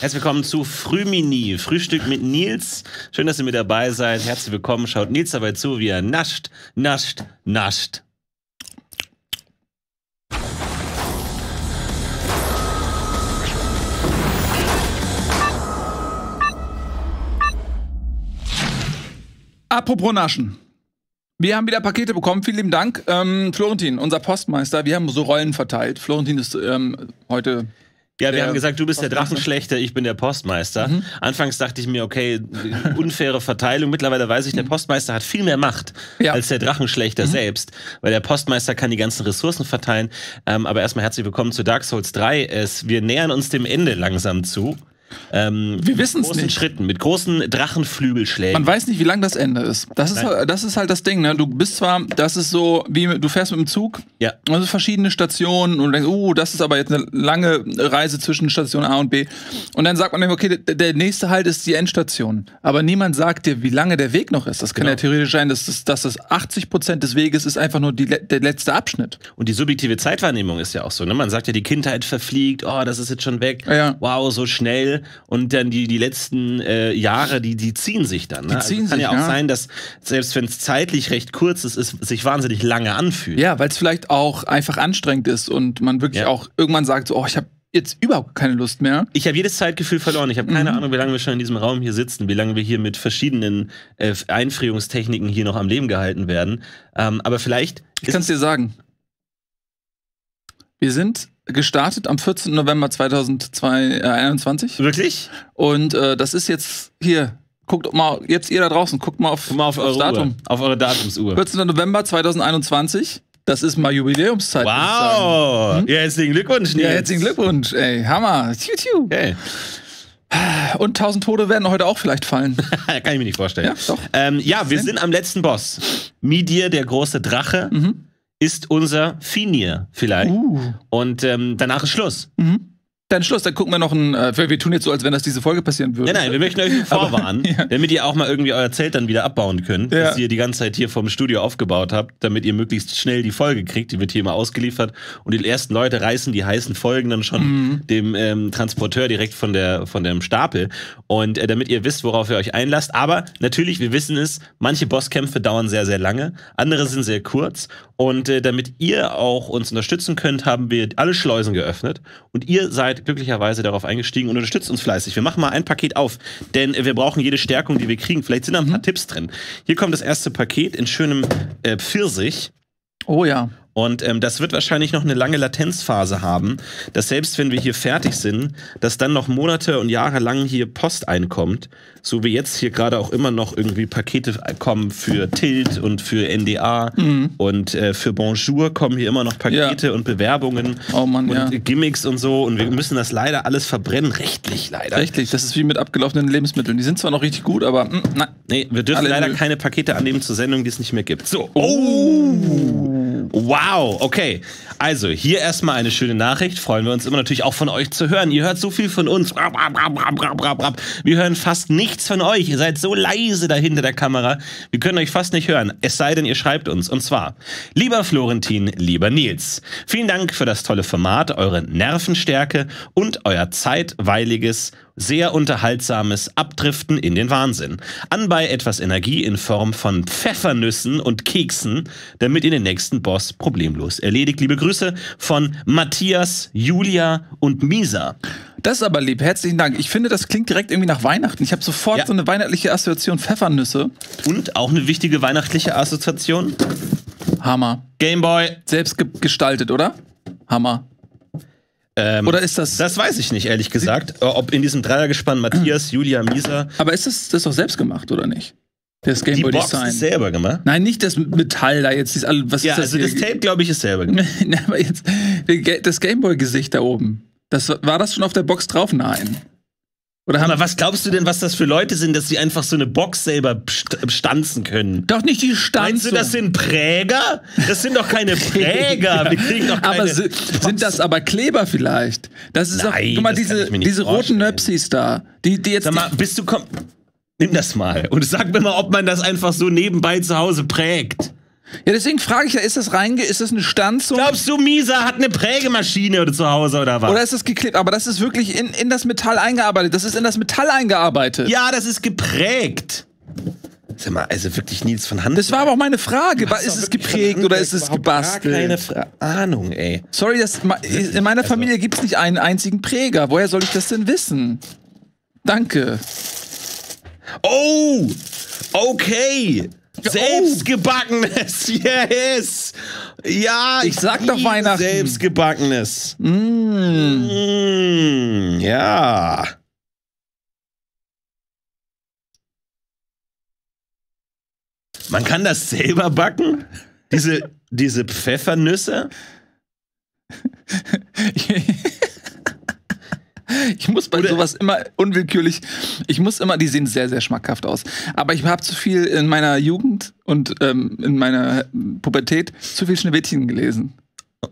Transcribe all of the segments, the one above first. Herzlich willkommen zu Frühmini, Frühstück mit Nils. Schön, dass ihr mit dabei seid. Herzlich willkommen. Schaut Nils dabei zu, wie er nascht, nascht, nascht. Apropos Naschen. Wir haben wieder Pakete bekommen. Vielen lieben Dank. Florentin, unser Postmeister. Wir haben so Rollen verteilt. Florentin ist heute... Ja, wir haben gesagt, du bist der Drachenschlechter, ich bin der Postmeister. Mhm. Anfangs dachte ich mir, okay, unfaire Verteilung. Mittlerweile weiß ich, der Postmeister hat viel mehr Macht als der Drachenschlechter selbst. Weil der Postmeister kann die ganzen Ressourcen verteilen. Aber erstmal herzlich willkommen zu Dark Souls 3. Wir nähern uns dem Ende langsam zu. Wir wissen es nicht. Mit großen Schritten, mit großen Drachenflügelschlägen. Man weiß nicht, wie lang das Ende ist. Das ist halt das Ding, ne? Du bist zwar, das ist so, wie du fährst mit dem Zug, also verschiedene Stationen und denkst, oh, das ist aber jetzt eine lange Reise zwischen Station A und B. Und dann sagt man, okay, der nächste Halt ist die Endstation. Aber niemand sagt dir, wie lange der Weg noch ist. Das kann ja theoretisch sein, dass das 80% des Weges ist einfach nur der letzte Abschnitt. Und die subjektive Zeitwahrnehmung ist ja auch so, ne? Man sagt ja, die Kindheit verfliegt, oh, das ist jetzt schon weg, wow, so schnell. Und dann die letzten Jahre, die ziehen sich dann. Ne? Die ziehen sich, kann ja auch sein, dass selbst wenn es zeitlich recht kurz ist, es sich wahnsinnig lange anfühlt. Ja, weil es vielleicht auch einfach anstrengend ist und man wirklich auch irgendwann sagt, so, oh, ich habe jetzt überhaupt keine Lust mehr. Ich habe jedes Zeitgefühl verloren. Ich habe keine Ahnung, wie lange wir schon in diesem Raum hier sitzen, wie lange wir hier mit verschiedenen Einfrierungstechniken hier noch am Leben gehalten werden. Aber vielleicht... Ich kann es dir sagen. Wir sind... gestartet am 14. November 2021. Wirklich? Und das ist jetzt hier. Guckt mal, jetzt ihr da draußen, guckt mal auf eure Datum. Auf eure Datumsuhr. 14. November 2021. Das ist mal Jubiläumszeit. Wow! Ja, herzlichen Glückwunsch, Nils. Ja, herzlichen Glückwunsch, ey. Hammer. Tiu, tiu. Okay. Und 1000 Tode werden heute auch vielleicht fallen. Kann ich mir nicht vorstellen. Ja, doch. Ja, wir sind am letzten Boss. Midir, der große Drache. Ist unser Finir vielleicht. Und danach ist Schluss. Dann Schluss, dann gucken wir noch ein... wir tun jetzt so, als wenn das diese Folge passieren würde. Nein, nein, wir möchten euch vorwarnen, damit ihr auch mal irgendwie euer Zelt dann wieder abbauen könnt, das ihr die ganze Zeit hier vom Studio aufgebaut habt, damit ihr möglichst schnell die Folge kriegt. Die wird hier immer ausgeliefert und die ersten Leute reißen die heißen Folgen dann schon dem Transporteur direkt von dem Stapel. Und damit ihr wisst, worauf ihr euch einlasst. Aber natürlich, wir wissen es, manche Bosskämpfe dauern sehr, sehr lange, andere sind sehr kurz. Und damit ihr auch uns unterstützen könnt, haben wir alle Schleusen geöffnet und ihr seid glücklicherweise darauf eingestiegen und unterstützt uns fleißig. Wir machen mal ein Paket auf, denn wir brauchen jede Stärkung, die wir kriegen. Vielleicht sind da ein paar Tipps drin. Hier kommt das erste Paket in schönem Pfirsich. Oh ja. Und das wird wahrscheinlich noch eine lange Latenzphase haben, dass selbst wenn wir hier fertig sind, dass dann noch Monate und Jahre lang hier Post einkommt, so wie jetzt hier gerade auch immer noch irgendwie Pakete kommen für Tilt und für NDA und für Bonjour kommen hier immer noch Pakete und Bewerbungen und Gimmicks und so. Und wir müssen das leider alles verbrennen, rechtlich leider. Rechtlich, das ist wie mit abgelaufenen Lebensmitteln. Die sind zwar noch richtig gut, aber nein. Nee, wir dürfen leider keine Pakete annehmen zur Sendung, die es nicht mehr gibt. So. Oh! Wow, okay. Also, hier erstmal eine schöne Nachricht. Freuen wir uns immer natürlich auch von euch zu hören. Ihr hört so viel von uns. Wir hören fast nichts von euch. Ihr seid so leise da hinter der Kamera. Wir können euch fast nicht hören. Es sei denn, ihr schreibt uns. Und zwar, lieber Florentin, lieber Nils, vielen Dank für das tolle Format, eure Nervenstärke und euer zeitweiliges, sehr unterhaltsames Abdriften in den Wahnsinn. Anbei etwas Energie in Form von Pfeffernüssen und Keksen, damit ihr den nächsten Boss problemlos erledigt. Liebe Grüße von Matthias, Julia und Misa. Das ist aber lieb. Herzlichen Dank. Ich finde, das klingt direkt irgendwie nach Weihnachten. Ich habe sofort so eine weihnachtliche Assoziation Pfeffernüsse. Und auch eine wichtige weihnachtliche Assoziation. Hammer. Gameboy. Selbst gestaltet, oder? Hammer. Oder ist das... Das weiß ich nicht, ehrlich gesagt. Ob in diesem Dreiergespann Matthias, Julia, Misa... Aber ist das doch selbst gemacht, oder nicht? Das Game Boy Design. Die Box ist selber gemacht? Nein, nicht das Metall da jetzt. Was ist das also hier? Das Tape, glaube ich, ist selber gemacht. Aber jetzt, das Gameboy-Gesicht da oben. War das schon auf der Box drauf? Nein. Oder aber was glaubst du denn, was das für Leute sind, dass sie einfach so eine Box selber stanzen können? Doch nicht die Stanzen. Meinst du, das sind Präger? Das sind doch keine Präger. Wir kriegen doch keine sind das aber Kleber vielleicht? Das ist doch, guck mal, diese roten Nöpsis da. Die jetzt. Sag mal, nimm das mal und sag mir mal, ob man das einfach so nebenbei zu Hause prägt. Ja, deswegen frage ich ja, ist das ist das eine Stanzung? Glaubst du, Misa hat eine Prägemaschine oder zu Hause oder was? Oder ist das geklebt? Aber das ist wirklich in das Metall eingearbeitet. Das ist in das Metall eingearbeitet. Ja, das ist geprägt. Sag mal, also wirklich Nils von Hand. Das war aber auch meine Frage. Ist es geprägt oder ist es gebastelt? Keine Ahnung, ey. Sorry, in meiner Familie gibt es nicht einen einzigen Präger. Woher soll ich das denn wissen? Danke. Oh! Okay! Selbstgebackenes, yes! Ja, ich sag doch Weihnachten. Selbstgebackenes. Mm. Mm, ja. Man kann das selber backen? Diese Pfeffernüsse? Ich muss bei sowas immer unwillkürlich, die sehen sehr, sehr schmackhaft aus. Aber ich habe zu viel in meiner Jugend und in meiner Pubertät zu viel Schneewittchen gelesen.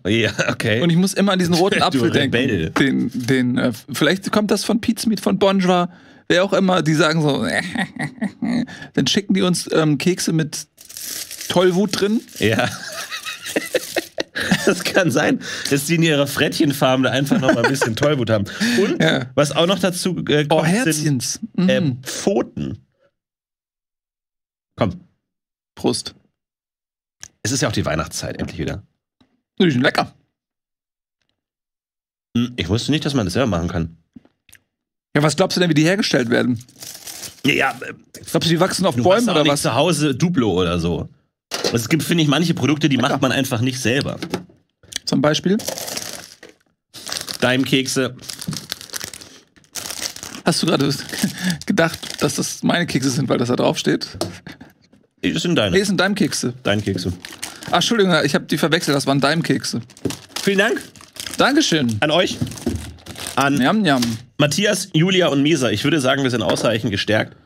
Ja, okay. Und ich muss immer an diesen roten Apfel denken. Vielleicht kommt das von Pizza Meat, von Bonjour, wer auch immer, die sagen so, dann schicken die uns Kekse mit Tollwut drin. Ja. Das kann sein, dass die in ihrer Frettchenfarm da einfach noch mal ein bisschen Tollwut haben. Und ja, was auch noch dazu kommt, Herzchens. Sind Pfoten. Komm. Prost. Es ist ja auch die Weihnachtszeit endlich wieder. Die sind lecker. Ich wusste nicht, dass man das selber machen kann. Ja, was glaubst du denn, wie die hergestellt werden? Ja, glaubst du, die wachsen auf Bäumen oder was? Zu Hause Duplo oder so. Also es gibt, finde ich, manche Produkte, die macht man einfach nicht selber. Zum Beispiel? Daimkekse. Hast du gerade gedacht, dass das meine Kekse sind, weil das da drauf steht? Nee, das sind deine. Nee, das sind Daimkekse. Daimkekse. Ach, Entschuldigung, ich habe die verwechselt, das waren Daimkekse. Vielen Dank. Dankeschön. An euch. An Yam Yam. Matthias, Julia und Misa. Ich würde sagen, wir sind ausreichend gestärkt.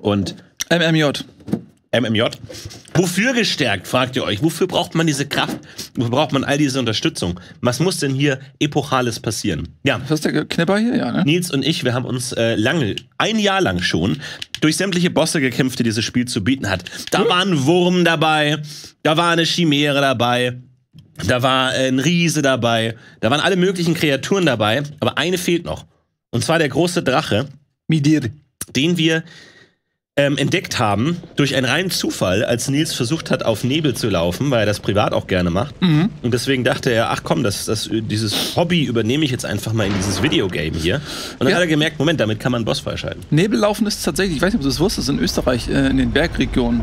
Und MMJ. MMJ. Wofür gestärkt, fragt ihr euch? Wofür braucht man diese Kraft? Wofür braucht man all diese Unterstützung? Was muss denn hier Epochales passieren? Ja. Das ist der Knipper hier, ja, ne? Nils und ich, wir haben uns lange, ein Jahr lang schon, durch sämtliche Bosse gekämpft, die dieses Spiel zu bieten hat. Da war ein Wurm dabei, da war eine Chimäre dabei, da war ein Riese dabei, da waren alle möglichen Kreaturen dabei, aber eine fehlt noch. Und zwar der große Drache, Midir, den wir entdeckt haben, durch einen reinen Zufall, als Nils versucht hat, auf Nebel zu laufen, weil er das privat auch gerne macht. Mhm. Und deswegen dachte er, ach komm, dieses Hobby übernehme ich jetzt einfach mal in dieses Videogame hier. Und dann hat er gemerkt, Moment, damit kann man einen Boss freischalten. Nebellaufen ist tatsächlich, ich weiß nicht, ob du es wusstest, in Österreich, in den Bergregionen,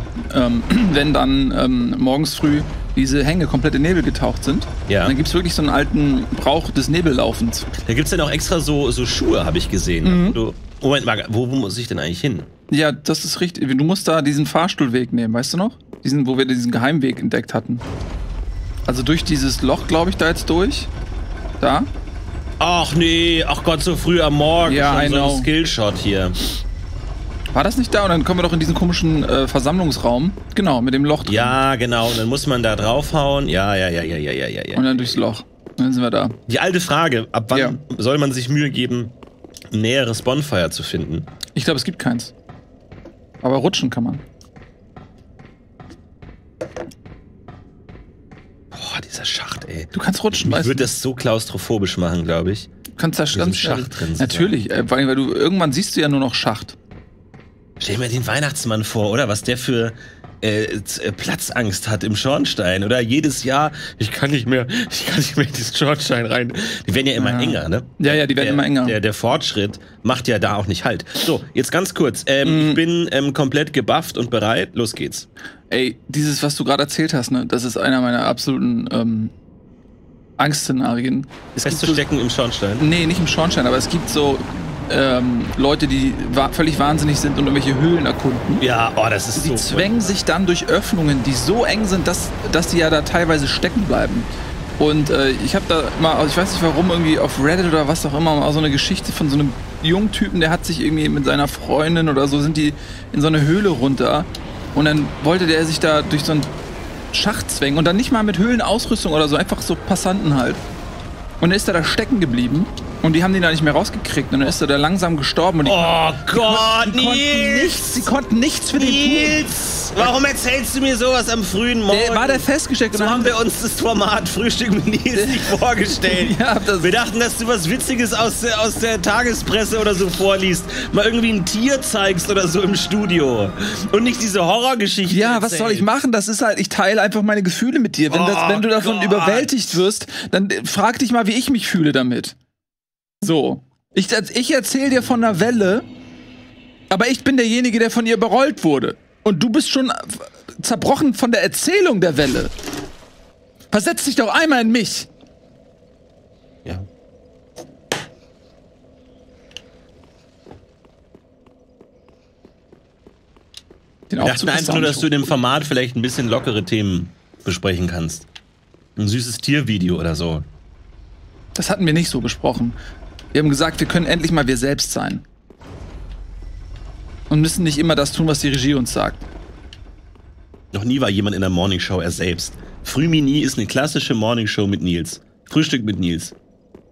wenn dann morgens früh diese Hänge komplett in Nebel getaucht sind. Ja. Dann gibt es wirklich so einen alten Brauch des Nebellaufens. Da gibt es dann auch extra so Schuhe, habe ich gesehen. Mhm. Moment mal, wo muss ich denn eigentlich hin? Ja, das ist richtig. Du musst da diesen Fahrstuhlweg nehmen, weißt du noch? Wo wir diesen Geheimweg entdeckt hatten. Also durch dieses Loch, glaube ich, da jetzt durch. Da. Ach nee, ach Gott, so früh am Morgen. Ja, schon so ein Skillshot hier. War das nicht da? Und dann kommen wir doch in diesen komischen Versammlungsraum. Genau, mit dem Loch drin. Ja, genau. Und dann muss man da draufhauen. Ja. Und dann durchs Loch. Und dann sind wir da. Die alte Frage, ab wann soll man sich Mühe geben, ein näheres Bonfire zu finden? Ich glaube, es gibt keins. Aber rutschen kann man. Boah, dieser Schacht, ey. Du kannst rutschen, weißt du? Ich würde das so klaustrophobisch machen, glaube ich. Du kannst da ganz Schacht drin sein. Natürlich, weil du irgendwann siehst du ja nur noch Schacht. Stell mir den Weihnachtsmann vor, oder? Was der für Platzangst hat im Schornstein, oder? Jedes Jahr, ich kann nicht mehr in diesen Schornstein rein. Die werden ja immer enger, ne? Ja, die werden immer enger. Der Fortschritt macht ja da auch nicht halt. So, jetzt ganz kurz. Ich bin komplett gebufft und bereit. Los geht's. Ey, dieses, was du gerade erzählt hast, ne? Das ist einer meiner absoluten Angstszenarien. Festzustecken im Schornstein? Nee, nicht im Schornstein, aber es gibt so Leute, die völlig wahnsinnig sind und irgendwelche Höhlen erkunden. Ja, oh, das ist so. Die zwängen sich dann durch Öffnungen, die so eng sind, dass die ja da teilweise stecken bleiben. Und ich habe da mal, ich weiß nicht warum, irgendwie auf Reddit oder was auch immer, mal so eine Geschichte von so einem jungen Typen, der hat sich irgendwie mit seiner Freundin oder so, sind die in so eine Höhle runter. Und dann wollte der sich da durch so einen Schacht zwängen und dann nicht mal mit Höhlenausrüstung oder so, einfach so Passanten halt. Und dann ist er da stecken geblieben. Und die haben den da nicht mehr rausgekriegt und dann ist er da langsam gestorben. Und die, oh Gott, Nils! Sie konnten nichts für den Nils! Warum erzählst du mir sowas am frühen Morgen? War der festgesteckt. So haben wir uns das Format Frühstück mit Nils nicht vorgestellt. Ja, wir dachten, dass du was Witziges aus der Tagespresse oder so vorliest. Mal irgendwie ein Tier zeigst oder so im Studio. Und nicht diese Horrorgeschichte. Ja, was soll ich machen? Das ist halt, ich teile einfach meine Gefühle mit dir. Wenn, wenn du davon überwältigt wirst, dann frag dich mal, wie ich mich fühle damit. So, ich erzähle dir von einer Welle, aber ich bin derjenige, der von ihr überrollt wurde. Und du bist schon zerbrochen von der Erzählung der Welle. Versetz dich doch einmal in mich. Ja. Wir dachten einfach nur, dass du in dem Format vielleicht ein bisschen lockere Themen besprechen kannst. Ein süßes Tiervideo oder so. Das hatten wir nicht so besprochen. Wir haben gesagt, wir können endlich mal wir selbst sein. Und müssen nicht immer das tun, was die Regie uns sagt. Noch nie war jemand in der Morningshow er selbst. Frühmini ist eine klassische Morningshow mit Nils. Frühstück mit Nils.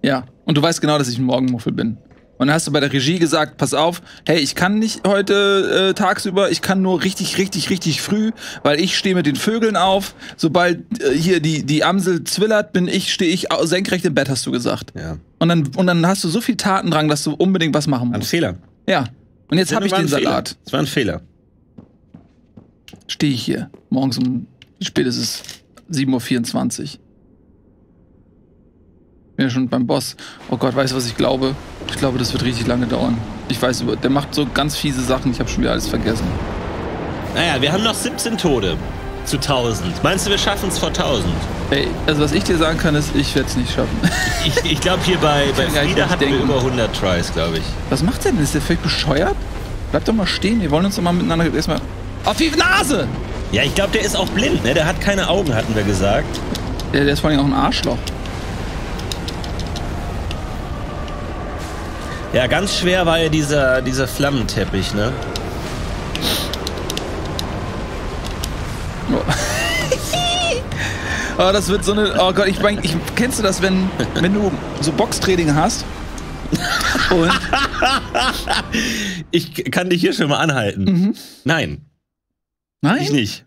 Ja, und du weißt genau, dass ich ein Morgenmuffel bin. Und dann hast du bei der Regie gesagt, pass auf, hey, ich kann nicht heute tagsüber, ich kann nur richtig früh, weil ich stehe mit den Vögeln auf. Sobald hier die Amsel zwillert, stehe ich senkrecht im Bett, hast du gesagt. Ja. Und dann hast du so viel Tatendrang, dass du unbedingt was machen musst. Ein Fehler. Ja. Und jetzt habe ich den Salat. Das war ein Fehler. Stehe ich hier morgens um spätestens 7:24 Uhr. Bin ja schon beim Boss. Oh Gott, weißt du, was ich glaube? Ich glaube, das wird richtig lange dauern. Ich weiß, der macht so ganz fiese Sachen. Ich habe schon wieder alles vergessen. Naja, wir haben noch 17 Tode zu 1000. Meinst du, wir schaffen es vor 1000? Hey, also was ich dir sagen kann, ist, ich werde es nicht schaffen. Ich glaube, hier bei Frieda hatten wir über 100 Tries, glaube ich. Was macht der denn? Ist der völlig bescheuert? Bleib doch mal stehen. Wir wollen uns doch mal miteinander erstmal... Auf die Nase! Ja, ich glaube, der ist auch blind, ne? Der hat keine Augen, hatten wir gesagt. Der ist vor allem auch ein Arschloch. Ja, ganz schwer war ja dieser Flammenteppich, ne? Oh, das wird so eine... Oh Gott, kennst du das, wenn du so Boxtraining hast? Und ich kann dich hier schon mal anhalten. Mhm. Nein. Nein? Ich nicht.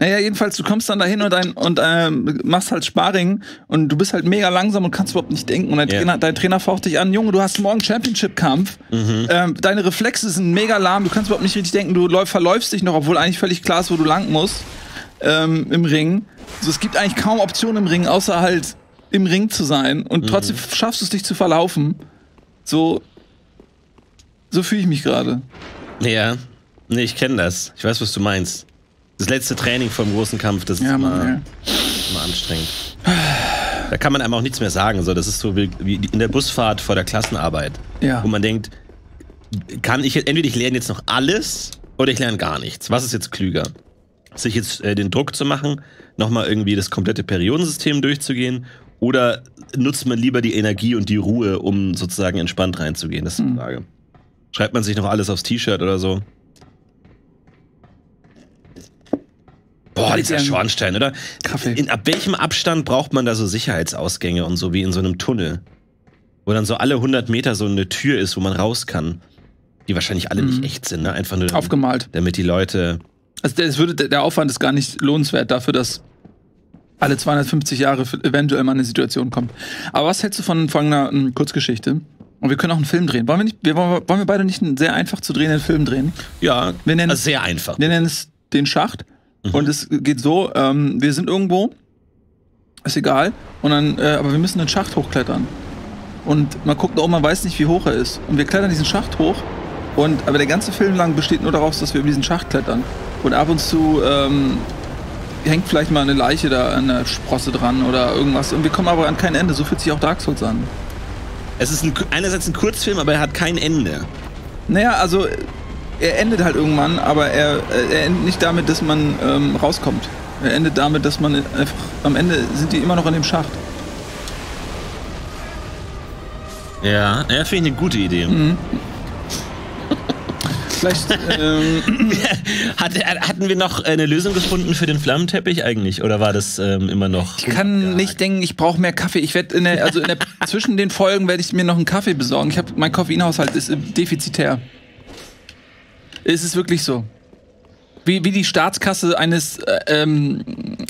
Naja, jedenfalls, du kommst dann dahin und machst halt Sparring und du bist halt mega langsam und kannst überhaupt nicht denken. Und dein Trainer faucht dich an, Junge, du hast morgen Championship-Kampf, deine Reflexe sind mega lahm, du kannst überhaupt nicht richtig denken, du verläufst dich noch, obwohl eigentlich völlig klar ist, wo du lang musst im Ring. Also, es gibt eigentlich kaum Optionen im Ring, außer halt im Ring zu sein und trotzdem schaffst du es, dich zu verlaufen. So fühle ich mich gerade. Ja, nee, ich kenne das. Ich weiß, was du meinst. Das letzte Training vom großen Kampf, das ist immer anstrengend. Da kann man einem auch nichts mehr sagen. So, das ist so wie in der Busfahrt vor der Klassenarbeit. Ja. Wo man denkt, entweder ich lerne jetzt noch alles oder ich lerne gar nichts. Was ist jetzt klüger? Sich jetzt den Druck zu machen, nochmal irgendwie das komplette Periodensystem durchzugehen oder nutzt man lieber die Energie und die Ruhe, um sozusagen entspannt reinzugehen? Das ist die Frage. Schreibt man sich noch alles aufs T-Shirt oder so? Boah, dieser Schornstein, oder? Kaffee. Ab welchem Abstand braucht man da so Sicherheitsausgänge und so, wie in so einem Tunnel? Wo dann so alle 100 Meter so eine Tür ist, wo man raus kann. Die wahrscheinlich alle nicht echt sind, ne? Einfach nur aufgemalt. Damit die Leute... Also der Aufwand ist gar nicht lohnenswert dafür, dass alle 250 Jahre eventuell mal eine Situation kommt. Aber was hältst du von folgender Kurzgeschichte? Und wir können auch einen Film drehen. Wollen wir beide nicht einen sehr einfach zu drehenden Film drehen? Ja, sehr einfach. Wir nennen es den Schacht. Und es geht so, wir sind irgendwo, ist egal, und dann, aber wir müssen den Schacht hochklettern. Und man guckt, man weiß nicht, wie hoch er ist. Und wir klettern diesen Schacht hoch, aber der ganze Film lang besteht nur daraus, dass wir über diesen Schacht klettern. Und ab und zu hängt vielleicht mal eine Leiche da an der Sprosse dran oder irgendwas. Und wir kommen aber an kein Ende, so fühlt sich auch Dark Souls an. Es ist einerseits ein Kurzfilm, aber er hat kein Ende. Naja, also... Er endet halt irgendwann, aber er endet nicht damit, dass man rauskommt. Er endet damit, dass man einfach... Am Ende sind die immer noch in dem Schacht. Ja, finde ich eine gute Idee. Mhm. Vielleicht hatten wir noch eine Lösung gefunden für den Flammenteppich eigentlich? Oder war das immer noch? Ich kann nicht denken, ich brauche mehr Kaffee. Ich werde zwischen den Folgen werde ich mir noch einen Kaffee besorgen. Ich habe, mein Koffeinhaushalt ist defizitär. Es ist wirklich so. Wie die Staatskasse eines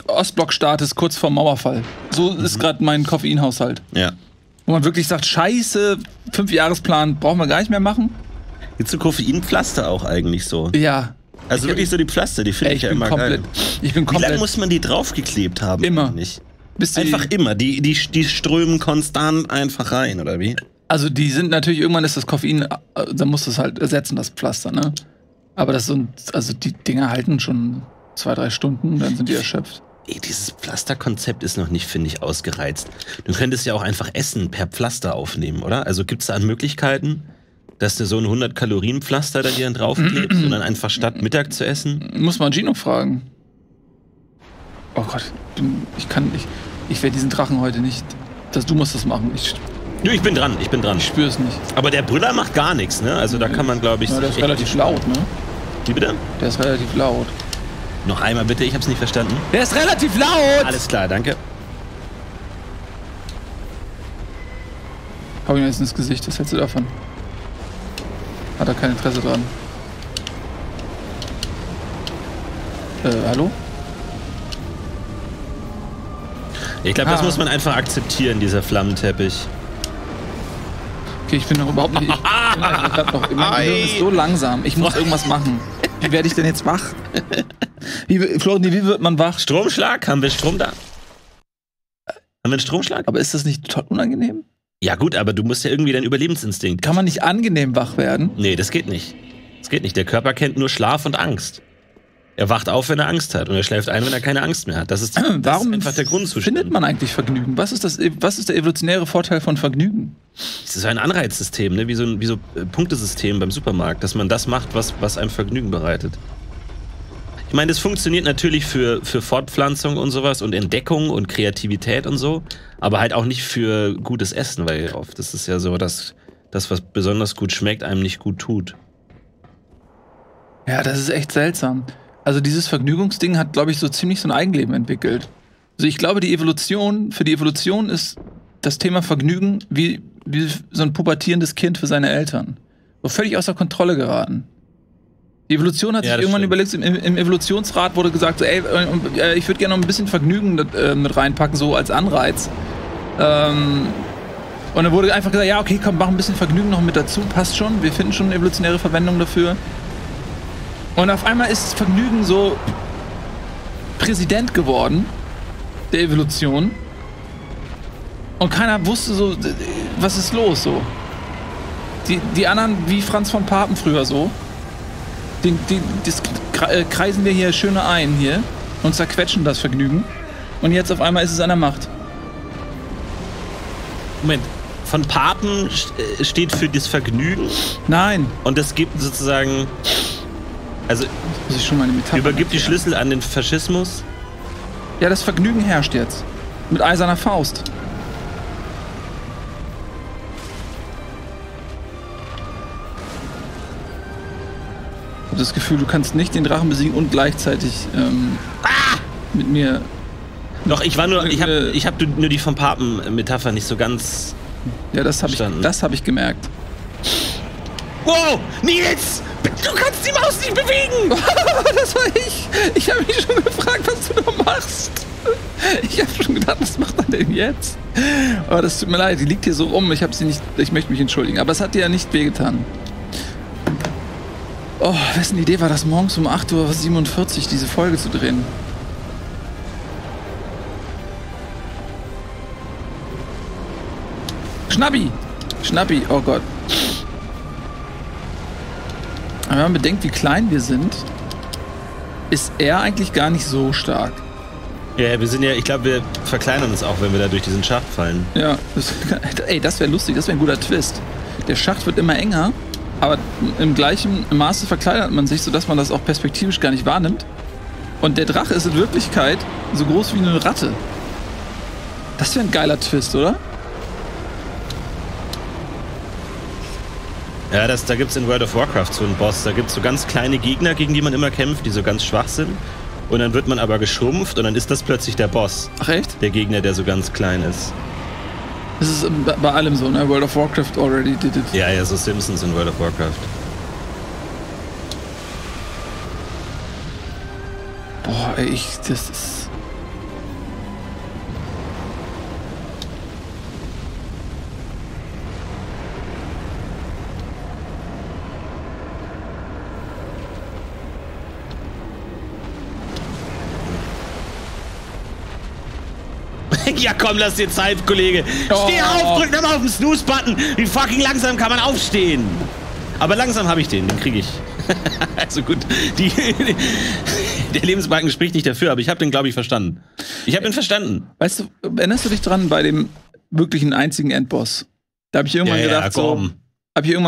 Ostblockstaates kurz vor Mauerfall. So ist gerade mein Koffeinhaushalt. Ja. Wo man wirklich sagt, scheiße, 5-Jahresplan brauchen wir gar nicht mehr machen. Gibt es so Koffeinpflaster auch eigentlich so? Ja. Also wirklich so die Pflaster, die finde ich ja immer komplett geil. Ich bin komplett. Wie lange muss man die draufgeklebt haben? Immer. Bis einfach immer. Die strömen konstant einfach rein, oder wie? Also die sind natürlich, irgendwann ist das Koffein, dann musst du es halt ersetzen, das Pflaster, ne? Aber das sind, also die Dinger halten schon 2-3 Stunden, dann sind die erschöpft. Ey, dieses Pflasterkonzept ist noch nicht, finde ich, ausgereizt. Du könntest ja auch einfach Essen per Pflaster aufnehmen, oder? Also gibt es da Möglichkeiten, dass du so ein 100-Kalorien-Pflaster da dir dann draufklebst und dann einfach statt Mittag zu essen? Muss man Gino fragen. Oh Gott, ich kann nicht. Ich werde diesen Drachen heute nicht. Du musst das machen. Ich bin dran, ich bin dran. Ich spür's nicht. Aber der Brüller macht gar nichts, ne? Also da kann man, glaube ich... Ja, der ist relativ laut, ne? Wie bitte? Der ist relativ laut. Noch einmal bitte, ich hab's nicht verstanden. Der ist relativ laut! Alles klar, danke. Hau ihm jetzt ins Gesicht, was hältst du davon? Hat er kein Interesse dran. Hallo? Ich glaube, das muss man einfach akzeptieren, dieser Flammenteppich. Okay, ich bin noch überhaupt nicht... Mein Gehirn ist so langsam, ich muss irgendwas machen. Wie werde ich denn jetzt wach? Florentin, wie wird man wach? Stromschlag? Haben wir Strom da? Haben wir einen Stromschlag? Aber ist das nicht total unangenehm? Ja gut, aber du musst ja irgendwie deinen Überlebensinstinkt... Kann man nicht angenehm wach werden? Nee, das geht nicht. Das geht nicht. Der Körper kennt nur Schlaf und Angst. Er wacht auf, wenn er Angst hat. Und er schläft ein, wenn er keine Angst mehr hat. Das ist einfach der Grundzustand. Findet man eigentlich Vergnügen? Was ist der evolutionäre Vorteil von Vergnügen? Es ist ein Anreizsystem, ne? wie so ein Punktesystem beim Supermarkt. Dass man das macht, was einem Vergnügen bereitet. Ich meine, das funktioniert natürlich für Fortpflanzung und sowas und Entdeckung und Kreativität und so, aber halt auch nicht für gutes Essen, weil oft ist es ja so, dass das, was besonders gut schmeckt, einem nicht gut tut. Ja, das ist echt seltsam. Also dieses Vergnügungsding hat, glaube ich, so ziemlich so ein Eigenleben entwickelt. Also ich glaube, für die Evolution ist das Thema Vergnügen wie so ein pubertierendes Kind für seine Eltern. So völlig außer Kontrolle geraten. Die Evolution hat sich irgendwann überlegt, im Evolutionsrat wurde gesagt, so, ey, ich würde gerne noch ein bisschen Vergnügen mit reinpacken, so als Anreiz. Und dann wurde einfach gesagt, ja, okay, komm, mach ein bisschen Vergnügen noch mit dazu, passt schon, wir finden schon eine evolutionäre Verwendung dafür. Und auf einmal ist Vergnügen so Präsident geworden, der Evolution. Und keiner wusste so, was ist los, so. Die anderen, wie Franz von Papen früher so, das kreisen wir hier schöner ein hier und zerquetschen das Vergnügen. Und jetzt auf einmal ist es an der Macht. Moment, von Papen steht für das Vergnügen? Nein. Und das gibt sozusagen, also das ist schon mal eine Metapher, übergibt die Schlüssel an den Faschismus? Ja, das Vergnügen herrscht jetzt. Mit eiserner Faust. Ich habe das Gefühl, du kannst nicht den Drachen besiegen und gleichzeitig mit mir. Doch, ich habe nur die von Papen-Metapher nicht so ganz. Ja, das habe ich gemerkt. Wow, Nils! Du kannst die Maus nicht bewegen! Das war ich! Ich habe mich schon gefragt, was du da machst. Ich habe schon gedacht, was macht er denn jetzt? Aber das tut mir leid, die liegt hier so rum. Ich möchte mich entschuldigen, aber es hat dir ja nicht wehgetan. Oh, wessen Idee war das, morgens um 8:47 Uhr diese Folge zu drehen? Schnappi! Schnappi, oh Gott. Wenn man bedenkt, wie klein wir sind, ist er eigentlich gar nicht so stark. Ja, wir sind ja, ich glaube, wir verkleinern uns auch, wenn wir da durch diesen Schacht fallen. Ja, das wäre lustig, das wäre ein guter Twist. Der Schacht wird immer enger. Aber im gleichen Maße verkleinert man sich, sodass man das auch perspektivisch gar nicht wahrnimmt. Und der Drache ist in Wirklichkeit so groß wie eine Ratte. Das wäre ein geiler Twist, oder? Ja, da gibt es in World of Warcraft so einen Boss. Da gibt es so ganz kleine Gegner, gegen die man immer kämpft, die so ganz schwach sind. Und dann wird man aber geschrumpft und dann ist das plötzlich der Boss. Ach echt? Der Gegner, der so ganz klein ist. Das ist bei allem so, ne? World of Warcraft already did it. Ja, ja, so Simpsons in World of Warcraft. Boah, ey, das ist... Ja komm, lass dir Zeit, Kollege. Oh. Steh auf, drück nochmal auf den Snooze-Button. Wie fucking langsam kann man aufstehen? Aber langsam habe ich den kriege ich. Also gut, der Lebensbalken spricht nicht dafür, aber ich habe den, glaube ich, verstanden. Ich habe den verstanden. Weißt du, erinnerst du dich dran bei dem wirklichen einzigen Endboss? Da habe ich irgendwann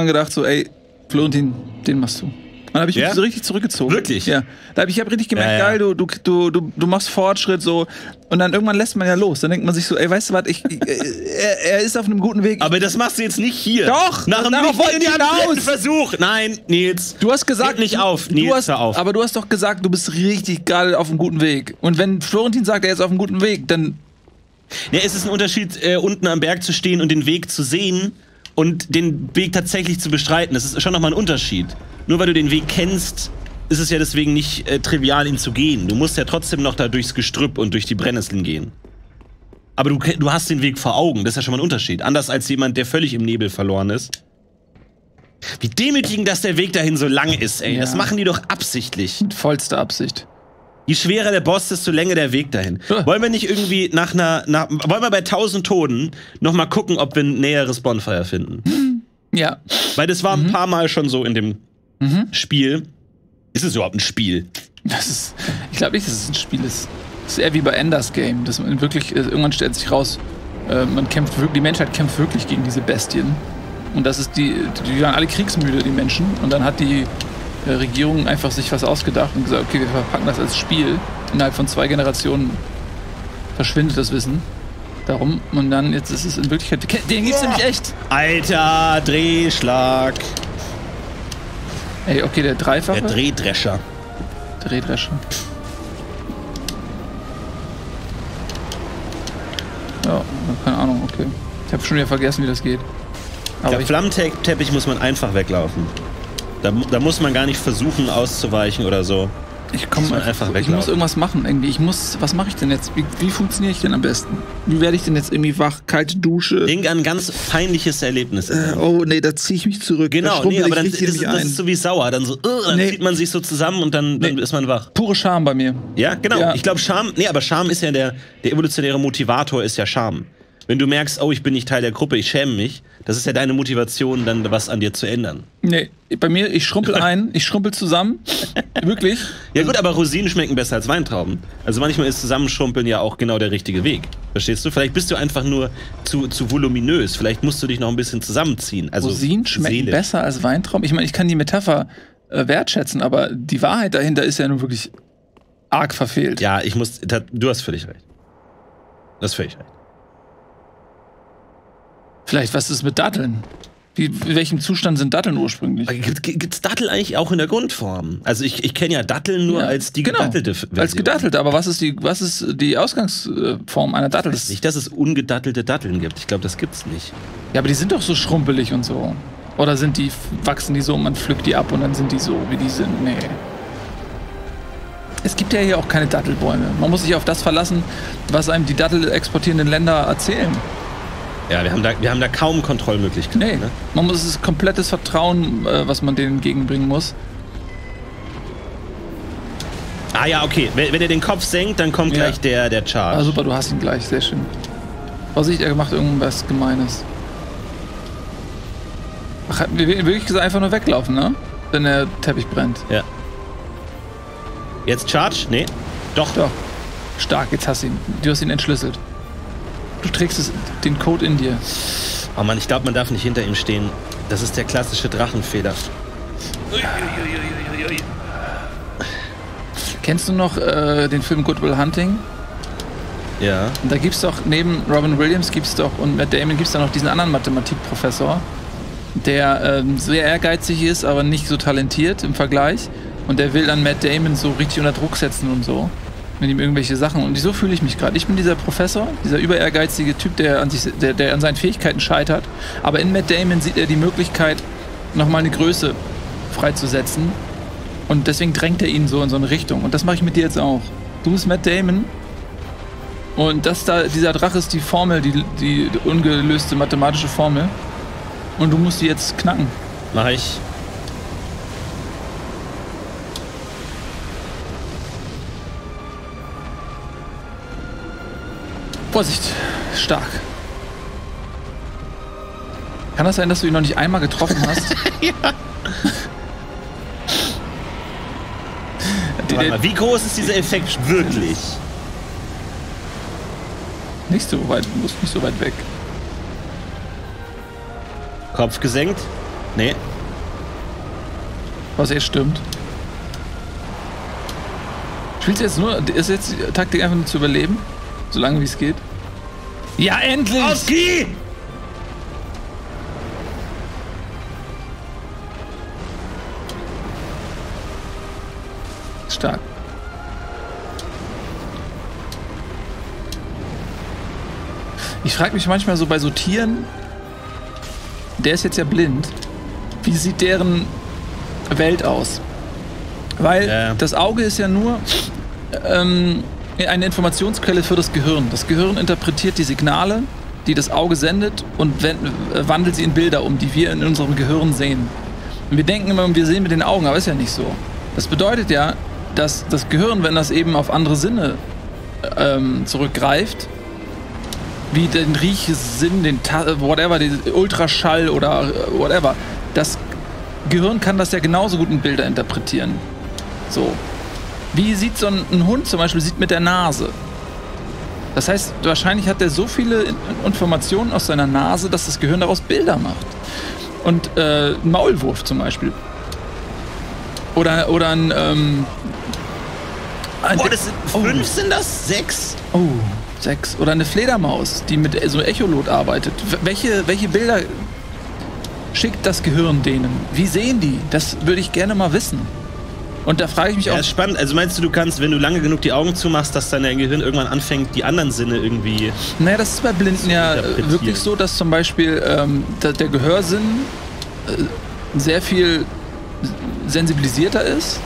gedacht, so, ey, Florentin, den machst du. Und habe ich mich so richtig zurückgezogen. Wirklich? Ja. Da habe ich richtig gemerkt, geil, du machst Fortschritt so. Und dann irgendwann lässt man ja los. Dann denkt man sich so, ey, weißt du was, er ist auf einem guten Weg. Aber das machst du jetzt nicht hier. Doch! Nach einem nicht Versuch. Nein, Nils. Du hast gesagt, nicht auf. Nils, hör auf. Aber du hast doch gesagt, du bist richtig gerade auf einem guten Weg. Und wenn Florentin sagt, er ist auf einem guten Weg, dann... Ja, es ist ein Unterschied, unten am Berg zu stehen und den Weg zu sehen und den Weg tatsächlich zu bestreiten. Das ist schon nochmal ein Unterschied. Nur weil du den Weg kennst, ist es ja deswegen nicht trivial, ihn zu gehen. Du musst ja trotzdem noch da durchs Gestrüpp und durch die Brennnesseln gehen. Aber du hast den Weg vor Augen, das ist ja schon mal ein Unterschied. Anders als jemand, der völlig im Nebel verloren ist. Wie demütigend, dass der Weg dahin so lang ist, ey. Ja. Das machen die doch absichtlich. Mit vollster Absicht. Je schwerer der Boss, desto länger der Weg dahin. Wollen wir nicht irgendwie wollen wir bei 1000 Toten nochmal gucken, ob wir ein näheres Bonfire finden? Ja. Weil das war ein paar Mal schon so in dem Spiel. Ist es überhaupt ein Spiel? Ich glaube nicht, dass es ein Spiel ist. Es ist eher wie bei Enders Game, dass man wirklich, irgendwann stellt sich raus, die Menschheit kämpft wirklich gegen diese Bestien. Und das ist die waren alle kriegsmüde, die Menschen. Und dann hat die Regierung einfach sich was ausgedacht und gesagt, okay, wir verpacken das als Spiel. Innerhalb von 2 Generationen verschwindet das Wissen. Darum, und dann, jetzt ist es in Wirklichkeit, den gibt's nämlich echt. Alter, Drehschlag. Ey, okay, der Dreifache. Der Drehdrescher. Ja, keine Ahnung, okay. Ich hab schon wieder vergessen, wie das geht. Aber der Flammteppich muss man einfach weglaufen. Da muss man gar nicht versuchen, auszuweichen oder so. Ich muss irgendwas machen irgendwie. Was mache ich denn jetzt? Wie funktioniere ich denn am besten? Wie werde ich denn jetzt irgendwie wach? Kalte Dusche? Denk an ein ganz peinliches Erlebnis. Oh nee, da ziehe ich mich zurück. Genau, da aber dann ist so wie sauer. Dann so, dann zieht man sich so zusammen und dann ist man wach. Pure Scham bei mir. Ja, genau. Ja. Ich glaube Scham, aber Scham ist ja der evolutionäre Motivator ist ja Scham. Wenn du merkst, oh, ich bin nicht Teil der Gruppe, ich schäme mich, das ist ja deine Motivation, dann was an dir zu ändern. Nee, bei mir, ich schrumpel ein, ich schrumpel zusammen, wirklich. Ja gut, aber Rosinen schmecken besser als Weintrauben. Also manchmal ist Zusammenschrumpeln ja auch genau der richtige Weg, verstehst du? Vielleicht bist du einfach nur zu voluminös, vielleicht musst du dich noch ein bisschen zusammenziehen. Also Rosinen schmecken besser als Weintrauben? Ich meine, ich kann die Metapher wertschätzen, aber die Wahrheit dahinter ist ja nun wirklich arg verfehlt. Ja, du hast völlig recht. Du hast völlig recht. Vielleicht, was ist mit Datteln? In welchem Zustand sind Datteln ursprünglich? Gibt's Datteln eigentlich auch in der Grundform? Also ich kenne ja Datteln nur als die gedattelte Version. Als gedattelte, aber was ist die Ausgangsform einer Dattel? Ich weiß nicht, dass es ungedattelte Datteln gibt. Ich glaube, das gibt's nicht. Ja, aber die sind doch so schrumpelig und so. Oder wachsen die so und man pflückt die ab und dann sind die so, wie die sind? Nee. Es gibt ja hier auch keine Dattelbäume. Man muss sich auf das verlassen, was einem die Dattel exportierenden Länder erzählen. Ja, wir haben da kaum Kontrollmöglichkeiten. Nee, ne? Man muss das komplettes Vertrauen, was man denen entgegenbringen muss. Ah ja, okay. Wenn er den Kopf senkt, dann kommt gleich der Charge. Ah, super, du hast ihn gleich. Sehr schön. Vorsicht, er macht irgendwas Gemeines. Ach, hatten wir wirklich gesagt, einfach nur weglaufen, ne? Wenn der Teppich brennt. Ja. Jetzt Charge? Nee. Doch. Stark, jetzt hast du ihn. Du hast ihn entschlüsselt. Du trägst den Code in dir. Oh Mann, ich glaube, man darf nicht hinter ihm stehen. Das ist der klassische Drachenfehler. Kennst du noch den Film Good Will Hunting? Ja. Und da gibt's doch, neben Robin Williams und Matt Damon, gibt's da noch diesen anderen Mathematikprofessor, der sehr ehrgeizig ist, aber nicht so talentiert im Vergleich. Und der will dann Matt Damon so richtig unter Druck setzen und so. Mit ihm irgendwelche Sachen. Und so fühle ich mich gerade. Ich bin dieser Professor, dieser über ehrgeizige Typ, der an seinen Fähigkeiten scheitert. Aber in Matt Damon sieht er die Möglichkeit, nochmal eine Größe freizusetzen. Und deswegen drängt er ihn so in so eine Richtung. Und das mache ich mit dir jetzt auch. Du bist Matt Damon. Und das da, dieser Drache ist die Formel, die ungelöste mathematische Formel. Und du musst die jetzt knacken. Mach ich. Vorsicht. Stark. Kann das sein, dass du ihn noch nicht einmal getroffen hast? Ja. Wie groß ist dieser Effekt wirklich? Nicht so weit, du musst nicht so weit weg. Kopf gesenkt? Nee. Was jetzt stimmt. Spielst du jetzt nur, ist jetzt die Taktik einfach nur zu überleben? So lange wie es geht? Ja, endlich! Ausgeh! Stark. Ich frage mich manchmal so bei so Tieren, der ist jetzt ja blind, wie sieht deren Welt aus? Weil das Auge ist ja nur eine Informationsquelle für das Gehirn. Das Gehirn interpretiert die Signale, die das Auge sendet und wandelt sie in Bilder um, die wir in unserem Gehirn sehen. Und wir denken immer, wir sehen mit den Augen, aber ist ja nicht so. Das bedeutet ja, dass das Gehirn, wenn das eben auf andere Sinne zurückgreift, wie den Riechsinn, den whatever, den Ultraschall oder whatever. Das Gehirn kann das ja genauso gut in Bilder interpretieren. So. Wie sieht so ein Hund zum Beispiel, sieht mit der Nase. Das heißt, wahrscheinlich hat er so viele Informationen aus seiner Nase, dass das Gehirn daraus Bilder macht. Und ein Maulwurf zum Beispiel. Oder Fünf sind das? Sechs? Oh. 6. Oder eine Fledermaus, die mit so einem Echolot arbeitet. Welche Bilder schickt das Gehirn denen? Wie sehen die? Das würde ich gerne mal wissen. Und da frage ich mich auch... Ja, ist spannend. Also meinst du kannst, wenn du lange genug die Augen zumachst, dass dein Gehirn irgendwann anfängt, die anderen Sinne irgendwie... Naja, das ist bei Blinden ja wirklich so, dass zum Beispiel der Gehörsinn sehr viel sensibilisierter ist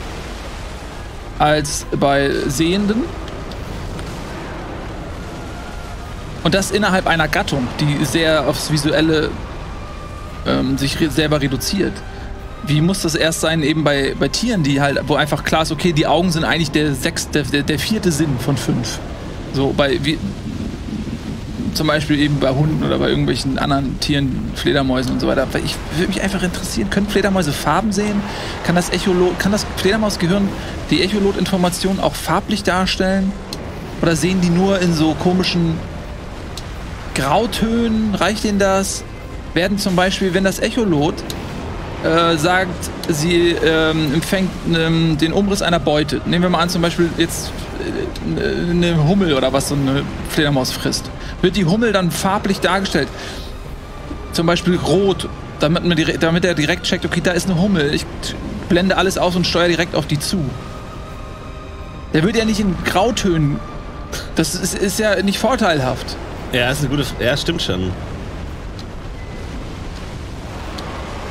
als bei Sehenden. Und das innerhalb einer Gattung, die sehr aufs Visuelle sich selber reduziert. Wie muss das erst sein, eben bei Tieren, die halt, wo einfach klar ist, okay, die Augen sind eigentlich der vierte Sinn von 5. So zum Beispiel eben bei Hunden oder bei irgendwelchen anderen Tieren, Fledermäusen und so weiter. Ich würde mich einfach interessieren, können Fledermäuse Farben sehen? Kann das Fledermausgehirn die Echolot-Information auch farblich darstellen? Oder sehen die nur in so komischen Grautönen, reicht ihnen das? Werden zum Beispiel, wenn das Echolot sagt, sie empfängt den Umriss einer Beute. Nehmen wir mal an, zum Beispiel jetzt eine Hummel oder was so eine Fledermaus frisst. Wird die Hummel dann farblich dargestellt? Zum Beispiel rot, damit er direkt checkt, okay, da ist eine Hummel. Ich blende alles aus und steuere direkt auf die zu. Der wird ja nicht in Grautönen. Das ist ja nicht vorteilhaft. Ja, ist eine gute. Ja, stimmt schon.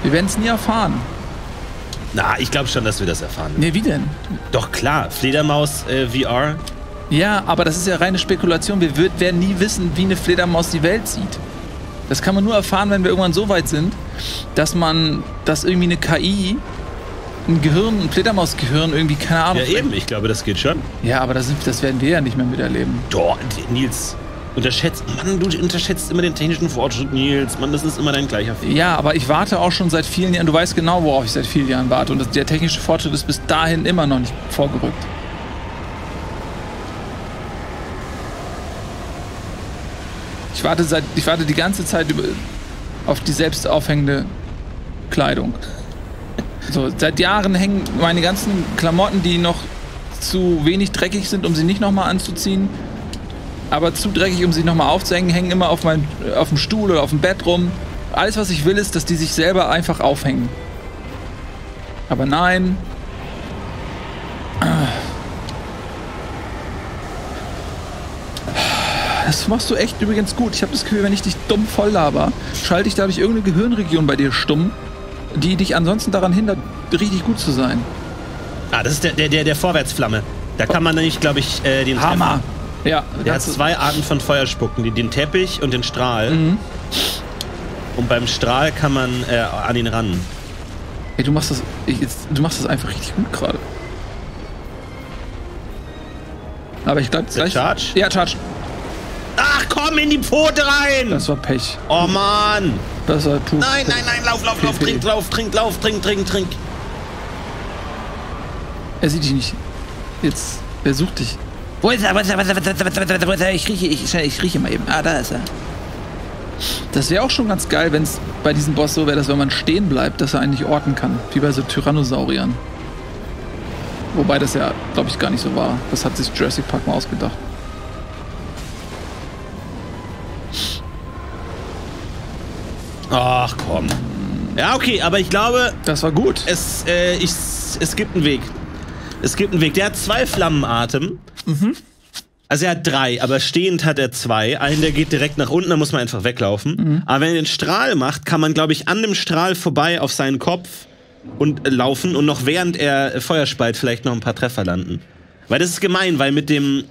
Wir werden es nie erfahren. Na, ich glaube schon, dass wir das erfahren. Nee, wie denn? Doch klar, Fledermaus VR. Ja, aber das ist ja reine Spekulation. Wir werden nie wissen, wie eine Fledermaus die Welt sieht. Das kann man nur erfahren, wenn wir irgendwann so weit sind, dass irgendwie eine KI, ein Fledermausgehirn irgendwie, keine Ahnung. Ja, eben, ich glaube, das geht schon. Ja, aber das werden wir ja nicht mehr miterleben. Doch, Nils. Du unterschätzt immer den technischen Fortschritt, Nils. Mann, das ist immer dein gleicher Fehler. Ja, aber ich warte auch schon seit vielen Jahren. Du weißt genau, worauf ich seit vielen Jahren warte. Und der technische Fortschritt ist bis dahin immer noch nicht vorgerückt. Ich warte die ganze Zeit auf die selbst aufhängende Kleidung. So, seit Jahren hängen meine ganzen Klamotten, die noch zu wenig dreckig sind, um sie nicht nochmal anzuziehen, aber zu dreckig, um sie nochmal aufzuhängen, hängen immer auf dem Stuhl oder auf dem Bett rum. Alles, was ich will, ist, dass die sich selber einfach aufhängen. Aber nein. Das machst du echt übrigens gut. Ich habe das Gefühl, wenn ich dich dumm voll laber, schalte ich dadurch irgendeine Gehirnregion bei dir stumm, die dich ansonsten daran hindert, richtig gut zu sein. Ah, das ist der Vorwärtsflamme. Da kann man nämlich, glaube ich, den Hammer. Treffen. Ja. Der hat zwei Arten von Feuerspucken, den Teppich und den Strahl. Mhm. Und beim Strahl kann man an ihn ran. Ey, du machst das einfach richtig gut gerade. Aber ich glaube gleich. Charge? Ja, Charge. Ach komm, in die Pfote rein! Das war Pech. Oh Mann! Das war Pech. Nein, nein, nein, lauf, trink. Er sieht dich nicht. Jetzt, er sucht dich. Wo ist er? Wo ist er? Ich rieche mal eben. Ah, da ist er. Das wäre auch schon ganz geil, wenn es bei diesem Boss so wäre, dass wenn man stehen bleibt, dass er einen nicht orten kann. Wie bei so Tyrannosauriern. Wobei das ja, glaube ich, gar nicht so war. Das hat sich Jurassic Park mal ausgedacht. Ach komm. Ja, okay, aber ich glaube... Das war gut. Es gibt einen Weg. Es gibt einen Weg. Der hat zwei Flammenatem. Mhm. Also er hat drei, aber stehend hat er zwei. Einen, der geht direkt nach unten, da muss man einfach weglaufen. Mhm. Aber wenn er den Strahl macht, kann man, glaube ich, an dem Strahl vorbei auf seinen Kopf und laufen und noch während er Feuer speit vielleicht noch ein paar Treffer landen. Weil das ist gemein, weil mit dem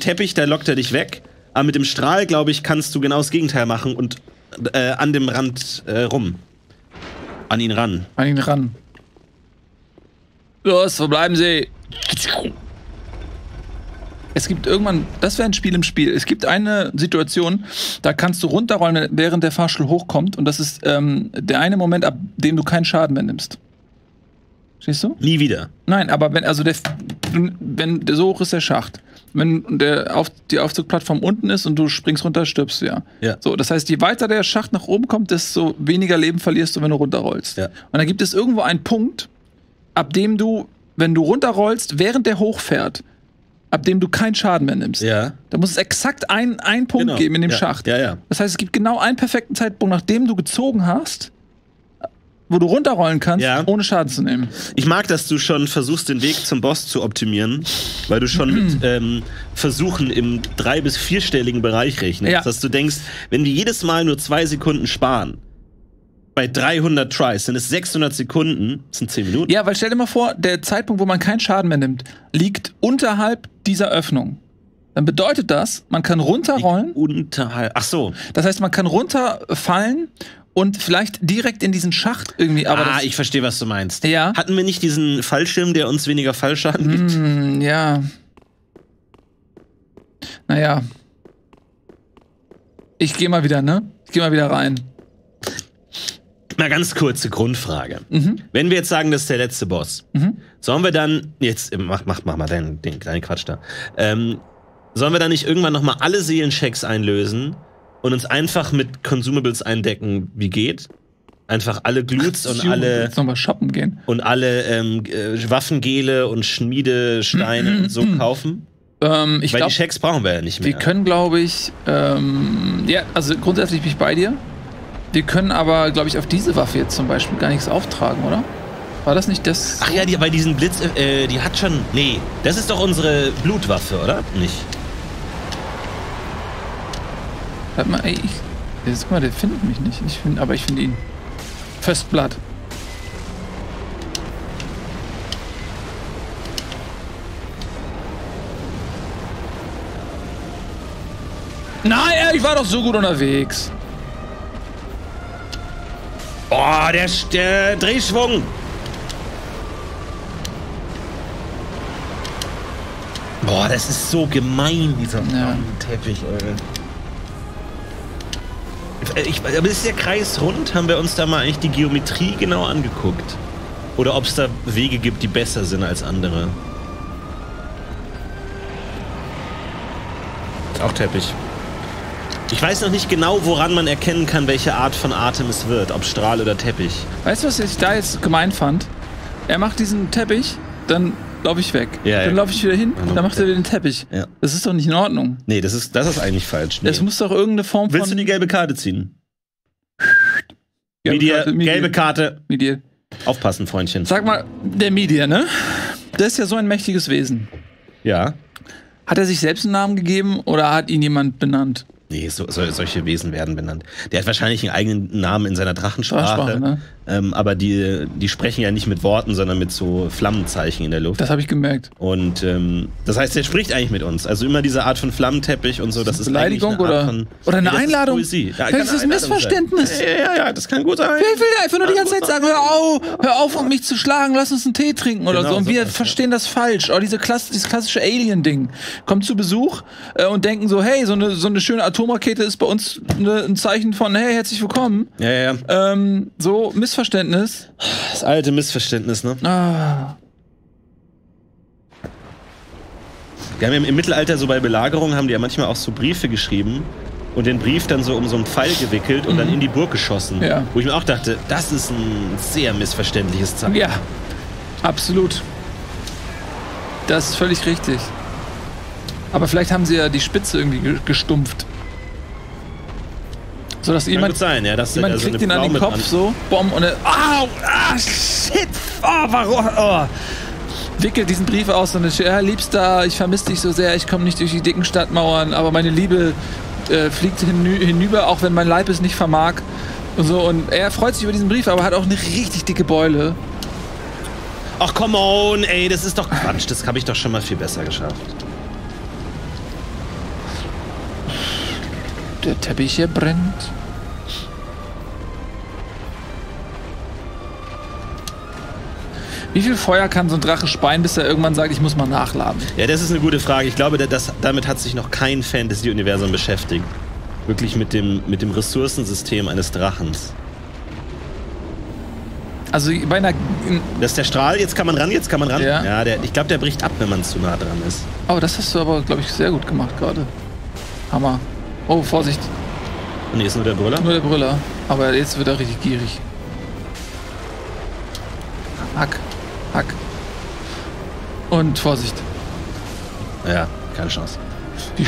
Teppich, da lockt er dich weg. Aber mit dem Strahl, glaube ich, kannst du genau das Gegenteil machen und an dem Rand rum. An ihn ran. An ihn ran. Los, wo bleiben Sie? Es gibt irgendwann, das wäre ein Spiel im Spiel, es gibt eine Situation, da kannst du runterrollen, während der Fahrstuhl hochkommt und das ist der eine Moment, ab dem du keinen Schaden mehr nimmst. Verstehst du? Nie wieder. Nein, aber wenn, also wenn so hoch ist der Schacht, wenn die Aufzugplattform unten ist und du springst runter, stirbst du ja. So, das heißt, je weiter der Schacht nach oben kommt, desto weniger Leben verlierst du, wenn du runterrollst. Ja. Und dann gibt es irgendwo einen Punkt, ab dem du, wenn du runterrollst, während der hochfährt, ab dem du keinen Schaden mehr nimmst. Ja. Da muss es exakt einen Punkt geben in dem Schacht. Ja, ja. Das heißt, es gibt genau einen perfekten Zeitpunkt, nachdem du gezogen hast, wo du runterrollen kannst, ohne Schaden zu nehmen. Ich mag, dass du schon versuchst, den Weg zum Boss zu optimieren, weil du schon mit Versuchen im 3- bis 4-stelligen Bereich rechnest. Ja. Dass du denkst, wenn wir jedes Mal nur 2 Sekunden sparen, bei 300 Tries sind es 600 Sekunden, das sind 10 Minuten. Ja, weil stell dir mal vor, der Zeitpunkt, wo man keinen Schaden mehr nimmt, liegt unterhalb dieser Öffnung. Dann bedeutet das, man kann runterrollen. Unterhalb. Ach so. Das heißt, man kann runterfallen und vielleicht direkt in diesen Schacht irgendwie. Aber ich verstehe, was du meinst. Ja. Hatten wir nicht diesen Fallschirm, der uns weniger Fallschaden gibt? Ja. Naja. Ich gehe mal wieder, ne? Ich gehe mal wieder rein. Mal ganz kurze Grundfrage. Mhm. Wenn wir jetzt sagen, das ist der letzte Boss, sollen wir dann, jetzt mach mal deinen Quatsch da, sollen wir dann nicht irgendwann nochmal alle Seelenchecks einlösen und uns einfach mit Consumables eindecken, wie geht? Einfach alle Glutes und alle, jetzt noch mal shoppen gehen. Und alle Waffengele und Schmiedesteine und so kaufen? Ich Weil glaub, die Checks brauchen wir ja nicht mehr. Wir können, glaube ich, ja, also grundsätzlich bin ich bei dir. Wir können aber, glaube ich, auf diese Waffe jetzt zum Beispiel gar nichts auftragen, oder? War das nicht das? Ach ja, bei diesen Blitz, die hat schon... Nee, das ist doch unsere Blutwaffe, oder? Nicht. Warte mal, ey, guck mal, der findet mich nicht. Aber ich finde ihn. First Blood. Nein, ich war doch so gut unterwegs. Oh, der Drehschwung! Boah, das ist so gemein, dieser Teppich, Alter. Aber ist der Kreis rund? Haben wir uns da mal eigentlich die Geometrie genau angeguckt? Oder ob es da Wege gibt, die besser sind als andere? Auch Teppich. Ich weiß noch nicht genau, woran man erkennen kann, welche Art von Atem es wird, ob Strahl oder Teppich. Weißt du, was ich da jetzt gemein fand? Er macht diesen Teppich, dann laufe ich weg. Ja, dann laufe ich wieder hin, dann macht er wieder den Teppich. Ja. Das ist doch nicht in Ordnung. Nee, das ist eigentlich falsch. Nee. Das muss doch irgendeine Form von... Willst du die gelbe Karte ziehen? Midir, gelbe Karte. Midir. Aufpassen, Freundchen. Sag mal, der Midir, ne? Der ist ja so ein mächtiges Wesen. Ja. Hat er sich selbst einen Namen gegeben oder hat ihn jemand benannt? Nee, solche Wesen werden benannt. Der hat wahrscheinlich einen eigenen Namen in seiner Drachensprache. Ne? Aber die sprechen ja nicht mit Worten, sondern mit so Flammenzeichen in der Luft. Das habe ich gemerkt. Und das heißt, der spricht eigentlich mit uns. Also immer diese Art von Flammenteppich und so. Das ist Beleidigung eine oder, Art von, oder eine Einladung? Ist Poesie. Ja, das ist ein Missverständnis. Ja, das kann gut sein. Ich will einfach nur die ganze Zeit sagen, hör auf, um mich zu schlagen, lass uns einen Tee trinken oder genau so. Und wir verstehen das falsch. Oh, dieses klassische Alien-Ding. Kommt zu Besuch und denken so, hey, so eine schöne Atomrakete ist bei uns ein Zeichen von, hey, herzlich willkommen. Ja. So Missverständnis. Das alte Missverständnis, ne? Ah. Wir haben ja im Mittelalter so bei Belagerungen haben die ja manchmal auch so Briefe geschrieben und den Brief dann so um so einen Pfeil gewickelt und dann in die Burg geschossen. Ja. Wo ich mir auch dachte, das ist ein sehr missverständliches Zeichen. Ja, absolut. Das ist völlig richtig. Aber vielleicht haben sie ja die Spitze irgendwie gestumpft. So, dass jemand kriegt ihn an den Kopf, so, bomb, und er, shit, warum, wickelt diesen Brief aus, und ich, Liebster, ich vermisse dich so sehr, ich komme nicht durch die dicken Stadtmauern, aber meine Liebe fliegt hinüber, auch wenn mein Leib es nicht vermag, und so, und er freut sich über diesen Brief, aber hat auch eine richtig dicke Beule. Ach, come on, ey, das ist doch Quatsch, das habe ich doch schon mal viel besser geschafft. Der Teppich hier brennt. Wie viel Feuer kann so ein Drache speien, bis er irgendwann sagt, ich muss mal nachladen? Ja, das ist eine gute Frage. Ich glaube, damit hat sich noch kein Fantasy-Universum beschäftigt. Wirklich mit dem Ressourcensystem eines Drachens. Also bei einer... Das ist der Strahl, jetzt kann man ran. Ja, ich glaube, der bricht ab, wenn man zu nah dran ist. Oh, das hast du aber, glaube ich, sehr gut gemacht gerade. Hammer. Oh, Vorsicht. Nee, ist nur der Brüller? Nur der Brüller. Aber jetzt wird er richtig gierig. Hack. Und Vorsicht. Ja, keine Chance. Wie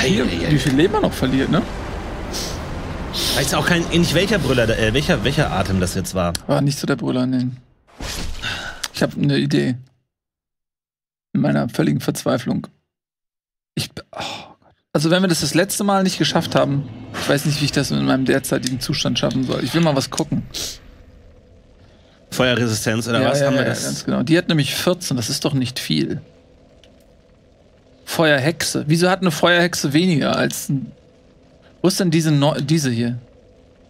viel Leben man noch verliert, ne? Weiß auch nicht welcher Brüller, welcher Atem das jetzt war. War nicht so der Brüller, ne. Ich habe eine Idee. In meiner völligen Verzweiflung. Also wenn wir das letzte Mal nicht geschafft haben, ich weiß nicht, wie ich das in meinem derzeitigen Zustand schaffen soll. Ich will mal was gucken. Feuerresistenz oder was haben wir das? Ja, ganz genau. Die hat nämlich 14, das ist doch nicht viel. Feuerhexe. Wieso hat eine Feuerhexe weniger als ein... Wo ist denn diese hier?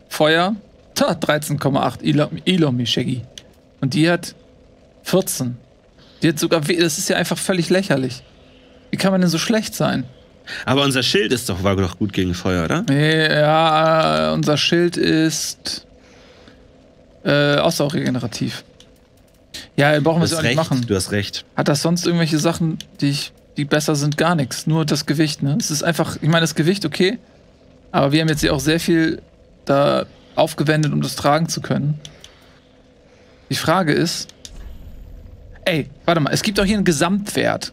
Feuer? 13,8 Ilomishegi. Und die hat 14. Die hat sogar... Das ist ja einfach völlig lächerlich. Wie kann man denn so schlecht sein? Aber unser Schild war doch gut gegen Feuer, oder? Ja, unser Schild ist auch regenerativ. Ja, brauchen wir es auch nicht machen. Du hast recht. Hat das sonst irgendwelche Sachen, die besser sind? Gar nichts. Nur das Gewicht, ne? Es ist einfach, ich meine, das Gewicht, okay. Aber wir haben jetzt hier auch sehr viel da aufgewendet, um das tragen zu können. Die Frage ist... Ey, warte mal, es gibt auch hier einen Gesamtwert.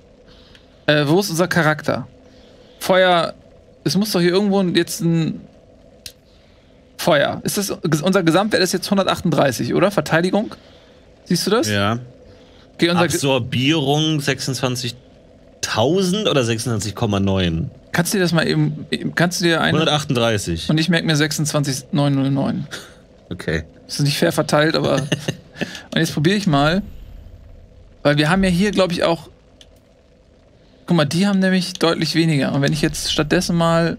Wo ist unser Charakter? Feuer, es muss doch hier irgendwo jetzt ein Feuer. Ist das unser Gesamtwert ist jetzt 138, oder? Verteidigung? Siehst du das? Ja. Okay, Absorbierung 26.000 oder 26,9? Kannst du dir das mal eben, 138. Und ich merke mir 26,909. Okay. Das ist nicht fair verteilt, aber... Und jetzt probiere ich mal, weil wir haben ja hier, glaube ich, auch... Guck mal, die haben nämlich deutlich weniger. Und wenn ich jetzt stattdessen mal...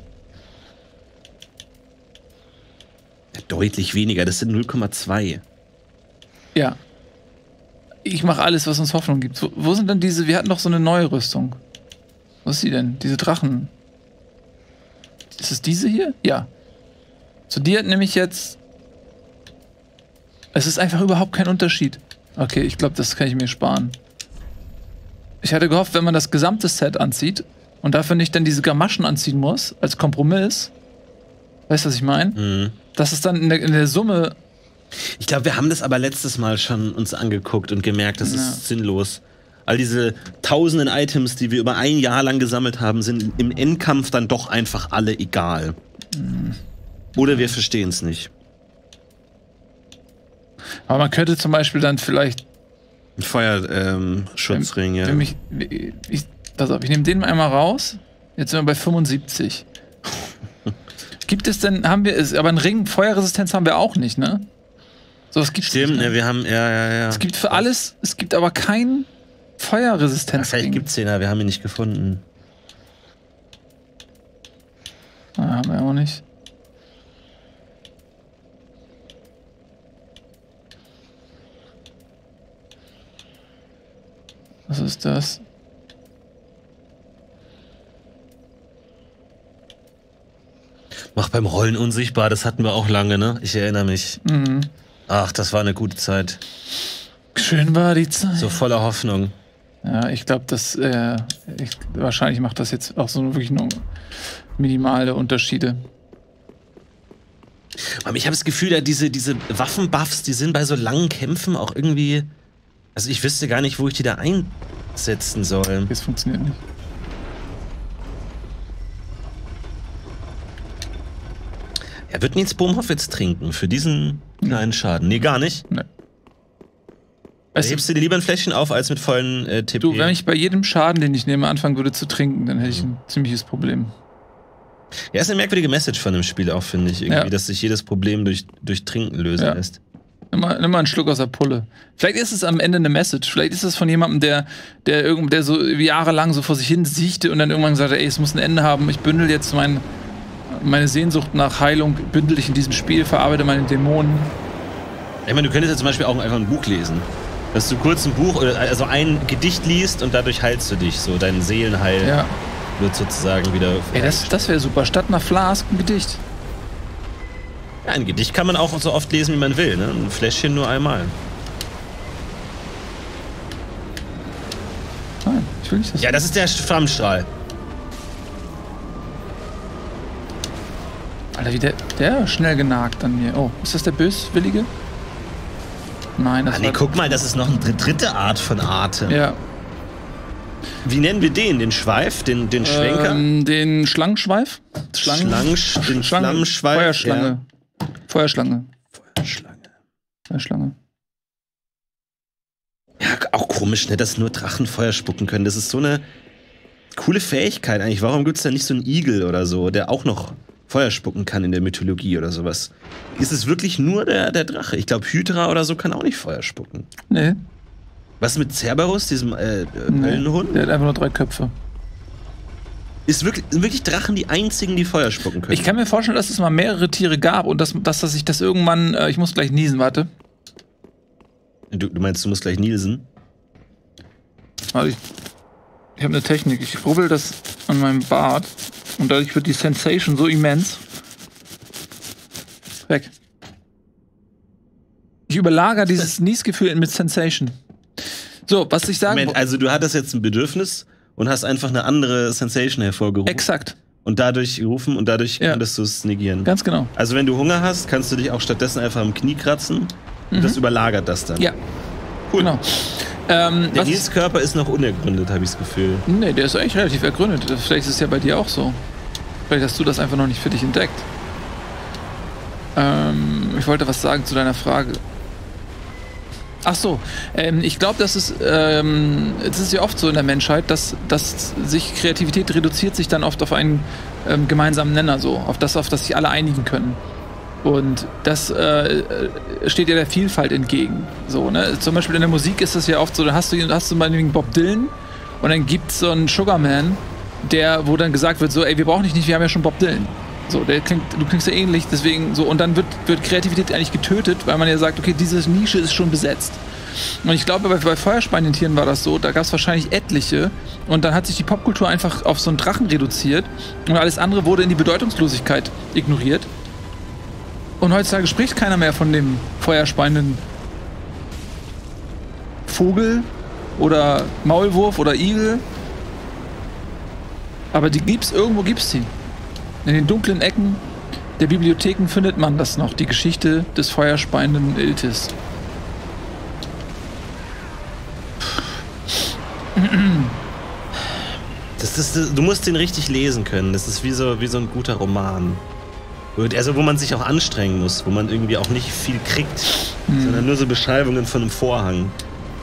Ja, deutlich weniger, das sind 0,2. Ja. Ich mache alles, was uns Hoffnung gibt. Wo sind denn diese... Wir hatten doch so eine neue Rüstung. Was ist die denn? Diese Drachen. Ist es diese hier? Ja. So, die hat nämlich jetzt... Es ist einfach überhaupt kein Unterschied. Okay, ich glaube, das kann ich mir sparen. Ich hatte gehofft, wenn man das gesamte Set anzieht und dafür nicht dann diese Gamaschen anziehen muss, als Kompromiss, weißt du, was ich meine? Mhm. Dass es dann in der Summe... Ich glaube, wir haben das aber letztes Mal schon uns angeguckt und gemerkt, das ist sinnlos. All diese tausenden Items, die wir über ein Jahr lang gesammelt haben, sind im Endkampf dann doch einfach alle egal. Mhm. Oder wir verstehen es nicht. Aber man könnte zum Beispiel dann vielleicht ein Feuerschutzring, ja. Pass auf, ich nehme den einmal raus. Jetzt sind wir bei 75. Gibt es denn, haben wir, aber einen Ring, Feuerresistenz haben wir auch nicht, ne? So, was gibt's nicht, ne? Wir haben, ja. Es gibt für alles, es gibt aber keinen Feuerresistenz. Vielleicht gibt's den, ja, wir haben ihn nicht gefunden. Na, haben wir auch nicht. Was ist das? Mach beim Rollen unsichtbar, das hatten wir auch lange, ne? Ich erinnere mich. Mhm. Ach, das war eine gute Zeit. Schön war die Zeit. So voller Hoffnung. Ja, ich glaube, dass wahrscheinlich macht das jetzt auch so wirklich nur minimale Unterschiede. Aber ich habe das Gefühl, da diese Waffenbuffs, die sind bei so langen Kämpfen auch irgendwie. Also ich wüsste gar nicht, wo ich die da einsetzen soll. Das funktioniert nicht. Ja, wird Nils Bohmhoff jetzt trinken für diesen kleinen Schaden? Nee, gar nicht. Nee. Also hebst du dir lieber ein Fläschchen auf, als mit vollen TP. Du, wenn ich bei jedem Schaden, den ich nehme, anfangen würde zu trinken, dann hätte ich ein ziemliches Problem. Ja, ist eine merkwürdige Message von dem Spiel auch, finde ich. Irgendwie, ja. Dass sich jedes Problem durch Trinken lösen lässt. Nimm mal einen Schluck aus der Pulle. Vielleicht ist es am Ende eine Message. Vielleicht ist es von jemandem, der so jahrelang so vor sich hin siechte und dann irgendwann sagt, ey, es muss ein Ende haben. Ich bündel jetzt meine Sehnsucht nach Heilung, bündel ich in diesem Spiel, verarbeite meine Dämonen. Ich meine, du könntest ja zum Beispiel auch einfach ein Buch lesen. Dass du kurz ein Buch, also ein Gedicht liest und dadurch heilst du dich. So, dein Seelenheil wird sozusagen wieder... Ey, das wäre super. Statt einer Flask ein Gedicht. Ja, ein Gedicht kann man auch so oft lesen, wie man will, ne? Ein Fläschchen nur einmal. Nein, ich will nicht das. Ja, das ist der Flammstrahl. Alter, wie der schnell genagt an mir. Oh, ist das der Böswillige? Nein, das war... guck mal, das ist noch eine dritte Art von Atem. Ja. Wie nennen wir den? Den Schweif? Den Schwenker? Den Schlangenschweif? Den Schlangenschweif? Feuerschlange. Ja. Feuerschlange. Ja, auch komisch, ne, dass nur Drachen Feuer spucken können. Das ist so eine coole Fähigkeit eigentlich. Warum gibt es da nicht so einen Igel oder so, der auch noch Feuer spucken kann in der Mythologie oder sowas? Ist es wirklich nur der Drache? Ich glaube, Hydra oder so kann auch nicht Feuer spucken. Nee. Was mit Cerberus, diesem Höllenhund? Der hat einfach nur 3 Köpfe. Ist wirklich Drachen die einzigen, die Feuer spucken können? Ich kann mir vorstellen, dass es mal mehrere Tiere gab und dass ich das irgendwann... ich muss gleich niesen, warte. Du meinst, du musst gleich niesen? Also ich habe eine Technik. Ich rubbel das an meinem Bart und dadurch wird die Sensation so immens. Weg. Ich überlagere dieses Niesgefühl mit Sensation. So, was ich sagen... Moment, also du hattest jetzt ein Bedürfnis und hast einfach eine andere Sensation hervorgerufen. Exakt. Und dadurch gerufen und dadurch konntest du es negieren. Ganz genau. Also wenn du Hunger hast, kannst du dich auch stattdessen einfach am Knie kratzen und das überlagert das dann. Ja. Cool. Genau. Der Nils-Körper ist noch unergründet, habe ich das Gefühl. Nee, der ist eigentlich relativ ergründet. Vielleicht ist es ja bei dir auch so. Vielleicht hast du das einfach noch nicht für dich entdeckt. Ich wollte was sagen zu deiner Frage. Ach so, ich glaube, es ist ja oft so in der Menschheit, dass sich Kreativität reduziert sich dann oft auf einen gemeinsamen Nenner, so, auf das sich alle einigen können. Und das steht ja der Vielfalt entgegen. So, ne? Zum Beispiel in der Musik ist das ja oft so, da hast du mal Bob Dylan und dann gibt es so einen Sugarman, wo dann gesagt wird, so, ey, wir brauchen dich nicht, wir haben ja schon Bob Dylan. So, du klingst ja ähnlich, deswegen so. Und dann wird Kreativität eigentlich getötet, weil man ja sagt, okay, diese Nische ist schon besetzt. Und ich glaube, bei Feuerspeienden-Tieren war das so, da gab es wahrscheinlich etliche. Und dann hat sich die Popkultur einfach auf so einen Drachen reduziert. Und alles andere wurde in die Bedeutungslosigkeit ignoriert. Und heutzutage spricht keiner mehr von dem feuerspeienden Vogel oder Maulwurf oder Igel. Aber die gibt's, irgendwo gibt's die. In den dunklen Ecken der Bibliotheken findet man das noch, die Geschichte des feuerspeienden Iltis. Du musst den richtig lesen können, das ist wie so ein guter Roman. Also wo man sich auch anstrengen muss, wo man irgendwie auch nicht viel kriegt. sondern nur so Beschreibungen von einem Vorhang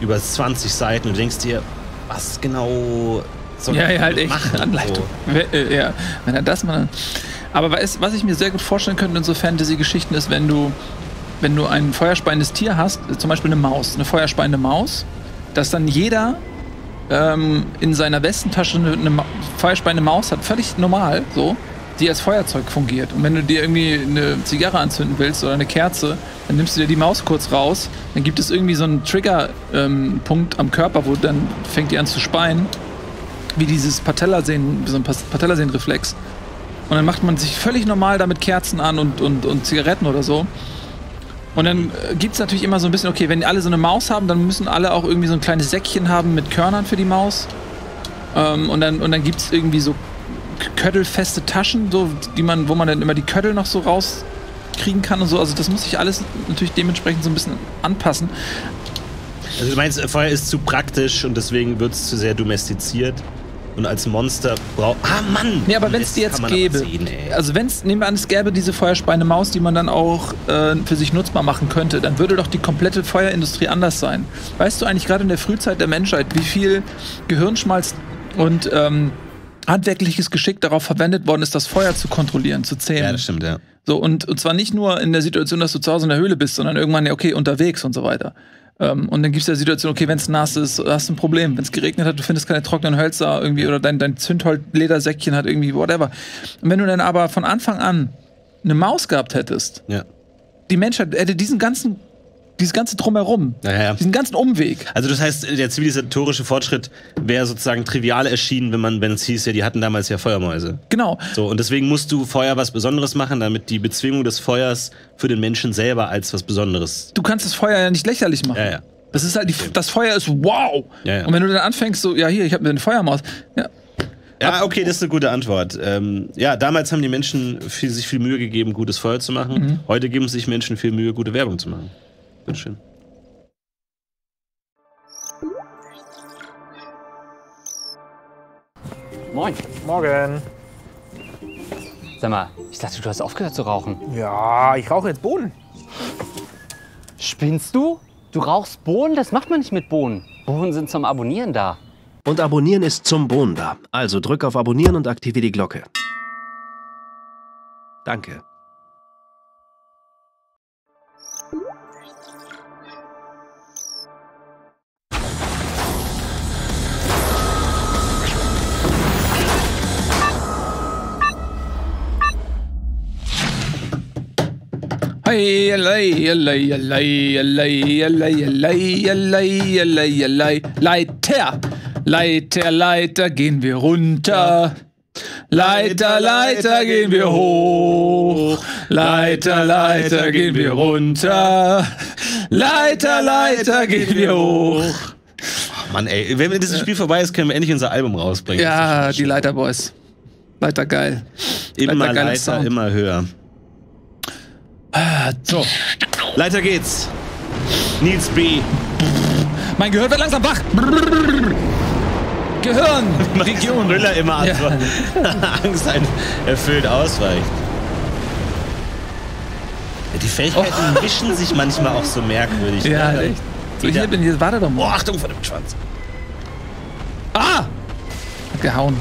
über 20 Seiten und denkst dir, was genau soll ich halt machen? Echt Anleitung. So. Ja, wenn er das mal... Aber was ich mir sehr gut vorstellen könnte in so Fantasy-Geschichten ist, wenn du ein feuerspeiendes Tier hast, zum Beispiel eine Maus, eine feuerspeiende Maus, dass dann jeder in seiner Westentasche eine feuerspeiende Maus hat, völlig normal, so, die als Feuerzeug fungiert. Und wenn du dir irgendwie eine Zigarre anzünden willst oder eine Kerze, dann nimmst du dir die Maus kurz raus, dann gibt es irgendwie so einen Triggerpunkt am Körper, wo dann fängt die an zu speien, wie dieses Patellasehnen, so ein Patellasehnenreflex. Und dann macht man sich völlig normal damit Kerzen an und Zigaretten oder so. Und dann gibt es natürlich immer so ein bisschen, okay, wenn alle so eine Maus haben, dann müssen alle auch irgendwie so ein kleines Säckchen haben mit Körnern für die Maus. Und dann gibt es irgendwie so köttelfeste Taschen, so, wo man dann immer die Köttel noch so rauskriegen kann und so. Also das muss sich alles natürlich dementsprechend so ein bisschen anpassen. Also du meinst, Feuer ist zu praktisch und deswegen wird es zu sehr domestiziert. Und als Monster braucht... Ah, Mann! Nee, aber wenn es die jetzt gäbe... Sehen, also wenn es, nehmen wir an, es gäbe diese feuerspeiende Maus, die man dann auch für sich nutzbar machen könnte, dann würde doch die komplette Feuerindustrie anders sein. Weißt du eigentlich gerade in der Frühzeit der Menschheit, wie viel Gehirnschmalz und handwerkliches Geschick darauf verwendet worden ist, das Feuer zu kontrollieren, zu zähmen? Ja, das stimmt, ja. So, und zwar nicht nur in der Situation, dass du zu Hause in der Höhle bist, sondern irgendwann, ja, okay, unterwegs und so weiter. Und dann gibt es ja die Situation, okay, wenn es nass ist, hast du ein Problem. Wenn es geregnet hat, du findest keine trockenen Hölzer irgendwie oder dein Zündholzledersäckchen hat irgendwie whatever. Und wenn du dann aber von Anfang an eine Maus gehabt hättest, ja, die Menschheit hätte dieses ganze Drumherum, ja. Diesen ganzen Umweg. Also das heißt, der zivilisatorische Fortschritt wäre sozusagen trivial erschienen, wenn es hieß, ja, die hatten damals ja Feuermäuse. Genau. So, und deswegen musst du Feuer was Besonderes machen, damit die Bezwingung des Feuers für den Menschen selber als was Besonderes... Du kannst das Feuer ja nicht lächerlich machen. Ja, ja. Das ist halt, das Feuer ist wow. Ja, ja. Und wenn du dann anfängst, so, ja, hier, ich habe mir eine Feuermaus. Ja. Ja, okay, das ist eine gute Antwort. Ja, damals haben die Menschen sich viel Mühe gegeben, gutes Feuer zu machen. Mhm. Heute geben sich Menschen viel Mühe, gute Werbung zu machen. Ganz schön. Moin. Morgen. Sag mal, ich dachte, du hast aufgehört zu rauchen. Ja, ich rauche jetzt Bohnen. Spinnst du? Du rauchst Bohnen? Das macht man nicht mit Bohnen. Bohnen sind zum Abonnieren da. Und Abonnieren ist zum Bohnen da. Also drück auf Abonnieren und aktiviere die Glocke. Danke. Leiter, Leiter, Leiter, gehen wir runter. Leiter, Leiter, gehen wir hoch. Leiter, Leiter, gehen wir runter. Leiter, Leiter, gehen wir hoch. Mann, ey, wenn dieses Spiel vorbei ist, können wir endlich unser Album rausbringen. Ja, die Leiter Boys. Leiter geil. Immer Leiter, immer höher. So. Leiter geht's. Nils B. Mein Gehirn wird langsam wach. Gehirn. Region. Müller immer antworten. Ja. Angst ein erfüllt ausweicht. Die Fähigkeiten mischen sich manchmal auch so merkwürdig. Ja, ne? Echt. So, hier bin ich. Warte doch mal. Oh, Achtung vor dem Schwanz. Ah! Hat gehauen.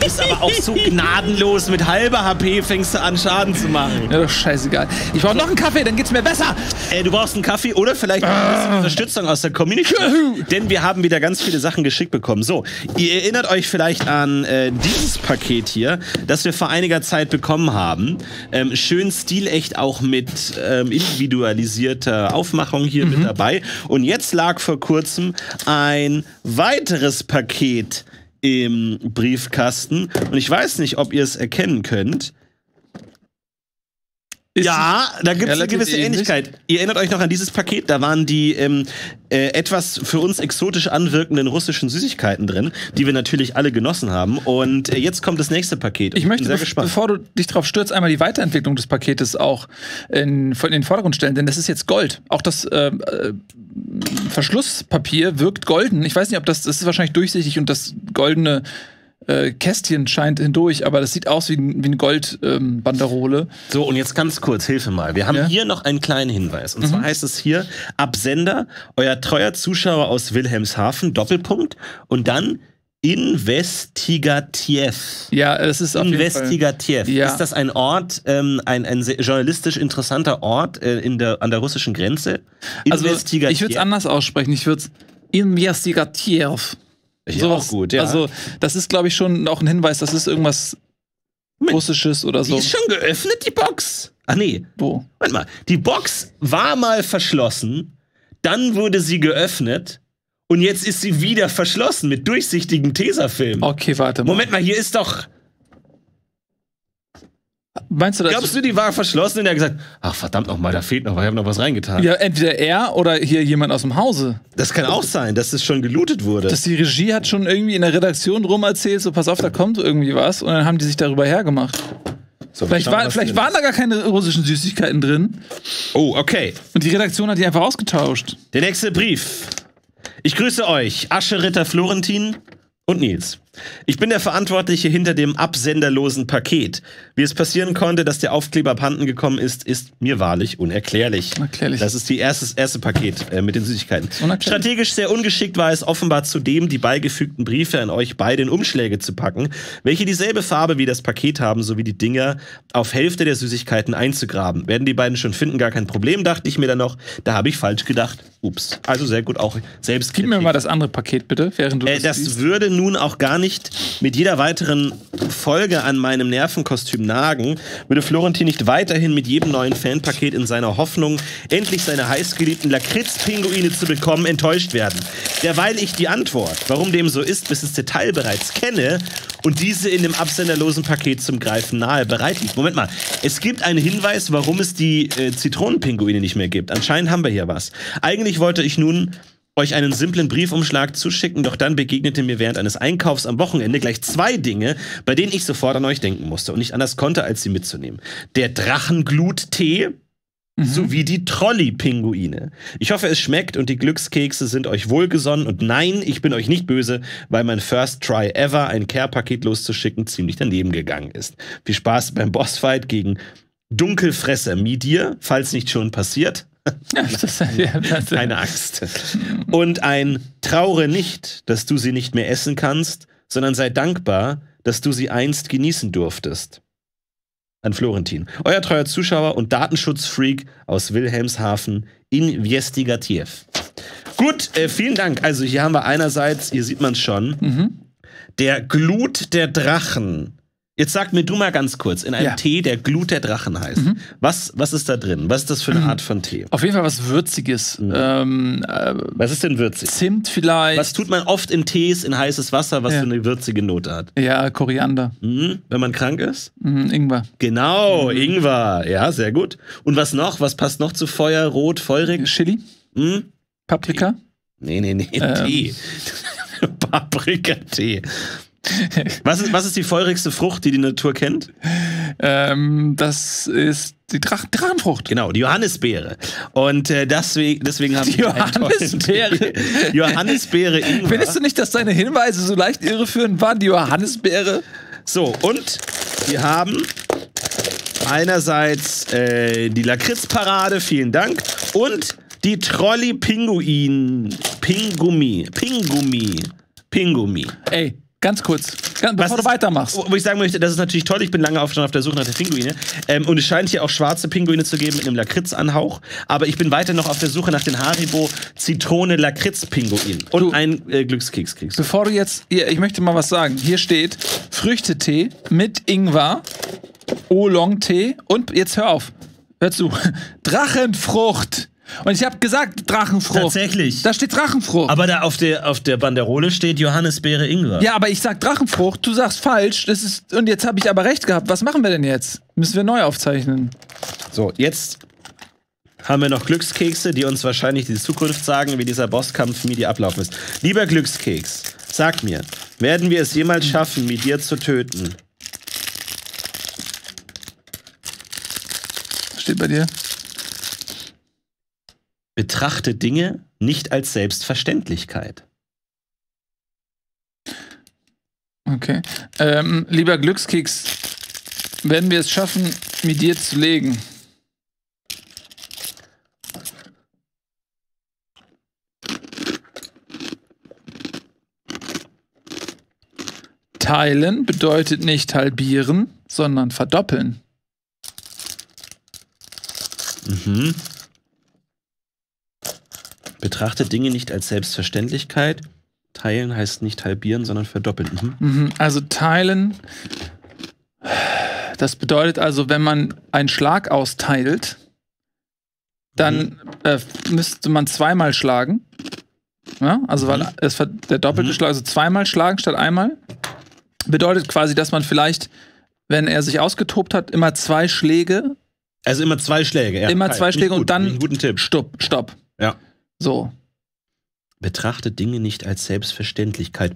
Du bist aber auch so gnadenlos. Mit halber HP fängst du an, Schaden zu machen. Ja, doch scheißegal. Ich brauche noch einen Kaffee, dann geht's mir besser. Du brauchst einen Kaffee oder vielleicht ein bisschen Unterstützung aus der Community. Denn wir haben wieder ganz viele Sachen geschickt bekommen. So, ihr erinnert euch vielleicht an dieses Paket hier, das wir vor einiger Zeit bekommen haben. Schön stilecht auch mit individualisierter Aufmachung hier mit dabei. Und jetzt lag vor kurzem ein weiteres Paket im Briefkasten. Und ich weiß nicht, ob ihr es erkennen könnt. Ja, da gibt es eine gewisse Ähnlichkeit. Ihr erinnert euch noch an dieses Paket, da waren die etwas für uns exotisch anwirkenden russischen Süßigkeiten drin, die wir natürlich alle genossen haben. Und jetzt kommt das nächste Paket. Ich möchte, bevor du dich drauf stürzt, einmal die Weiterentwicklung des Paketes auch in den Vordergrund stellen, denn das ist jetzt Gold. Auch das Verschlusspapier wirkt golden. Ich weiß nicht, ob das ist wahrscheinlich durchsichtig und das goldene Kästchen scheint hindurch, aber das sieht aus wie eine Goldbanderole. So, und jetzt ganz kurz, Hilfe mal. Wir haben hier noch einen kleinen Hinweis. Und zwar heißt es hier, Absender, euer treuer Zuschauer aus Wilhelmshaven, Doppelpunkt, und dann Investigativ. Ja, es ist auf Investigativ. Jeden Fall. Ja. Ist das ein Ort, ein journalistisch interessanter Ort an der russischen Grenze? Investigativ. Also, ich würde es anders aussprechen. Ich würde es Investigativ. Ja, so was, auch gut, ja. Also, das ist, glaube ich, schon auch ein Hinweis, das ist irgendwas Russisches oder so. Die ist schon geöffnet, die Box? Ach nee. Wo? Warte mal. Die Box war mal verschlossen, dann wurde sie geöffnet und jetzt ist sie wieder verschlossen mit durchsichtigem Tesafilm. Okay, warte mal. Moment mal, hier ist doch... Meinst du das? Glaubst du, die war verschlossen und er hat gesagt, ach verdammt nochmal, da fehlt noch was, ich habe noch was reingetan. Ja, entweder er oder hier jemand aus dem Hause. Das kann auch sein, dass es schon gelootet wurde. Dass die Regie hat schon irgendwie in der Redaktion rum erzählt, so pass auf, da kommt irgendwie was und dann haben die sich darüber hergemacht. So, vielleicht waren da gar keine russischen Süßigkeiten drin. Oh, okay. Und die Redaktion hat die einfach ausgetauscht. Der nächste Brief. Ich grüße euch, Ascheritter Florentin und Nils. Ich bin der Verantwortliche hinter dem absenderlosen Paket. Wie es passieren konnte, dass der Aufkleber abhanden gekommen ist, ist mir wahrlich unerklärlich. Unerklärlich. Das ist die erste Paket mit den Süßigkeiten. Strategisch sehr ungeschickt war es offenbar zudem, die beigefügten Briefe an euch beide in Umschläge zu packen, welche dieselbe Farbe wie das Paket haben, sowie die Dinger auf Hälfte der Süßigkeiten einzugraben. Werden die beiden schon finden, gar kein Problem, dachte ich mir dann noch. Da habe ich falsch gedacht. Ups. Also sehr gut, auch selbst. Gib mir mal das andere Paket, bitte, während du das siehst. Würde nun auch gar nicht mit jeder weiteren Folge an meinem Nervenkostüm nagen, würde Florentin nicht weiterhin mit jedem neuen Fanpaket in seiner Hoffnung, endlich seine heißgeliebten Lakritz-Pinguine zu bekommen, enttäuscht werden. Derweil ich die Antwort, warum dem so ist, bis ins Detail bereits kenne und diese in dem absenderlosen Paket zum Greifen nahe bereit liegt. Moment mal, es gibt einen Hinweis, warum es die Zitronenpinguine nicht mehr gibt. Anscheinend haben wir hier was. Eigentlich wollte ich nun euch einen simplen Briefumschlag zuschicken, doch dann begegnete mir während eines Einkaufs am Wochenende gleich zwei Dinge, bei denen ich sofort an euch denken musste und nicht anders konnte, als sie mitzunehmen. Der Drachenglut-Tee sowie die Trolley-Pinguine. Ich hoffe, es schmeckt und die Glückskekse sind euch wohlgesonnen und nein, ich bin euch nicht böse, weil mein First Try Ever, ein Care-Paket loszuschicken, ziemlich daneben gegangen ist. Viel Spaß beim Bossfight gegen Dunkelfresser Midir, falls nicht schon passiert. Keine Angst. Und ein Traure nicht, dass du sie nicht mehr essen kannst, sondern sei dankbar, dass du sie einst genießen durftest. An Florentin. Euer treuer Zuschauer und Datenschutzfreak aus Wilhelmshaven, Investigativ. Gut, vielen Dank. Also hier haben wir einerseits, hier sieht man es schon, der Glut der Drachen. Jetzt sag mir du mal ganz kurz, in einem Tee, der Glut der Drachen heißt. Was ist da drin? Was ist das für eine Art von Tee? Auf jeden Fall was Würziges. Was ist denn würzig? Zimt vielleicht. Was tut man oft in Tees, in heißes Wasser, was so eine würzige Note hat? Ja, Koriander. Wenn man krank ist? Ingwer. Genau, Ingwer. Ja, sehr gut. Und was noch? Was passt noch zu Feuer, Rot, feurig? Chili. Paprika. Nee, Tee. Paprika-Tee. Was ist die feurigste Frucht, die die Natur kennt? Das ist die Drachenfrucht. Genau, die Johannisbeere. Und deswegen haben wir Johannisbeere. Johannisbeere. Findest du nicht, dass deine Hinweise so leicht irreführend waren? Die Johannisbeere. So, und wir haben einerseits die Lakritzparade, vielen Dank, und die Trolley-Pingumi. Ey. Ganz kurz, bevor du weitermachst. Wo ich sagen möchte, das ist natürlich toll, ich bin lange schon auf der Suche nach der Pinguine. Und es scheint hier auch schwarze Pinguine zu geben mit einem Lakritz-Anhauch. Aber ich bin weiter noch auf der Suche nach den Haribo-Zitrone-Lakritz-Pinguinen. Und einen Glückskeks kriegst. Bevor du jetzt, ich möchte mal was sagen. Hier steht Früchtetee mit Ingwer, Oolong-Tee und, jetzt hör auf, hör zu, Drachenfrucht. Und ich habe gesagt, Drachenfrucht. Tatsächlich. Da steht Drachenfrucht. Aber da auf der Banderole steht Johannisbeere Ingwer. Ja, aber ich sag Drachenfrucht, du sagst falsch. Das ist, und jetzt habe ich aber recht gehabt. Was machen wir denn jetzt? Müssen wir neu aufzeichnen. So, jetzt haben wir noch Glückskekse, die uns wahrscheinlich die Zukunft sagen, wie dieser Bosskampf Midir ablaufen ist. Lieber Glückskeks, sag mir, werden wir es jemals schaffen, Midir zu töten? Was steht bei dir? Betrachte Dinge nicht als Selbstverständlichkeit. Okay. Lieber Glückskeks, werden wir es schaffen, Midir zu legen? Teilen bedeutet nicht halbieren, sondern verdoppeln. Mhm. Betrachtet Dinge nicht als Selbstverständlichkeit. Teilen heißt nicht halbieren, sondern verdoppeln. Mhm. Also teilen, das bedeutet also, wenn man einen Schlag austeilt, dann müsste man zweimal schlagen. Ja? Also weil es der doppelte Schlag, also zweimal schlagen statt einmal. Bedeutet quasi, dass man vielleicht, wenn er sich ausgetobt hat, immer zwei Schläge. Also immer zwei Schläge, ja. Immer zwei Schläge und dann guten Tipp. Stopp, stopp. Ja. So. Betrachtet Dinge nicht als Selbstverständlichkeit.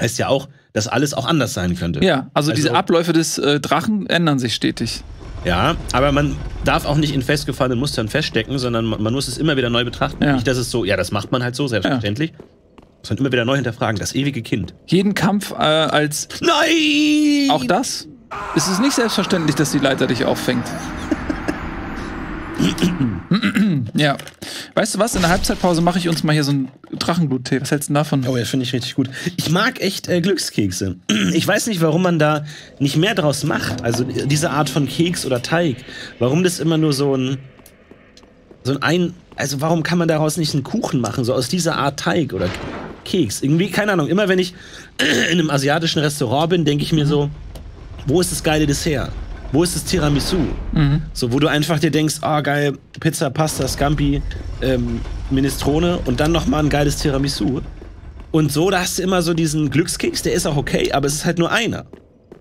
Heißt ja auch, dass alles auch anders sein könnte. Ja, also diese Abläufe des Drachen ändern sich stetig. Ja, aber man darf auch nicht in festgefahrenen Mustern feststecken, sondern man muss es immer wieder neu betrachten. Ja. Nicht, dass es so, ja, das macht man halt so selbstverständlich. Ja. Sondern immer wieder neu hinterfragen, das ewige Kind. Jeden Kampf als... Nein! Auch das? Es ist nicht selbstverständlich, dass die Leiter dich auffängt. Ja. Weißt du was? In der Halbzeitpause mache ich uns mal hier so einen Drachenbluttee. Was hältst du denn davon? Oh, das finde ich richtig gut. Ich mag echt Glückskekse. Ich weiß nicht, warum man da nicht mehr draus macht. Also diese Art von Keks oder Teig. Warum das immer nur so ein... Also warum kann man daraus nicht einen Kuchen machen? So aus dieser Art Teig oder Keks. Irgendwie, keine Ahnung. Immer wenn ich in einem asiatischen Restaurant bin, denke ich mir so, wo ist das geile Dessert? Wo ist das Tiramisu? Mhm. So, wo du einfach dir denkst, ah, geil, Pizza, Pasta, Scampi, Minestrone und dann nochmal ein geiles Tiramisu. Und so, da hast du immer so diesen Glückskeks, der ist auch okay, aber es ist halt nur einer.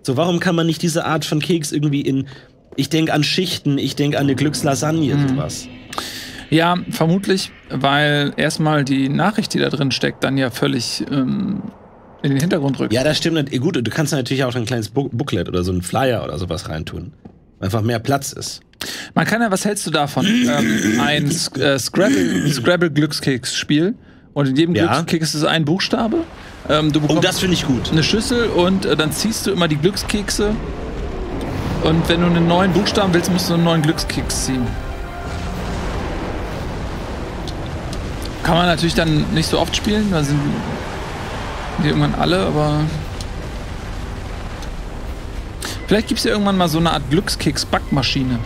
So, warum kann man nicht diese Art von Keks irgendwie in, ich denke an Schichten, ich denke an eine Glückslasagne, sowas. Ja, vermutlich, weil erstmal die Nachricht, die da drin steckt, dann ja völlig in den Hintergrund rückt. Ja, das stimmt. Gut, du kannst natürlich auch ein kleines Booklet oder so einen Flyer oder sowas reintun. Einfach mehr Platz ist. Man kann ja, was hältst du davon? Ein Scrabble-Glückskeks-Spiel. Und in jedem Glückskeks ist ein Buchstabe. Du bekommst das finde ich gut. Eine Schüssel und dann ziehst du immer die Glückskekse. Und wenn du einen neuen Buchstaben willst, musst du einen neuen Glückskeks ziehen. Kann man natürlich dann nicht so oft spielen, da sind die irgendwann alle, aber... Vielleicht gibt es ja irgendwann mal so eine Art Glückskeks-Backmaschine.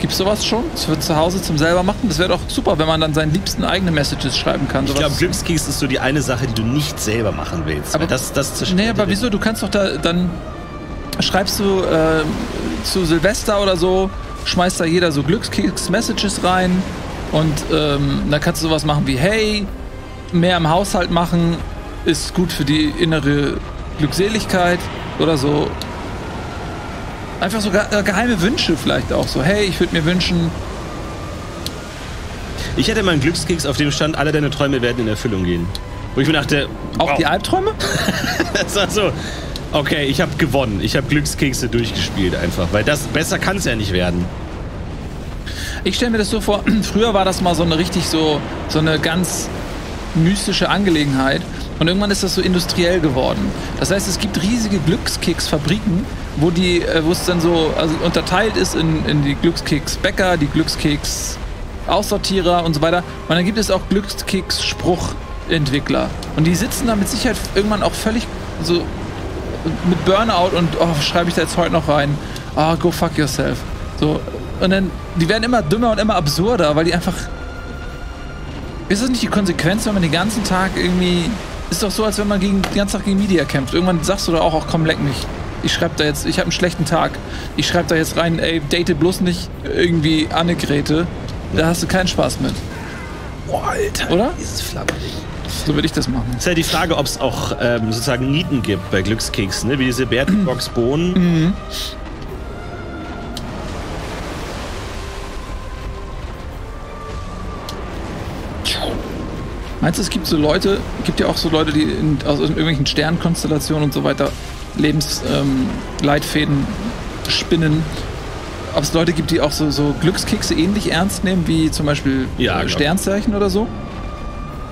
Gibt's sowas schon? Für zu Hause zum selber machen? Das wäre doch super, wenn man dann seinen Liebsten eigene Messages schreiben kann. Ich glaube, Glückskeks ist so die eine Sache, die du nicht selber machen willst. Aber das zerstört. Nee, aber wieso? Du kannst doch da dann... Schreibst du zu Silvester oder so, schmeißt da jeder so Glückskeks-Messages rein. Und da kannst du sowas machen wie, hey, mehr im Haushalt machen ist gut für die innere Glückseligkeit oder so. Einfach so geheime Wünsche vielleicht auch. So, hey, ich würde mir wünschen... Ich hätte mal einen Glückskeks, auf dem stand, alle deine Träume werden in Erfüllung gehen. Wo ich mir dachte... Wow. Auch die Albträume? Das war so... Okay, ich habe gewonnen. Ich habe Glückskekse durchgespielt einfach. Weil das besser kann es ja nicht werden. Ich stelle mir das so vor, früher war das mal so eine richtig so eine ganz mystische Angelegenheit und irgendwann ist das so industriell geworden. Das heißt, es gibt riesige Glückskeksfabriken, wo es dann so unterteilt ist in die Glückskeksbäcker, die Glückskeks-Aussortierer und so weiter. Und dann gibt es auch Glückskeks-Spruchentwickler. Und die sitzen da mit Sicherheit irgendwann auch völlig so mit Burnout und oh, schreibe ich da jetzt heute noch rein? Ah, oh, go fuck yourself. So. Und dann, die werden immer dümmer und immer absurder, weil die einfach... Ist das nicht die Konsequenz, wenn man den ganzen Tag irgendwie... Ist doch so, als wenn man den ganzen Tag gegen Media kämpft. Irgendwann sagst du da auch, komm, leck mich. Ich schreibe da jetzt, ich habe einen schlechten Tag. Ich schreibe da jetzt rein, ey, date bloß nicht irgendwie Annegrete. Da hast du keinen Spaß mit. Boah, Alter. Oder? Dieses Flammerding. So würde ich das machen. Ist ja die Frage, ob es auch sozusagen Nieten gibt bei Glückskeksen, ne? Wie diese Bärtenbox-Bohnen. Mhm. Meinst du, es gibt so Leute, die aus irgendwelchen Sternkonstellationen und so weiter Lebensleitfäden spinnen? Ob es Leute gibt, die auch so Glückskekse ähnlich ernst nehmen, wie zum Beispiel Sternzeichen oder so?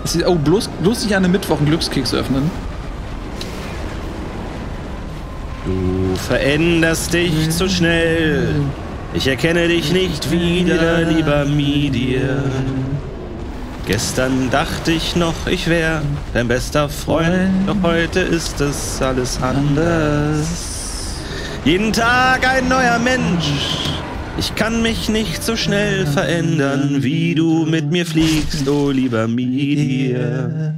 Dass sie bloß nicht an einem Mittwoch einen Glückskeks öffnen. Du veränderst dich zu schnell. Ich erkenne dich nicht wieder, lieber Midir. Gestern dachte ich noch, ich wäre dein bester Freund, doch heute ist es alles anders. Jeden Tag ein neuer Mensch. Ich kann mich nicht so schnell verändern, wie du mit mir fliegst, oh lieber Midir.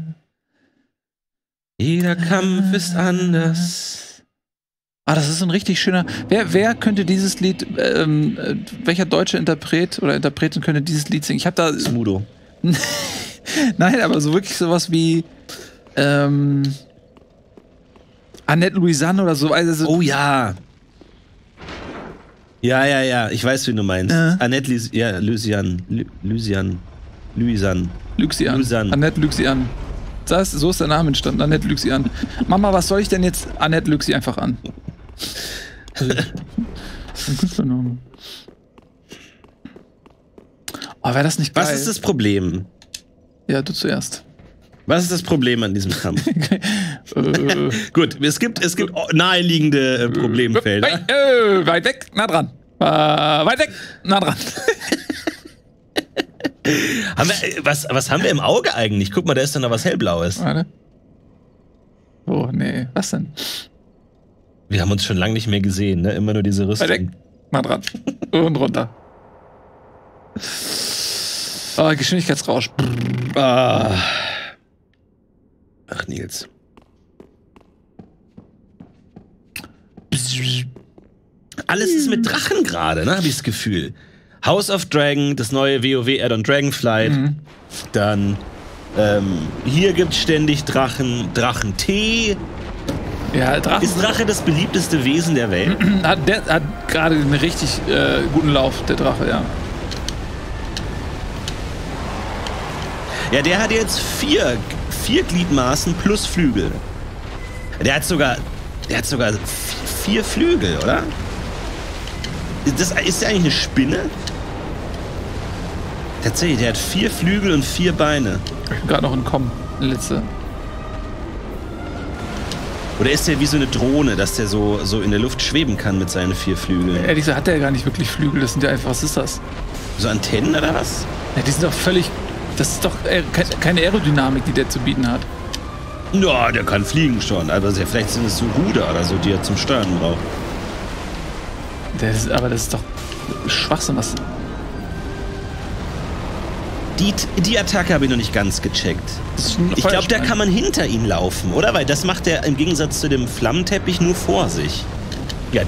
Jeder Kampf ist anders. Ah, das ist ein richtig schöner... Wer könnte dieses Lied... welcher deutsche Interpret oder Interpretin könnte dieses Lied singen? Ich habe da... Smudo. Nein, aber so wirklich sowas wie... Annett Louisan oder so. Also, oh ja. Ja. Ich weiß, wie du meinst. Annett Louisan. Louisan. Annett Louisan. Das, so ist der Name entstanden. Annett Louisan. Mama, was soll ich denn jetzt? Annett Louisan einfach an. Oh, wäre das nicht geil? Was ist das Problem? Ja, du zuerst. Was ist das Problem an diesem Kampf? Gut, es gibt naheliegende Problemfelder. Weit weg, nah dran. Weit weg, nah dran. Haben wir, was haben wir im Auge eigentlich? Guck mal, da ist dann noch was Hellblaues. Warte. Oh, nee. Was denn? Wir haben uns schon lange nicht mehr gesehen, ne? Immer nur diese Rüstung. Weg. Mal dran. Und runter. Ah, Geschwindigkeitsrausch. Ah. Ach, Nils. Alles ist mit Drachen gerade, ne? Hab ich das Gefühl. House of Dragon, das neue WoW-Add-on Dragonflight. Dann, hier gibt's ständig Drachen. Drachentee. Ja, Drachen. Ist Drache das beliebteste Wesen der Welt? Hat gerade einen richtig guten Lauf, der Drache, ja. Ja, der hat jetzt vier Gliedmaßen plus Flügel. Der hat sogar vier Flügel, oder? Das ist ja eigentlich eine Spinne? Tatsächlich, der hat vier Flügel und vier Beine. Ich bin gerade noch entkommen, letzte. Oder ist der wie so eine Drohne, dass der so in der Luft schweben kann mit seinen vier Flügeln? Ehrlich gesagt, hat der ja gar nicht wirklich Flügel, das sind ja einfach, was ist das? So Antennen oder was? Ja, die sind doch völlig, das ist doch keine Aerodynamik, die der zu bieten hat. Ja, der kann fliegen schon, aber vielleicht sind es so Ruder oder so, die er zum Steuern braucht. Aber das ist doch Schwachsinn, was... Die Attacke habe ich noch nicht ganz gecheckt. Ich glaube, da kann man hinter ihm laufen, oder? Weil das macht er im Gegensatz zu dem Flammenteppich nur vor sich. Ja,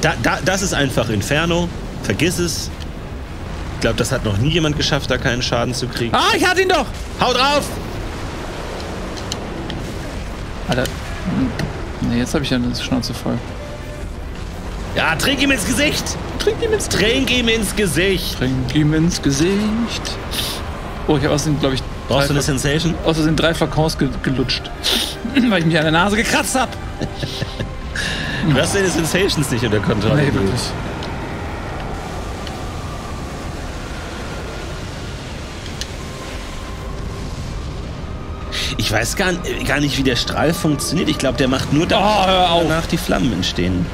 das ist einfach Inferno. Vergiss es. Ich glaube, das hat noch nie jemand geschafft, da keinen Schaden zu kriegen. Ah, ich hatte ihn doch! Hau drauf! Alter. Ne, jetzt habe ich ja eine Schnauze voll. Ja, trink ihm ins Gesicht! Trink ihm ins Gesicht! Oh, ich habe außerdem, glaube ich... Brauchst du eine Sensation? Außerdem 3 Flakons gelutscht. Weil ich mich an der Nase gekratzt habe. Du hast deine Sensations nicht unter Kontrolle. Nee, wirklich. Ich weiß gar nicht, wie der Strahl funktioniert. Ich glaube, der macht nur danach die Flammen entstehen.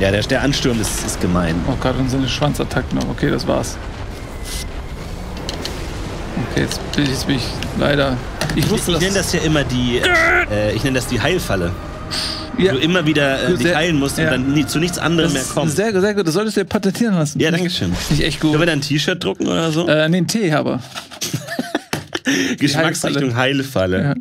Ja, der Ansturm ist gemein. Oh Gott, und seine Schwanzattacken noch. Okay, das war's. Okay, jetzt bin ich leider... Ich nenne das ja immer die... ich nenne das die Heilfalle. Ja. Wo du immer wieder dich heilen musst und dann zu nichts anderem mehr kommst. Sehr, sehr gut, das solltest du dir patentieren lassen. Ja, dankeschön. Finde ich echt gut. Können wir da ein T-Shirt drucken oder so? Nee, einen Tee habe. Geschmacksrichtung Heilfalle. Ja.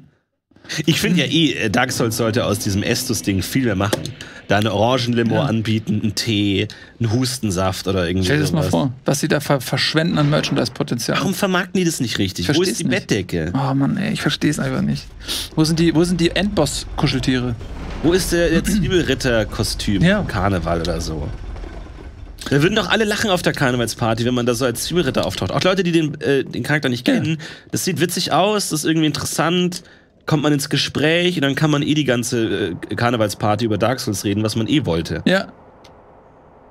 Ich finde ja Dark Souls sollte aus diesem Estus-Ding viel mehr machen. Da eine Orangenlimo anbieten, einen Tee, einen Hustensaft oder irgendwie. Stell dir das mal vor, was sie da verschwenden an Merchandise-Potenzial. Warum vermarkten die das nicht richtig? Wo ist die Bettdecke? Oh Mann, ey, ich verstehe es einfach nicht. Wo sind die Endboss-Kuscheltiere? Wo ist der Zwiebelritter-Kostüm? Ja. Karneval oder so. Da würden doch alle lachen auf der Karnevalsparty, wenn man da so als Zwiebelritter auftaucht. Auch Leute, die den Charakter nicht kennen. Das sieht witzig aus, das ist irgendwie interessant. Kommt man ins Gespräch und dann kann man die ganze Karnevalsparty über Dark Souls reden, was man wollte. Ja.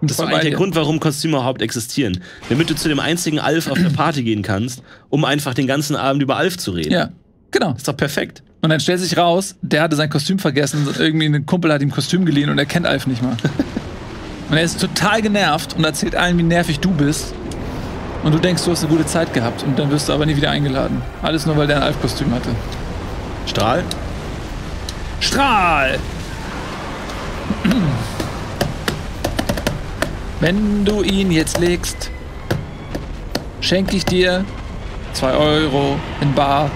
Das war eigentlich der Grund, warum Kostüme überhaupt existieren. Damit du zu dem einzigen Alf auf der Party gehen kannst, um einfach den ganzen Abend über Alf zu reden. Ja. Genau, ist doch perfekt. Und dann stellt sich raus, der hatte sein Kostüm vergessen, irgendwie ein Kumpel hat ihm Kostüm geliehen und er kennt Alf nicht mal. Und er ist total genervt und erzählt allen, wie nervig du bist. Und du denkst, du hast eine gute Zeit gehabt und dann wirst du aber nie wieder eingeladen. Alles nur, weil der ein Alf-Kostüm hatte. Strahl? Strahl! Wenn du ihn jetzt legst, schenke ich dir 2 € in bar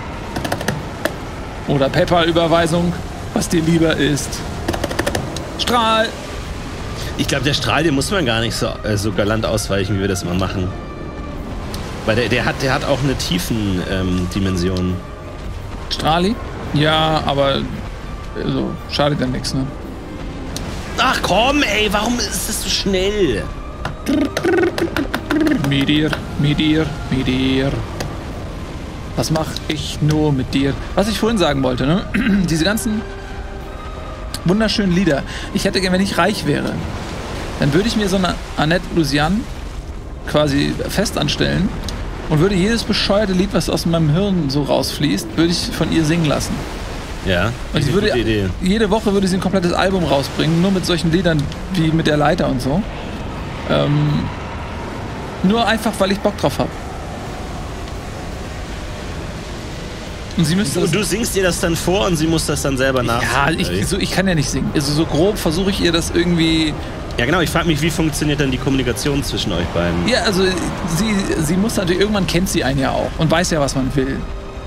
oder PayPal-Überweisung, was dir lieber ist. Strahl! Ich glaube, der Strahl, den muss man gar nicht so, so galant ausweichen, wie wir das immer machen. Weil der hat auch eine Tiefendimension. Strahli? Ja, aber also, schadet ja nichts, ne? Ach komm, ey, warum ist das so schnell? Midir. Was mache ich nur mit dir? Was ich vorhin sagen wollte, ne? Diese ganzen wunderschönen Lieder. Ich hätte gerne, wenn ich reich wäre, dann würde ich mir so eine Annett Louisan quasi fest anstellen und würde jedes bescheuerte Lied, was aus meinem Hirn so rausfließt, würde ich von ihr singen lassen. Ja, und ich würde Idee. Jede Woche würde sie ein komplettes Album rausbringen, nur mit solchen Liedern wie mit der Leiter und so. Nur einfach, weil ich Bock drauf habe. Und sie müsste du singst ihr das dann vor und sie muss das dann selber nachsingen. Ja, ich kann ja nicht singen. Also so grob versuche ich ihr das irgendwie... Ja genau, ich frage mich, wie funktioniert dann die Kommunikation zwischen euch beiden? Ja, also sie muss natürlich, irgendwann kennt sie einen ja auch und weiß ja, was man will.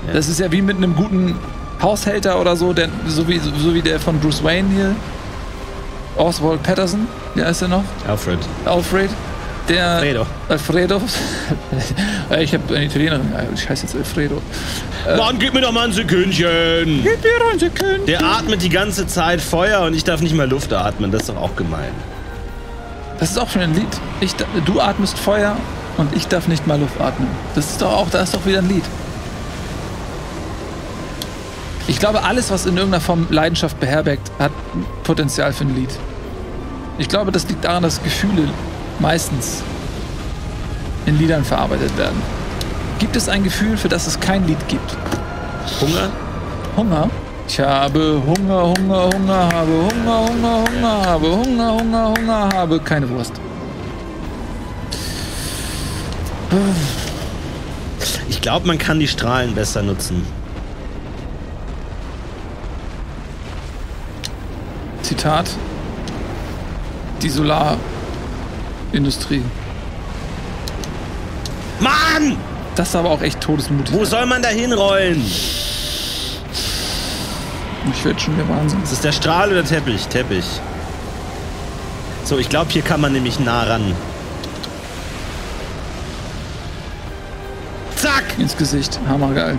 Ja. Das ist ja wie mit einem guten Haushälter oder so, der, so wie der von Bruce Wayne hier, Oswald Patterson, wie heißt der noch? Alfred. Der Alfredo. Ich habe eine Italienerin, ich heiße jetzt Alfredo. Mann, gib mir doch mal ein Sekündchen. Gib mir doch ein Sekündchen. Der atmet die ganze Zeit Feuer und ich darf nicht mal Luft atmen, das ist doch auch gemein. Das ist auch schon ein Lied. Du atmest Feuer und ich darf nicht mal Luft atmen. Das ist doch auch, da ist doch wieder ein Lied. Ich glaube, alles, was in irgendeiner Form Leidenschaft beherbergt, hat Potenzial für ein Lied. Ich glaube, das liegt daran, dass Gefühle meistens in Liedern verarbeitet werden. Gibt es ein Gefühl, für das es kein Lied gibt? Hunger? Hunger? Ich habe Hunger, habe Hunger, habe Hunger, habe keine Wurst. Ich glaube, man kann die Strahlen besser nutzen. Zitat: Die Solarindustrie. Mann! Das ist aber auch echt todesmutig. Wo soll man da hinrollen? Ich werde schon der Wahnsinn. Ist das der Strahl oder Teppich? Teppich. So, ich glaube, hier kann man nämlich nah ran. Zack! Ins Gesicht. Hammergeil.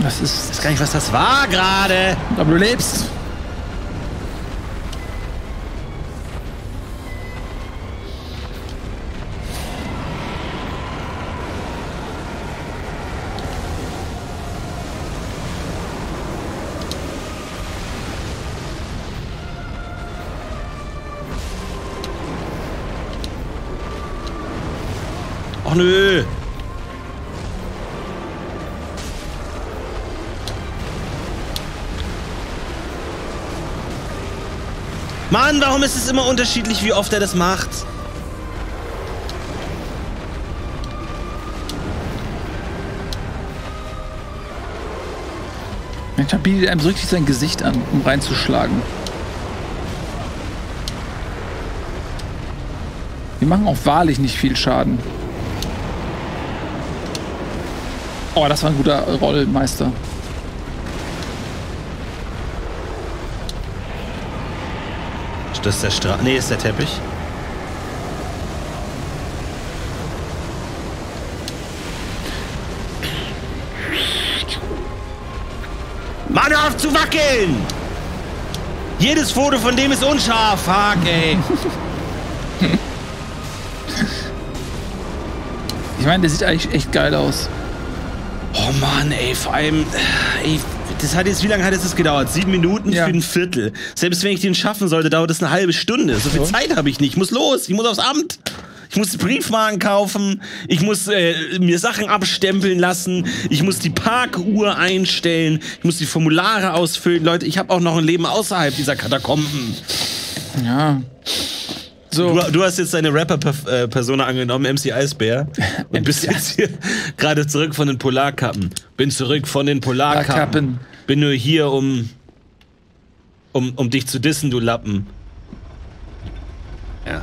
Das ist... Ich weiß gar nicht, was das war gerade. Aber du lebst. Ach nö. Mann, warum ist es immer unterschiedlich, wie oft er das macht? Manchmal bietet einem so richtig sein Gesicht an, um reinzuschlagen. Wir machen auch wahrlich nicht viel Schaden. Oh, das war ein guter Rollmeister. Das ist der Strahl. Nee, ist der Teppich. Mann, hör auf zu wackeln! Jedes Foto von dem ist unscharf. Fuck, ey. Ich meine, der sieht eigentlich echt geil aus. Oh Mann, ey, vor allem, ey, das hat jetzt, wie lange hat es gedauert? 7 Minuten für ein Viertel. Selbst wenn ich den schaffen sollte, dauert das eine halbe Stunde. So viel Zeit habe ich nicht. Ich muss los, ich muss aufs Amt. Ich muss Briefmarken kaufen, ich muss mir Sachen abstempeln lassen, ich muss die Parkuhr einstellen, ich muss die Formulare ausfüllen. Leute, ich habe auch noch ein Leben außerhalb dieser Katakomben. Ja. So. Du hast jetzt deine Rapper-Persona angenommen, MC Eisbär, und bist jetzt hier gerade zurück von den Polarkappen. Bin zurück von den Polarkappen. Bin nur hier, um dich zu dissen, du Lappen. Ja.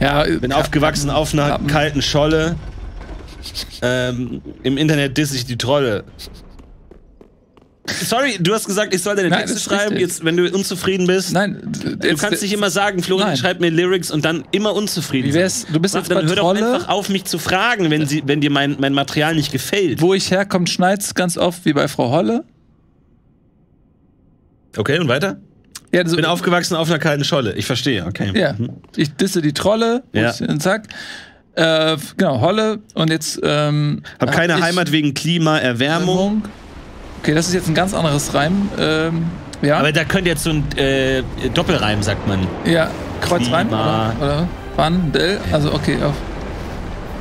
Ja, bin aufgewachsen auf einer kalten Scholle. Im Internet disse ich die Trolle. Sorry, du hast gesagt, ich soll deine Texte schreiben, jetzt, wenn du unzufrieden bist. Nein, du kannst nicht immer sagen, Florentin, schreib mir Lyrics und dann immer unzufrieden. Wie wär's, du bist jetzt bei Trolle. Hör doch einfach auf, mich zu fragen, wenn dir mein Material nicht gefällt. Wo ich herkomme, schneid's ganz oft wie bei Frau Holle. Okay, und weiter? Ja, also, bin aufgewachsen auf einer kalten Scholle. Ich verstehe, okay. Ja, ich disse die Trolle und zack. Genau, Holle und jetzt. Hab keine Heimat wegen Klimaerwärmung. Okay, das ist jetzt ein ganz anderes Reim. Ja. Aber da könnte jetzt so ein Doppelreim, sagt man. Ja, Kreuzreim. Oder Wandel. Also, okay, auf.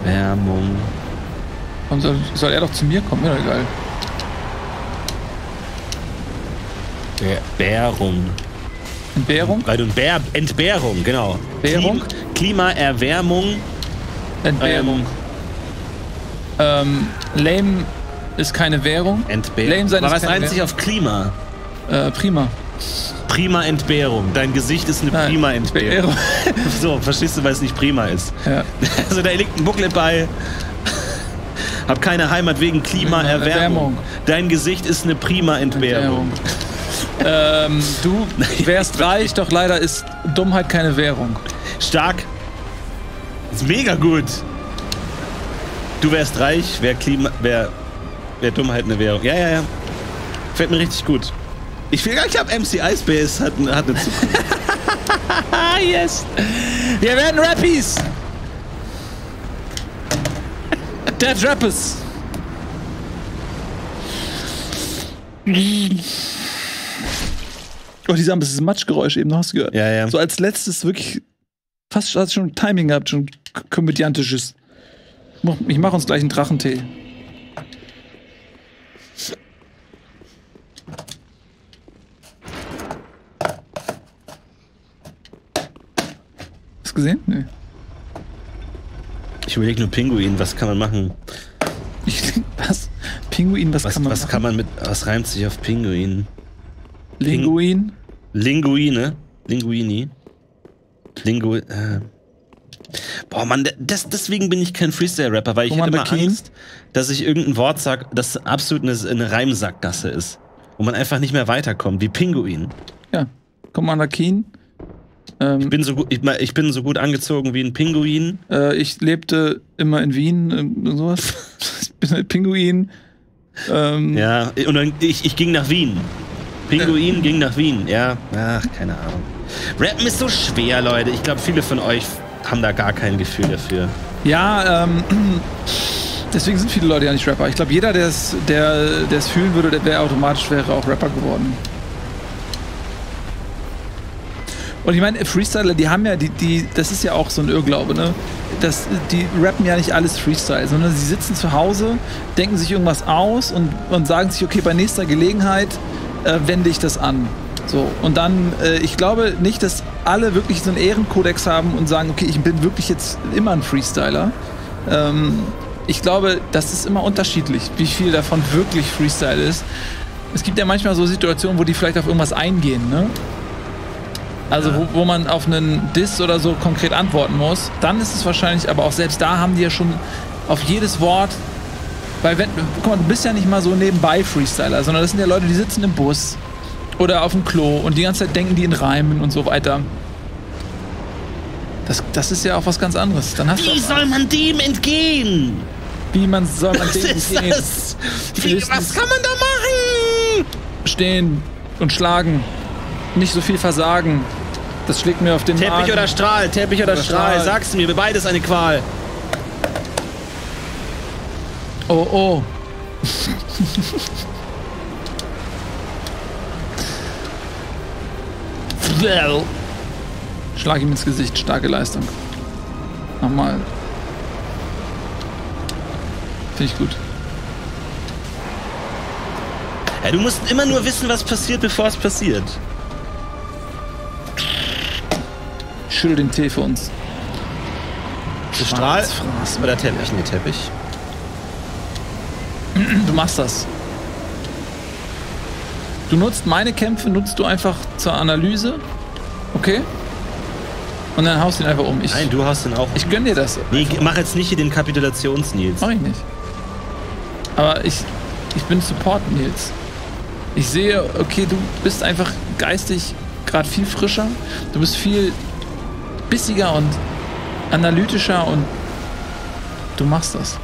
Wärmung. Und soll er doch zu mir kommen? Ja, egal. Entbehrung. Entbehrung? Entbehrung, genau. Entbehrung? Klimaerwärmung. Entbehrung. Lame ist keine Währung. Entbehrung. Aber was reimt sich auf Klima? Prima. Prima Entbehrung. Dein Gesicht ist eine prima Entbehrung. So, verstehst du, weil es nicht prima ist. Ja. Also da liegt ein Booklet bei. Hab keine Heimat wegen Klimaerwärmung. Dein Gesicht ist eine prima Entbehrung. Du wärst reich, doch leider ist Dummheit keine Währung. Stark. Ist mega gut. Du wärst reich, wär Dummheit eine Währung. Ja, ja, ja. Fällt mir richtig gut. Ich glaube, MC Icebase hat eine Zukunft. Yes. Wir werden Rappies. Dead Rappers. Oh, die haben das Matschgeräusch eben, hast du gehört? Ja, ja. So als letztes wirklich fast hat schon Timing gehabt, schon komödiantisches. Ich mache uns gleich einen Drachentee. Hast du gesehen? Nee. Ich überlege nur Pinguin, was kann man machen? Was? Pinguin, was kann man machen? Was reimt sich auf Pinguin? Linguin? Linguine? Linguini? Boah, Mann, deswegen bin ich kein Freestyle-Rapper, weil ich hätte immer Angst, dass ich irgendein Wort sage, das absolut eine Reimsackgasse ist. Wo man einfach nicht mehr weiterkommt, wie Pinguin. Ja, Commander Keen. Ich bin so gut angezogen wie ein Pinguin. Ich lebte immer in Wien und sowas. Ich bin ein Pinguin. Ja, und dann, ich ging nach Wien. Pinguin ging nach Wien, ja. Ach, keine Ahnung. Rappen ist so schwer, Leute. Ich glaube, viele von euch haben da gar kein Gefühl dafür. Ja, deswegen sind viele Leute ja nicht Rapper. Ich glaube, jeder, der es fühlen würde, der wäre automatisch auch Rapper geworden. Und ich meine, Freestyler, die haben ja, das ist ja auch so ein Irrglaube, ne? Die rappen ja nicht alles Freestyle, sondern sie sitzen zu Hause, denken sich irgendwas aus und sagen sich, okay, bei nächster Gelegenheit wende ich das an. So, und dann, ich glaube nicht, dass alle wirklich so einen Ehrenkodex haben und sagen, okay, ich bin wirklich jetzt immer ein Freestyler. Ich glaube, das ist immer unterschiedlich, wie viel davon wirklich Freestyle ist. Es gibt ja manchmal so Situationen, wo die vielleicht auf irgendwas eingehen, ne? Also wo man auf einen Diss oder so konkret antworten muss, dann ist es wahrscheinlich, aber auch selbst da haben die ja schon auf jedes Wort, weil guck mal, du bist ja nicht mal so nebenbei Freestyler, sondern das sind ja Leute, die sitzen im Bus oder auf dem Klo und die ganze Zeit denken die in Reimen und so weiter. Das ist ja auch was ganz anderes. Dann hast soll man dem entgehen? Wie soll man dem entgehen? Das? Was kann man da machen? Stehen und schlagen. Nicht so viel versagen. Das schlägt mir auf den Magen. Teppich oder Strahl, Teppich oder Strahl. Sag's mir, beides eine Qual. Oh, oh. Schlag ihm ins Gesicht. Starke Leistung. Nochmal. Finde ich gut. Ja, du musst immer nur wissen, was passiert, bevor es passiert. Schüttel den Tee für uns. Strahl oder Teppich? Nee, Teppich. Du machst das. Du nutzt meine Kämpfe, nutzt du einfach zur Analyse. Okay. Und dann haust ihn einfach um. Nein, du haust ihn auch um. Ich gönn dir das. Nee, mach jetzt nicht hier den Kapitulations-Nils. Mach ich nicht. Aber ich bin Support-Nils. Ich sehe, okay, du bist einfach geistig gerade viel frischer. Du bist viel bissiger und analytischer und du machst das.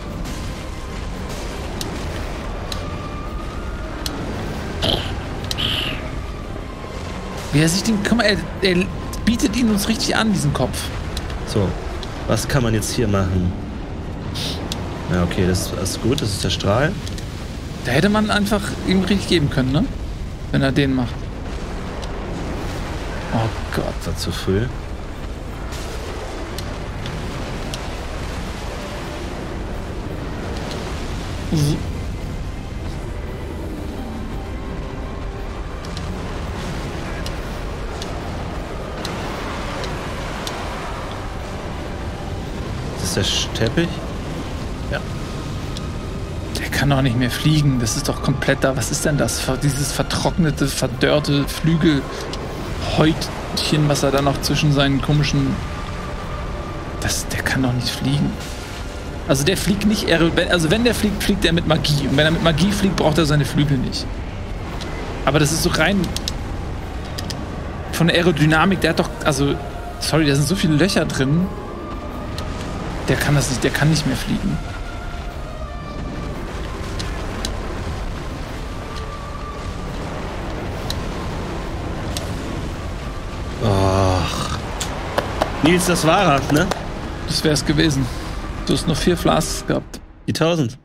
Wie er sich den... Guck mal, er bietet ihn uns richtig an, diesen Kopf. So, was kann man jetzt hier machen? Ja, okay, das ist gut, das ist der Strahl. Da hätte man einfach ihm richtig geben können, ne? Wenn er den macht. Oh Gott, das war zu früh. Das ist der Teppich? Ja. Der kann doch nicht mehr fliegen. Das ist doch komplett da. Was ist denn das? Dieses vertrocknete, verdörrte Flügelhäutchen, was er da noch zwischen seinen komischen... Der kann doch nicht fliegen. Also der fliegt nicht, also wenn der fliegt, fliegt er mit Magie. Und wenn er mit Magie fliegt, braucht er seine Flügel nicht. Aber das ist so rein von der Aerodynamik, der hat doch, also, sorry, da sind so viele Löcher drin. Der kann das nicht, der kann nicht mehr fliegen. Och. Nils, das war er, ne? Das wär's gewesen. Du hast noch 4 Flasks gehabt. Die 1000.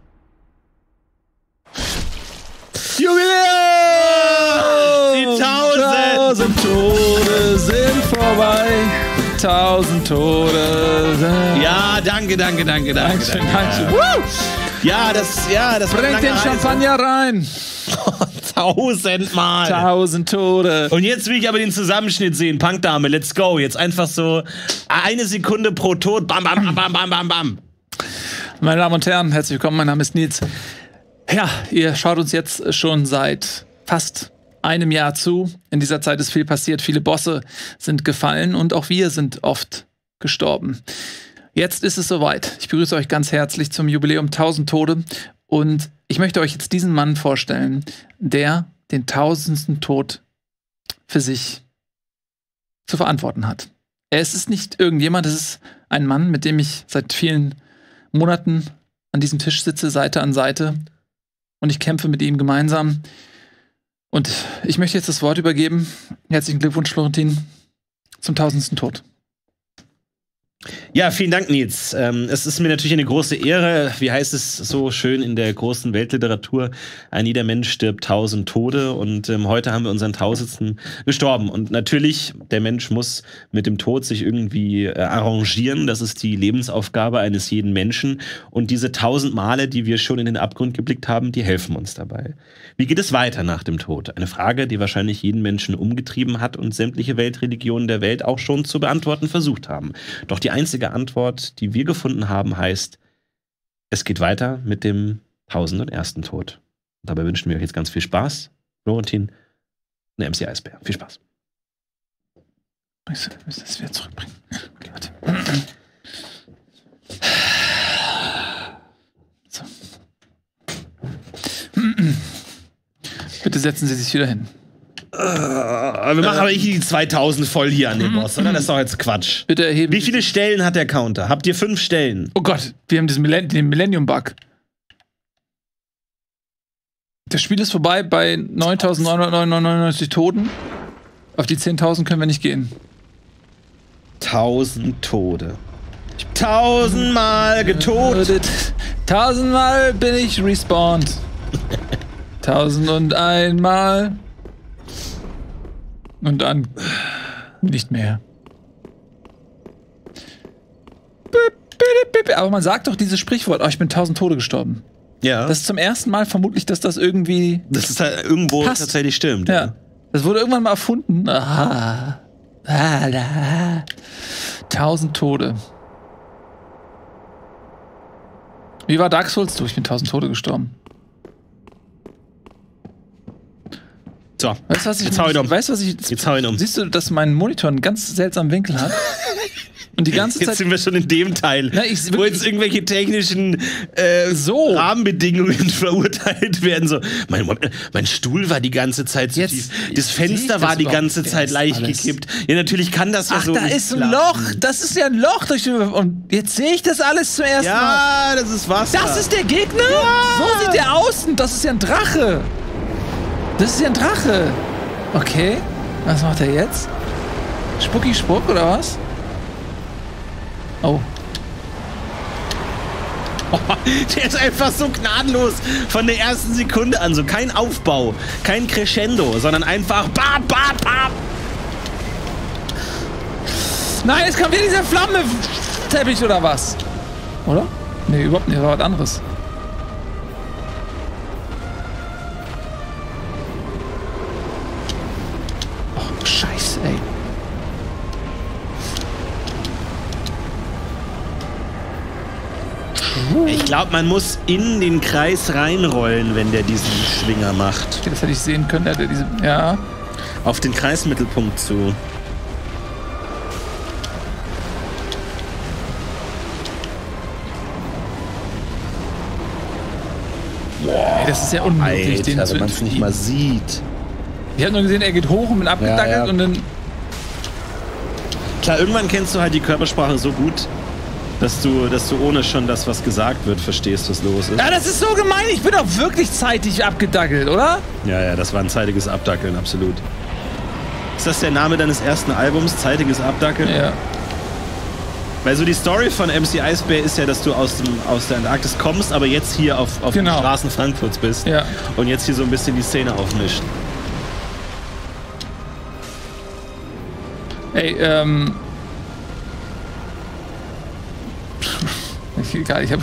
Jubiläum! Die 1000 Tode sind vorbei. 1000 Tode sind... Ja, danke. Dankeschön. Ja, das bringt den Champagner rein. 1000 Mal. 1000 Tode. Und jetzt will ich aber den Zusammenschnitt sehen. Punkdame, let's go. Jetzt einfach so 1 Sekunde pro Tod. Bam, bam, bam, bam, bam, bam, bam. Meine Damen und Herren, herzlich willkommen, mein Name ist Nils. Ja, ihr schaut uns jetzt schon seit fast einem Jahr zu. In dieser Zeit ist viel passiert, viele Bosse sind gefallen und auch wir sind oft gestorben. Jetzt ist es soweit. Ich begrüße euch ganz herzlich zum Jubiläum 1000 Tode und ich möchte euch jetzt diesen Mann vorstellen, der den 1000. Tod für sich zu verantworten hat. Es ist nicht irgendjemand, es ist ein Mann, mit dem ich seit vielen Monaten an diesem Tisch sitze, Seite an Seite, und ich kämpfe mit ihm gemeinsam. Und ich möchte jetzt das Wort übergeben. Herzlichen Glückwunsch, Florentin, zum 1000. Tod. Ja, vielen Dank, Nils. Es ist mir natürlich eine große Ehre. Wie heißt es so schön in der großen Weltliteratur? Ein jeder Mensch stirbt 1000 Tode. Und heute haben wir unseren 1000. gestorben. Und natürlich, der Mensch muss mit dem Tod sich irgendwie arrangieren. Das ist die Lebensaufgabe eines jeden Menschen. Und diese 1000 Male, die wir schon in den Abgrund geblickt haben, die helfen uns dabei. Wie geht es weiter nach dem Tod? Eine Frage, die wahrscheinlich jeden Menschen umgetrieben hat und sämtliche Weltreligionen der Welt auch schon zu beantworten versucht haben. Doch die einzige Antwort, die wir gefunden haben, heißt, es geht weiter mit dem 1001. Tod. Dabei wünschen wir euch jetzt ganz viel Spaß. Florentin und MC Eisbär. Viel Spaß. Wir müssen das wieder zurückbringen. Okay, warte. So. Bitte setzen Sie sich wieder hin. Wir machen aber nicht die 2000 voll hier an den Boss, oder? Das ist doch jetzt Quatsch. Bitte erheben. Wie viele Stellen hat der Counter? Habt ihr 5 Stellen? Oh Gott, wir haben den Millennium-Bug. Das Spiel ist vorbei bei 9.999 Toten. Auf die 10.000 können wir nicht gehen. 1000 Tode. ich tausendmal getotet. Tausendmal bin ich respawned. 1001 Mal. Und dann nicht mehr. Aber man sagt doch dieses Sprichwort, oh, ich bin 1000 Tode gestorben. Ja. Das ist zum ersten Mal vermutlich, dass das irgendwie. Das ist halt irgendwo passt. Tatsächlich stimmt. Ja. Ja. Das wurde irgendwann mal erfunden. Aha. 1000 Tode. Wie war Dark Souls? Du, ich bin 1000 Tode gestorben. So, weißt du, was ich jetzt hau ihn um. Weißt, was ich, jetzt hau ihn um. Siehst du, dass mein Monitor einen ganz seltsamen Winkel hat? Und die ganze Zeit. Jetzt sind wir schon in dem Teil, na, ich, wo jetzt irgendwelche technischen so Rahmenbedingungen verurteilt werden. So, mein Stuhl war die ganze Zeit so jetzt, tief. Das Fenster war die ganze Zeit leicht gekippt. Ja, natürlich kann das ja so. Ach, da ist ein Loch. Das ist ja ein Loch. Und jetzt sehe ich das alles zum ersten Mal. Ja, das ist Wasser. Das ist der Gegner? Ja. So sieht der aus. Das ist ja ein Drache. Das ist ja ein Drache. Okay. Was macht er jetzt? Spucki Spuck oder was? Oh. Oh. Der ist einfach so gnadenlos von der ersten Sekunde an. So kein Aufbau, kein Crescendo, sondern einfach bam, bam, bam. Nein, es kam wieder dieser Flammenteppich oder was? Oder? Nee, überhaupt nicht. Das war was anderes. Ich glaube, man muss in den Kreis reinrollen, wenn der diesen Schwinger macht. Okay, das hätte ich sehen können, der diese. Ja. Auf den Kreismittelpunkt zu. Boah, ey, das ist ja unmöglich, Alter, den zu. Wenn man es nicht mal sieht. Ich habe nur gesehen, er geht hoch und bin abgedackelt und dann. Klar, irgendwann kennst du halt die Körpersprache so gut. Dass du ohne schon das, was gesagt wird, verstehst, was los ist. Ja, das ist so gemein. Ich bin doch wirklich zeitig abgedackelt, oder? Ja, ja, das war ein zeitiges Abdackeln, absolut. Ist das der Name deines ersten Albums, zeitiges Abdackeln? Ja. Weil so die Story von MC Ice Bear ist ja, dass du aus der Antarktis kommst, aber jetzt hier auf den Straßen Frankfurts bist. Ja. Und jetzt hier so ein bisschen die Szene aufmischt. Ey, egal, ich hab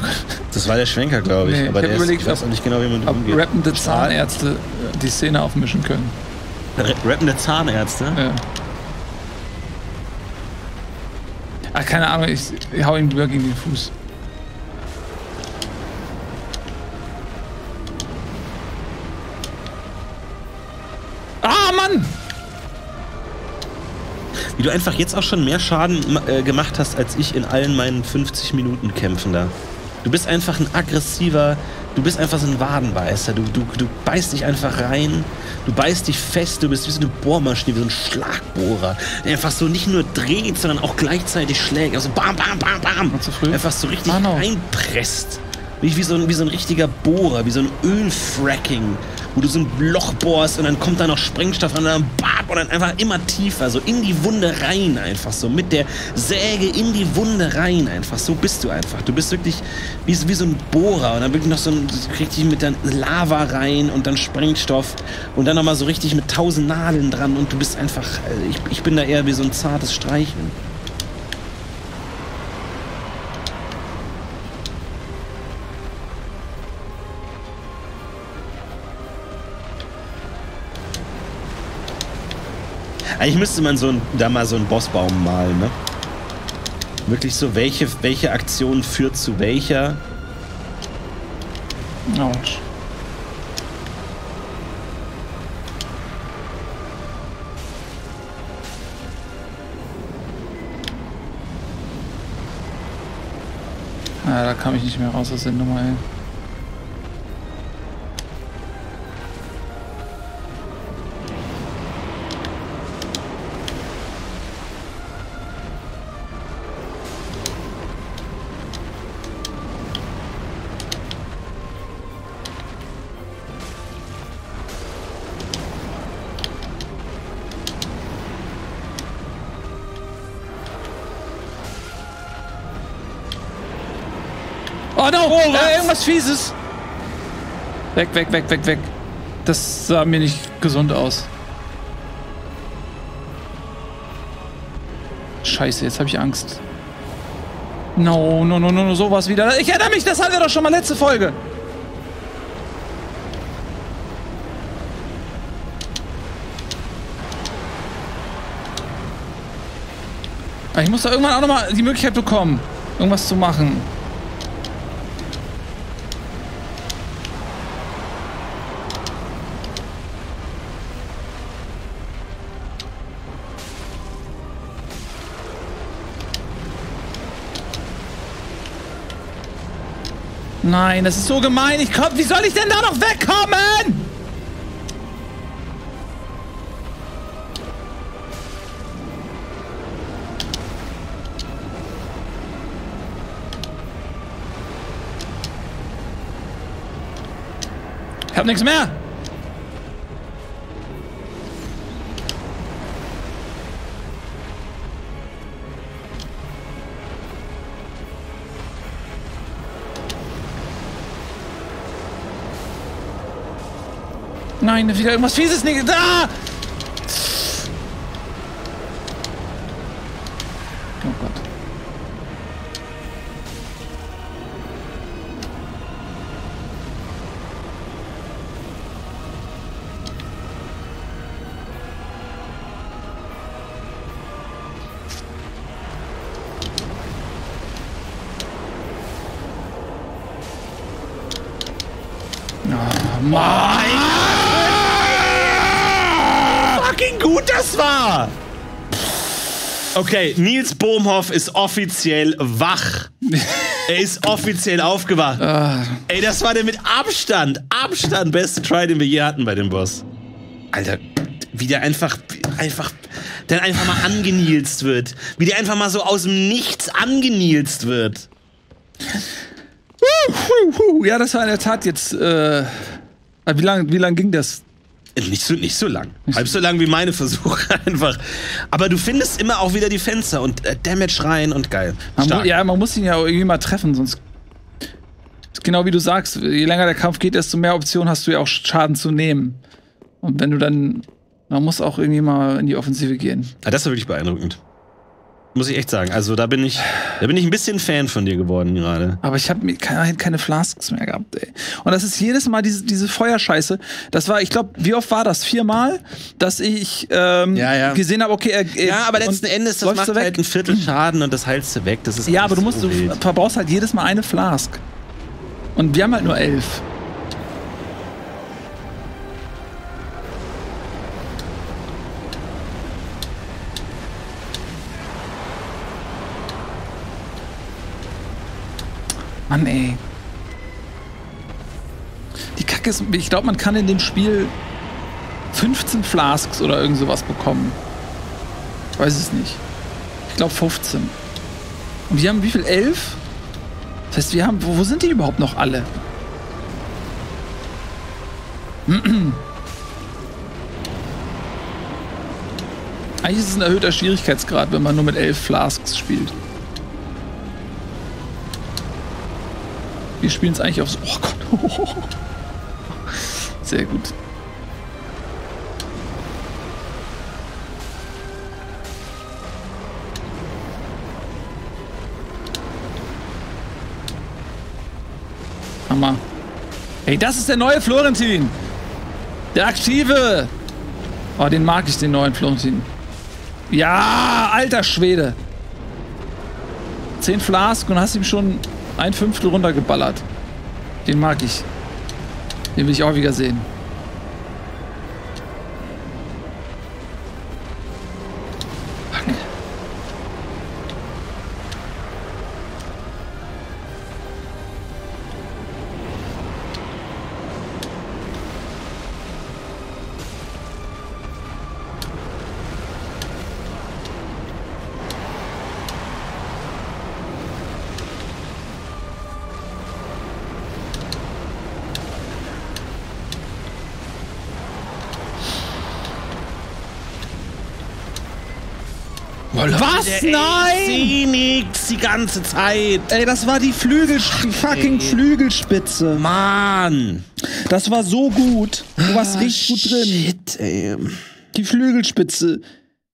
das war der Schwenker, glaube ich. Nee, aber ich habe überlegt, ich weiß auch nicht genau, wie man umgeht. Ob rappende Zahnärzte die Szene aufmischen können. Rappende Zahnärzte? Ja. Ach, keine Ahnung, ich hau ihn gegen den Fuß. Ah, Mann! Wie du einfach jetzt auch schon mehr Schaden gemacht hast, als ich in allen meinen 50 Minuten Kämpfen da. Du bist einfach ein aggressiver, du bist einfach so ein Wadenbeißer. Du beißt dich einfach rein, du beißt dich fest, du bist wie so eine Bohrmaschine, wie so ein Schlagbohrer. Der einfach so nicht nur dreht, sondern auch gleichzeitig schlägt. Also bam, bam, bam, bam. War zu früh? Einfach so richtig reinpresst. Nicht wie so ein richtiger Bohrer, wie so ein Ölfracking, wo du so ein Loch bohrst und dann kommt da noch Sprengstoff und dann bap und dann einfach immer tiefer, so in die Wunde rein einfach so, mit der Säge in die Wunde rein einfach, so bist du einfach. Du bist wirklich wie so ein Bohrer und dann wirklich noch so ein, richtig mit dann Lava rein und dann Sprengstoff und dann nochmal so richtig mit 1000 Nadeln dran und du bist einfach, also ich bin da eher wie so ein zartes Streicheln. Eigentlich müsste man da mal so einen Bossbaum malen, ne? Wirklich so, welche Aktion führt zu welcher. Autsch. Ah, da kam ich nicht mehr raus aus der Nummer, ey. Oh no! Oh, irgendwas Fieses! Weg, weg, weg, weg, weg. Das sah mir nicht gesund aus. Scheiße, jetzt habe ich Angst. No, no, no, no, no, sowas wieder. Ich erinnere mich, das hatten wir doch schon mal letzte Folge. Ich muss da irgendwann auch nochmal die Möglichkeit bekommen, irgendwas zu machen. Nein, das ist so gemein. Ich komm, wie soll ich denn da noch wegkommen? Ich hab nichts mehr. Nein, wieder irgendwas Fieses. Nicht da! Oh Gott. Oh, Mann! War. Okay, Nils Bohmhoff ist offiziell wach. Er ist offiziell aufgewacht. Ey, das war der mit Abstand beste Try, den wir je hatten bei dem Boss. Alter, wie der einfach mal angenilzt wird. Wie der einfach mal so aus dem Nichts angenilzt wird. Ja, das war in der Tat jetzt, wie lang ging das? Nicht so lang. Halb so lang wie meine Versuche einfach. Aber du findest immer auch wieder die Fenster und Damage rein und geil. Man muss ihn ja irgendwie mal treffen, sonst... Genau wie du sagst, je länger der Kampf geht, desto mehr Optionen hast du ja auch Schaden zu nehmen. Und wenn du dann... Man muss auch irgendwie mal in die Offensive gehen. Ja, das war wirklich beeindruckend. Muss ich echt sagen. Also da bin ich ein bisschen Fan von dir geworden gerade. Aber ich habe keine Flasks mehr gehabt, ey. Und das ist jedes Mal diese Feuerscheiße. Das war, ich glaube, wie oft war das? 4 Mal, dass ich gesehen habe, okay, ja, aber letzten Endes, das macht halt ein Viertel Schaden und das heilst du weg. Das ist ja, aber du musst, du verbrauchst halt jedes Mal eine Flask. Und wir haben halt nur 11. Mann, ey. Die Kacke ist... Ich glaube, man kann in dem Spiel 15 Flasks oder irgend sowas bekommen. Ich weiß es nicht. Ich glaube 15. Und wir haben wie viel? 11? Das heißt, wir haben... Wo sind die überhaupt noch alle? Eigentlich ist es ein erhöhter Schwierigkeitsgrad, wenn man nur mit 11 Flasks spielt. Wir spielen es eigentlich aufs... Oh Gott. Sehr gut. Hammer. Hey, das ist der neue Florentin. Der aktive. Oh, den mag ich, den neuen Florentin. Ja, alter Schwede. 10 Flask und hast ihm schon... 1/5 runtergeballert. Den mag ich. Den will ich auch wieder sehen. Was? Nein! Ich seh nix die ganze Zeit. Ey, das war die fucking Flügelspitze. Mann! Das war so gut. Du warst richtig gut drin. Shit, ey. Die Flügelspitze.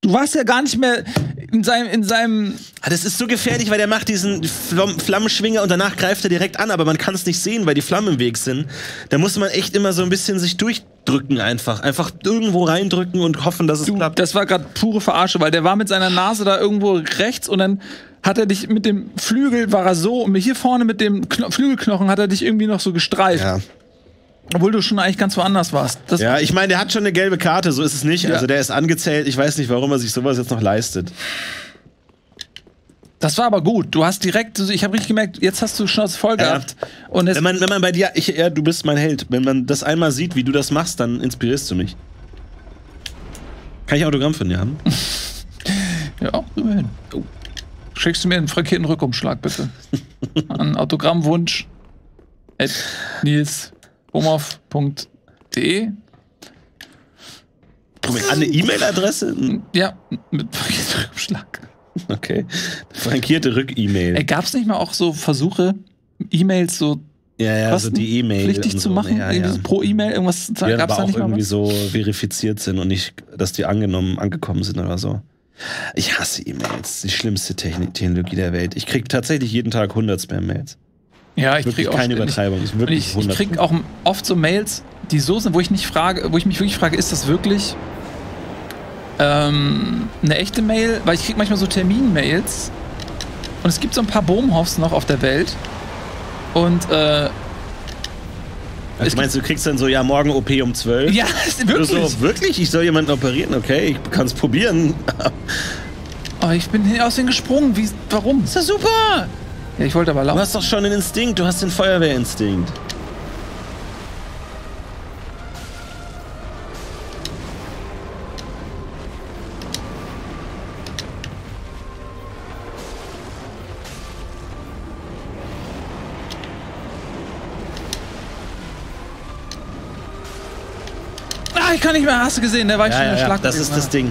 Du warst ja gar nicht mehr in seinem... Das ist so gefährlich, weil der macht diesen Flammenschwinger und danach greift er direkt an, aber man kann es nicht sehen, weil die Flammen im Weg sind. Da muss man echt immer so ein bisschen sich durchdrücken einfach. Einfach irgendwo reindrücken und hoffen, dass es klappt. Das war gerade pure Verarsche, weil der war mit seiner Nase da irgendwo rechts und dann hat er dich mit dem Flügel, war er so, und hier vorne mit dem Flügelknochen hat er dich irgendwie noch so gestreift. Ja. Obwohl du schon eigentlich ganz woanders warst. Das ja, ich meine, der hat schon eine gelbe Karte, so ist es nicht. Ja. Also der ist angezählt. Ich weiß nicht, warum er sich sowas jetzt noch leistet. Das war aber gut. Du hast direkt, ich habe richtig gemerkt, jetzt hast du Schnauze voll gehabt. Ja. Und wenn man bei dir, du bist mein Held. Wenn man das einmal sieht, wie du das machst, dann inspirierst du mich. Kann ich Autogramm von dir haben? Ja, immerhin. Oh. Schickst du mir einen frackierten Rückumschlag, bitte. An Autogrammwunsch. Nils. homof.de. Eine E-Mail-Adresse? Ja, mit frankiertem Rückschlag. Okay. Frankierte Rück-E-Mail. Gab es nicht mal auch so Versuche, E-Mails so die E-Mail richtig zu machen? Pro E-Mail irgendwas zu sagen? Gab es da nicht irgendwie so verifiziert sind und nicht, dass die angekommen sind oder so. Ich hasse E-Mails. Die schlimmste Technologie der Welt. Ich kriege tatsächlich jeden Tag 100 Spam-Mails. Ja, ich krieg auch keine Übertreibung. Ich krieg auch oft so Mails, die so sind, wo ich mich wirklich frage, ist das wirklich eine echte Mail? Weil ich krieg manchmal so Termin-Mails und es gibt so ein paar Bohmhoffs noch auf der Welt und also meinst du, kriegst dann so, ja, morgen OP um 12? Ja, wirklich. So, wirklich? Ich soll jemanden operieren? Okay, ich kann's probieren. Oh, ich bin aus denen gesprungen. Warum? Ist das super? Ja, ich wollte aber laufen. Du hast doch schon den Instinkt, du hast den Feuerwehrinstinkt. Ah, ich kann nicht mehr, hast du gesehen, da war ich schon in der Schlacht. Das ist das Ding.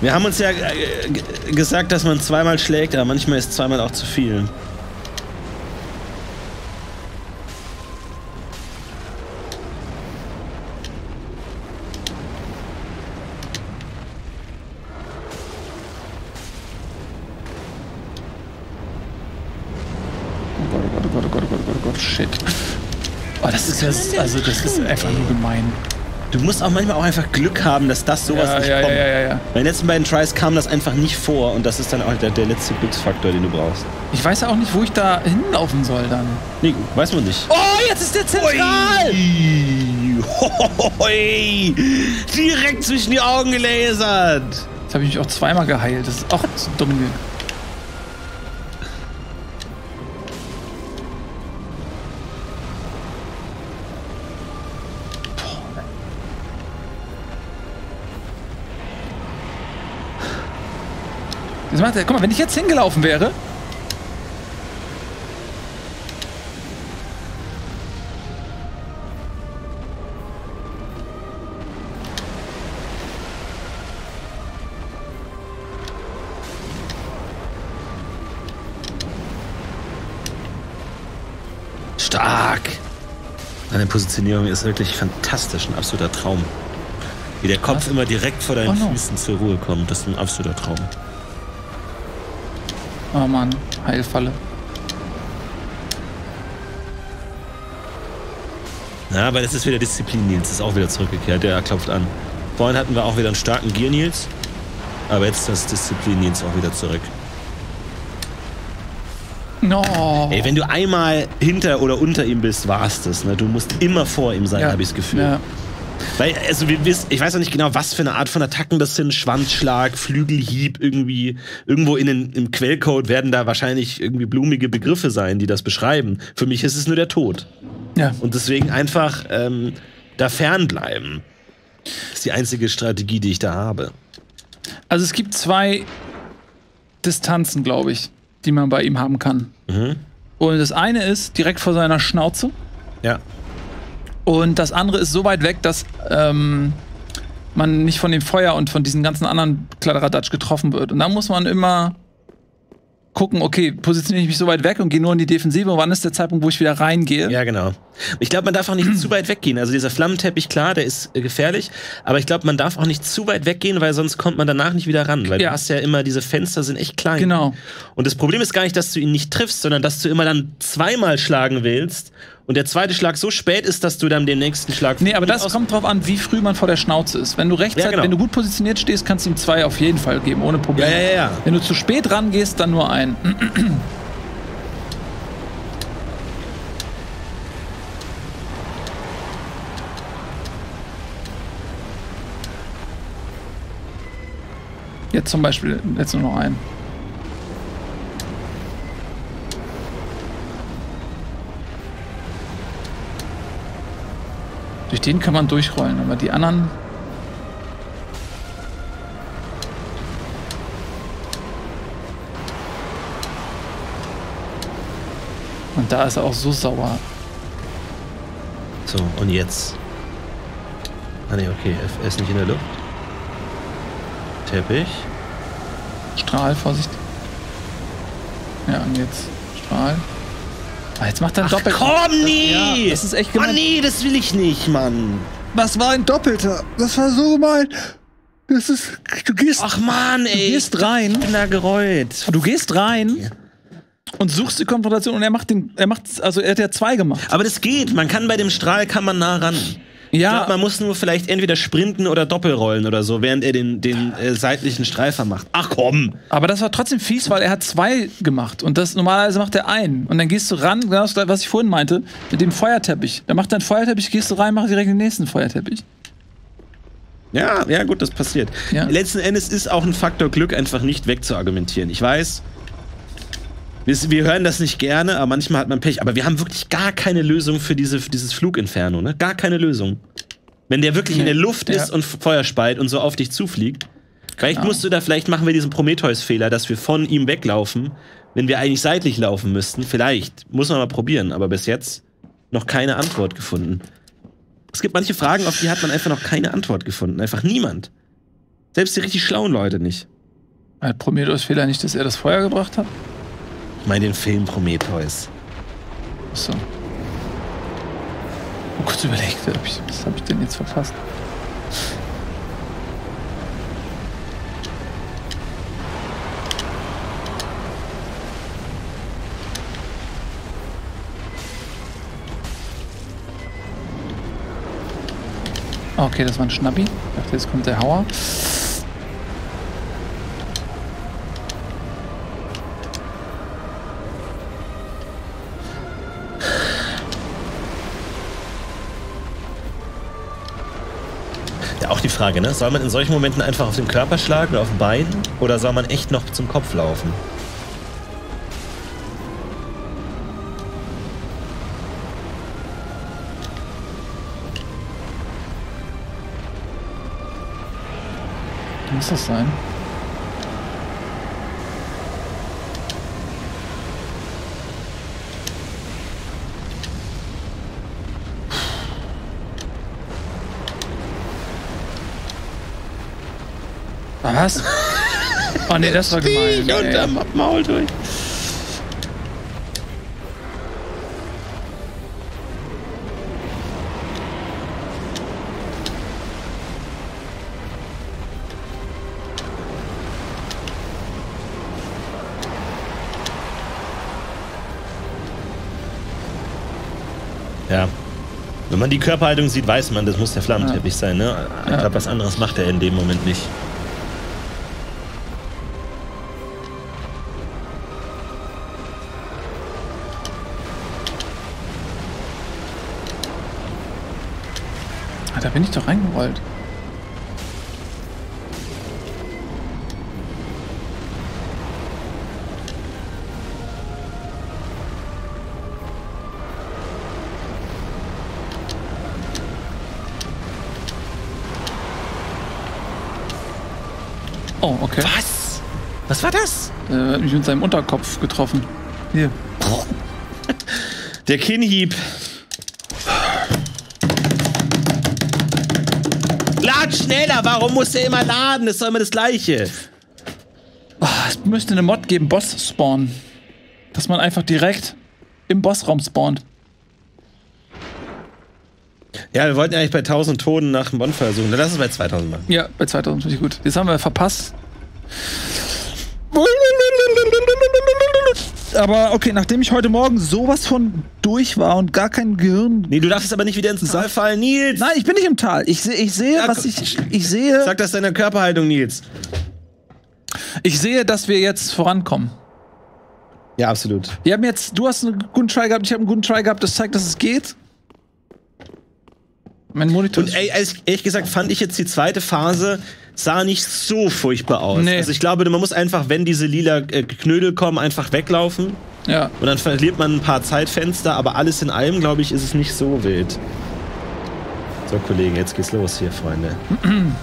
Wir haben uns ja gesagt, dass man zweimal schlägt, aber manchmal ist zweimal auch zu viel. Oh Gott, shit. Oh, das ist einfach nur gemein. Du musst auch manchmal auch einfach Glück haben, dass das sowas nicht kommt. Bei den letzten beiden Tries kam das einfach nicht vor und das ist dann auch der letzte Glücksfaktor, den du brauchst. Ich weiß ja auch nicht, wo ich da hinlaufen soll dann. Nee, weiß man nicht. Oh, jetzt ist der zentral! Direkt zwischen die Augen gelasert! Jetzt habe ich mich auch zweimal geheilt. Das ist auch so dumm. Das macht er. Guck mal, wenn ich jetzt hingelaufen wäre. Stark! Deine Positionierung ist wirklich fantastisch, ein absoluter Traum. Wie der Kopf immer direkt vor deinen Füßen zur Ruhe kommt, das ist ein absoluter Traum. Oh Mann, Heilfalle. Na, aber das ist wieder Disziplin, Nils. Das ist auch wieder zurückgekehrt. Der klopft an. Vorhin hatten wir auch wieder einen starken Gear, Nils. Aber jetzt ist das Disziplin, Nils, auch wieder zurück. No. Ey, wenn du einmal hinter oder unter ihm bist, warst es. Ne? Du musst immer vor ihm sein, habe ich das Gefühl. Ja. Weil, also, ich weiß auch nicht genau, was für eine Art von Attacken das sind. Schwanzschlag, Flügelhieb, irgendwie. Irgendwo im Quellcode werden da wahrscheinlich irgendwie blumige Begriffe sein, die das beschreiben. Für mich ist es nur der Tod. Ja. Und deswegen einfach da fernbleiben. Das ist die einzige Strategie, die ich da habe. Also, es gibt zwei Distanzen, glaube ich, die man bei ihm haben kann. Mhm. Und das eine ist direkt vor seiner Schnauze. Ja. Und das andere ist so weit weg, dass man nicht von dem Feuer und von diesen ganzen anderen Kladderadatsch getroffen wird. Und dann muss man immer gucken, okay, positioniere ich mich so weit weg und gehe nur in die Defensive, und wann ist der Zeitpunkt, wo ich wieder reingehe? Ja, genau. Ich glaube, man darf auch nicht zu weit weggehen. Also dieser Flammenteppich, klar, der ist gefährlich, aber ich glaube, man darf auch nicht zu weit weggehen, weil sonst kommt man danach nicht wieder ran, weil ja, du hast ja immer, diese Fenster sind echt klein. Genau. Und das Problem ist gar nicht, dass du ihn nicht triffst, sondern dass du immer dann zweimal schlagen willst und der zweite Schlag so spät ist, dass du dann den nächsten Schlag... Nee, aber das kommt drauf an, wie früh man vor der Schnauze ist. Wenn du rechtzeitig, ja, genau, wenn du gut positioniert stehst, kannst du ihm zwei auf jeden Fall geben, ohne Probleme. Ja, ja, ja. Wenn du zu spät rangehst, dann nur einen. Jetzt zum Beispiel, jetzt nur noch einen. Durch den kann man durchrollen, aber die anderen... Und da ist er auch so sauer. So, und jetzt? Ah ne, okay, er ist nicht in der Luft. Teppich. Strahl, Vorsicht. Ja, und jetzt Strahl. Ah, jetzt macht er einen Doppelter. Komm, nee! Ja, das ist echt gemein. Ah, nee, das will ich nicht, Mann. Was war ein Doppelter? Das war so gemein. Das ist... Du gehst... Ach, Mann, ey. Du gehst rein. Ich bin da gerollt. Du gehst rein... Ja. Und suchst die Konfrontation, und er macht den... Also, er hat ja zwei gemacht. Aber das geht. Man kann bei dem Strahl, kann man nah ran. Ja. Ich glaub, man muss nur vielleicht entweder sprinten oder doppelrollen oder so, während er den seitlichen Streifer macht. Ach komm! Aber das war trotzdem fies, weil er hat zwei gemacht. Und das normalerweise macht er einen. Und dann gehst du ran, genau was ich vorhin meinte, mit dem Feuerteppich. Dann macht er einen Feuerteppich, gehst du rein, machst direkt den nächsten Feuerteppich. Ja, ja gut, das passiert. Ja. Letzten Endes ist auch ein Faktor Glück einfach nicht wegzuargumentieren. Ich weiß... Wir hören das nicht gerne, aber manchmal hat man Pech. Aber wir haben wirklich gar keine Lösung für dieses Fluginferno, ne? Gar keine Lösung. Wenn der wirklich in der Luft ist und Feuer speit und so auf dich zufliegt, vielleicht machen wir diesen Prometheus-Fehler, dass wir von ihm weglaufen, wenn wir eigentlich seitlich laufen müssten. Vielleicht. Muss man mal probieren, aber bis jetzt noch keine Antwort gefunden. Es gibt manche Fragen, auf die hat man einfach noch keine Antwort gefunden. Einfach niemand. Selbst die richtig schlauen Leute nicht. Hat Prometheus-Fehler nicht, dass er das Feuer gebracht hat? Ich meine den Film Prometheus. So. Oh, kurz überlegt, was hab ich denn jetzt verpasst? Okay, das war ein Schnappi. Ich dachte, jetzt kommt der Hauer. Auch die Frage, ne? Soll man in solchen Momenten einfach auf den Körper schlagen oder auf den Bein? Oder soll man echt noch zum Kopf laufen? Muss das sein? Was? Oh ne, das war gemein. Und am Maul durch. Ja. Wenn man die Körperhaltung sieht, weiß man, das muss der Flammenteppich sein, ne? Ich glaube, was anderes macht er in dem Moment nicht. Da bin ich doch reingerollt. Oh, okay. Was? Was war das? Er hat mich mit seinem Unterkopf getroffen. Hier. Der Kinnhieb. Lad schneller! Warum muss der immer laden? Das ist doch immer das Gleiche. Oh, es müsste eine Mod geben, Boss spawnen. Dass man einfach direkt im Bossraum spawnt. Ja, wir wollten eigentlich bei 1000 Toten nach dem Bonfire suchen. Dann lass es bei 2000 machen. Ja, bei 2000 finde ich gut. Jetzt haben wir verpasst. Aber okay, nachdem ich heute Morgen sowas von durch war und gar kein Gehirn... Nee, du darfst aber nicht wieder ins Tal fallen, Nils! Nein, ich bin nicht im Tal. Ich sehe... Sag das deiner Körperhaltung, Nils. Ich sehe, dass wir jetzt vorankommen. Ja, absolut. Wir haben jetzt... Du hast einen guten Try gehabt, ich habe einen guten Try gehabt. Das zeigt, dass es geht. Mein Monitor. Und ey, ehrlich gesagt fand ich jetzt die zweite Phase sah nicht so furchtbar aus. Nee. Also ich glaube, man muss einfach, wenn diese lila Knödel kommen, einfach weglaufen. Ja. Und dann verliert man ein paar Zeitfenster, aber alles in allem, glaube ich, ist es nicht so wild. So, Kollegen, jetzt geht's los hier, Freunde. Nein!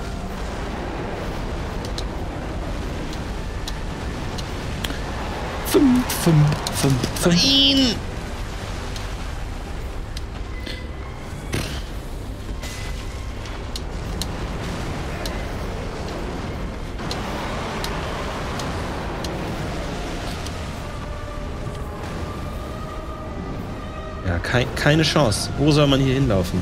Keine Chance. Wo soll man hier hinlaufen?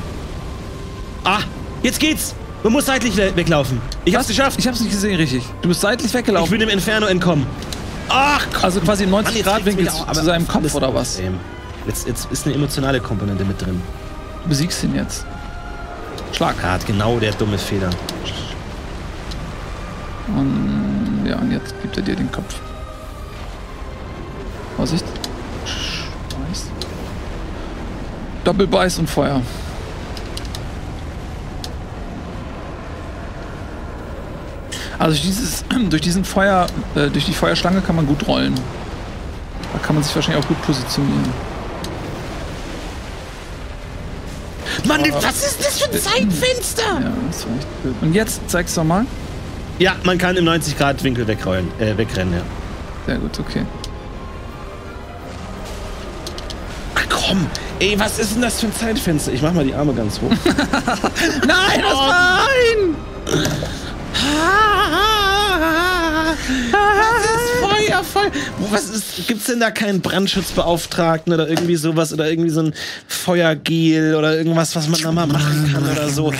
Ah, jetzt geht's! Man muss seitlich weglaufen. Ich hab's geschafft. Ich hab's nicht gesehen, richtig. Du bist seitlich weggelaufen. Ich bin dem Inferno entkommen. Ach, komm. Also quasi im 90-Grad-Winkel zu seinem Kopf, oder was? Jetzt ist eine emotionale Komponente mit drin. Du besiegst ihn jetzt. Schlaghart, genau der dumme Fehler. Und ja, und jetzt gibt er dir den Kopf. Vorsicht. Doppelbeiß und Feuer. Also durch die Feuerschlange kann man gut rollen. Da kann man sich wahrscheinlich auch gut positionieren. Mann, was ist das für ein Zeitfenster? Ja, das war echt blöd. Und jetzt zeig's doch mal. Ja, man kann im 90-Grad-Winkel wegrennen, ja. Sehr gut, okay. Ach komm! Ey, was ist denn das für ein Zeitfenster? Ich mach mal die Arme ganz hoch. Nein, das war ein! Das ist Feuerfall! Was ist, gibt's denn da keinen Brandschutzbeauftragten oder irgendwie sowas oder irgendwie so ein Feuergel oder irgendwas, was man da mal machen kann oder so?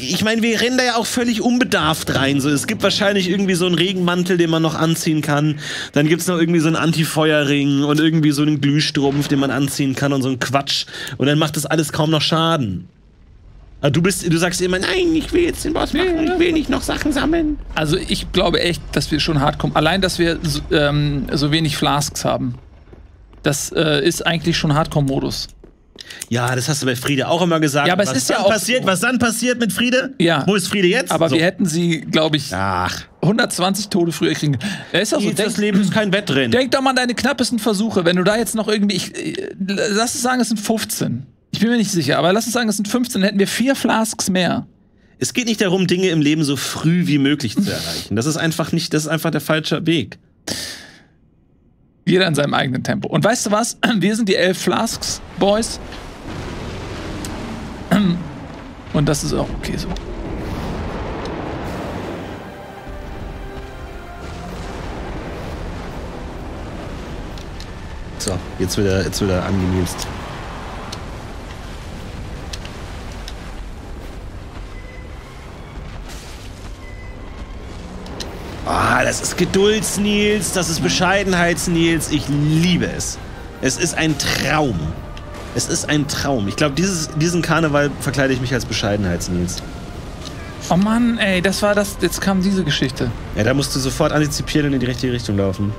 Ich meine, wir rennen da ja auch völlig unbedarft rein. So, es gibt wahrscheinlich irgendwie so einen Regenmantel, den man noch anziehen kann. Dann gibt's noch irgendwie so einen Antifeuerring und irgendwie so einen Glühstrumpf, den man anziehen kann und so einen Quatsch. Und dann macht das alles kaum noch Schaden. Du sagst immer, nein, ich will jetzt den Boss machen, ich will nicht noch Sachen sammeln. Also ich glaube echt, dass wir schon hart kommen. Allein, dass wir so wenig Flasks haben, das ist eigentlich schon Hardcore-Modus. Ja, das hast du bei Friede auch immer gesagt. Ja, aber es ist ja auch passiert, was dann passiert mit Friede? Ja. Wo ist Friede jetzt? Aber so. Wir hätten sie, glaube ich, 120 Tode früher kriegen. Ist auch so, das Leben ist kein Wettrennen. Denk doch mal an deine knappesten Versuche. Wenn du da jetzt noch irgendwie, lass es sagen, es sind 15. Ich bin mir nicht sicher, aber lass uns sagen, es sind 15, dann hätten wir 4 Flasks mehr. Es geht nicht darum, Dinge im Leben so früh wie möglich zu erreichen. Das ist einfach nicht, das ist einfach der falsche Weg. Jeder in seinem eigenen Tempo. Und weißt du was? Wir sind die 11 Flasks, Boys. Und das ist auch okay so. So, jetzt wieder angenehmst. Ah, das ist Gedulds-Nils, das ist Bescheidenheits-Nils. Ich liebe es. Es ist ein Traum. Es ist ein Traum. Ich glaube, diesen Karneval verkleide ich mich als Bescheidenheits-Nils. Oh Mann, ey, das war das. Jetzt kam diese Geschichte. Ja, da musst du sofort antizipieren und in die richtige Richtung laufen.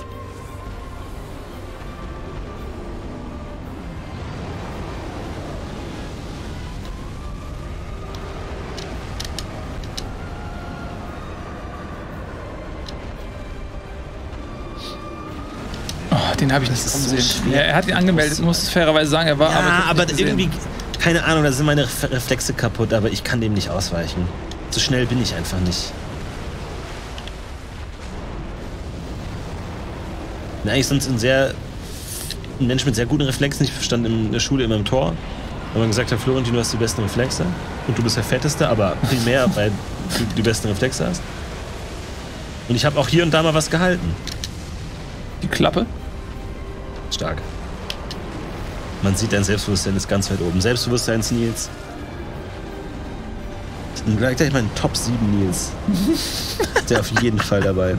Den habe ich nicht gesehen. So ja, er hat ihn angemeldet, muss fairerweise sagen, er war aber irgendwie, keine Ahnung, da sind meine Reflexe kaputt, aber ich kann dem nicht ausweichen. So schnell bin ich einfach nicht. Ich bin eigentlich sonst ein Mensch mit sehr guten Reflexen. Ich stand in der Schule immer im Tor. Weil man gesagt hat, Florentin, du hast die besten Reflexe und du bist der Fetteste, aber primär, weil du die besten Reflexe hast. Und ich habe auch hier und da mal was gehalten. Die Klappe? Stark. Man sieht, dein Selbstbewusstsein ist ganz weit oben. Selbstbewusstsein ist Nils. Und gleichzeitig mein Top 7 Nils. Ist der auf jeden Fall dabei.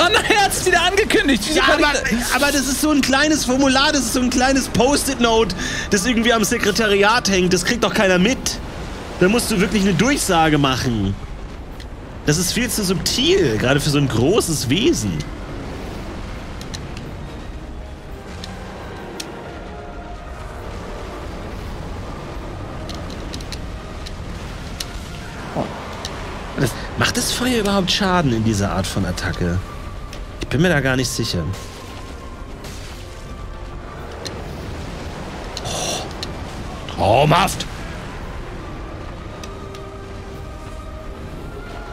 Oh nein, er hat es wieder angekündigt. Ja, aber das ist so ein kleines Formular, das ist so ein kleines Post-it-Note, das irgendwie am Sekretariat hängt. Das kriegt doch keiner mit. Da musst du wirklich eine Durchsage machen. Das ist viel zu subtil, gerade für so ein großes Wesen. Macht das Feuer überhaupt Schaden in dieser Art von Attacke? Ich bin mir da gar nicht sicher. Oh, traumhaft!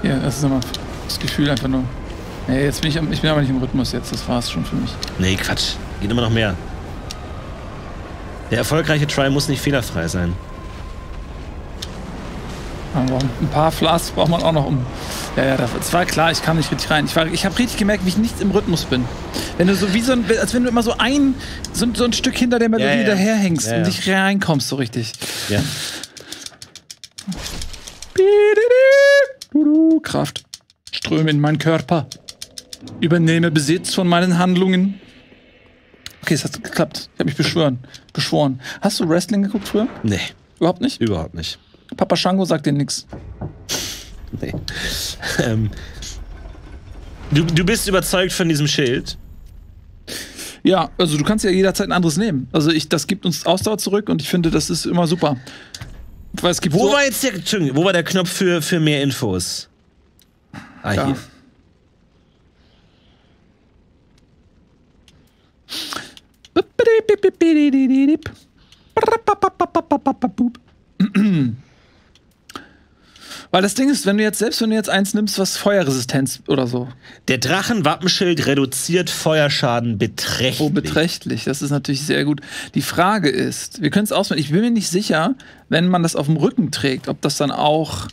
Ja, das ist immer das Gefühl einfach nur. Nee, jetzt bin ich bin aber nicht im Rhythmus jetzt, das war's schon für mich. Nee, Quatsch. Geht immer noch mehr. Der erfolgreiche Try muss nicht fehlerfrei sein. Ein paar Flasks braucht man auch noch um. Ja, das war klar, ich kam nicht richtig rein. Ich habe richtig gemerkt, wie ich nicht im Rhythmus bin. Wenn du so wie so ein, als wenn du immer so ein Stück hinter der Melodie daherhängst und nicht reinkommst so richtig. Ja. Kraft, ströme in meinen Körper. Übernehme Besitz von meinen Handlungen. Okay, es hat geklappt. Ich habe mich beschworen. Hast du Wrestling geguckt früher? Nee. Überhaupt nicht? Überhaupt nicht. Papa Shango sagt dir nix. Nee. Du bist überzeugt von diesem Schild? Ja, also du kannst ja jederzeit ein anderes nehmen. Also das gibt uns Ausdauer zurück und ich finde, das ist immer super. Weil es gibt wo war der Knopf für mehr Infos? Ah, ja. Hier. Weil das Ding ist, selbst wenn du jetzt eins nimmst, was Feuerresistenz oder so. Der Drachenwappenschild reduziert Feuerschaden beträchtlich. Oh, beträchtlich. Das ist natürlich sehr gut. Die Frage ist, wir können es ausmachen. Ich bin mir nicht sicher, wenn man das auf dem Rücken trägt, ob das dann auch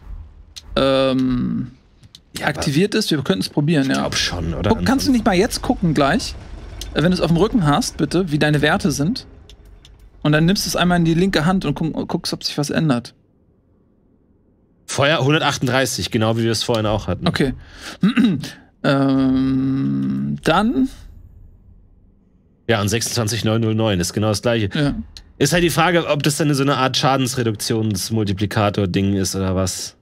aktiviert ist. Wir könnten es probieren, ja. Ich glaube schon, oder? Kannst du nicht mal jetzt gucken gleich, wenn du es auf dem Rücken hast, bitte, wie deine Werte sind. Und dann nimmst du es einmal in die linke Hand und guckst, ob sich was ändert. Feuer 138, genau wie wir es vorhin auch hatten. Okay. Dann. Ja, und 26909 ist genau das gleiche. Ja. Ist halt die Frage, ob das dann so eine Art Schadensreduktionsmultiplikator-Ding ist oder was.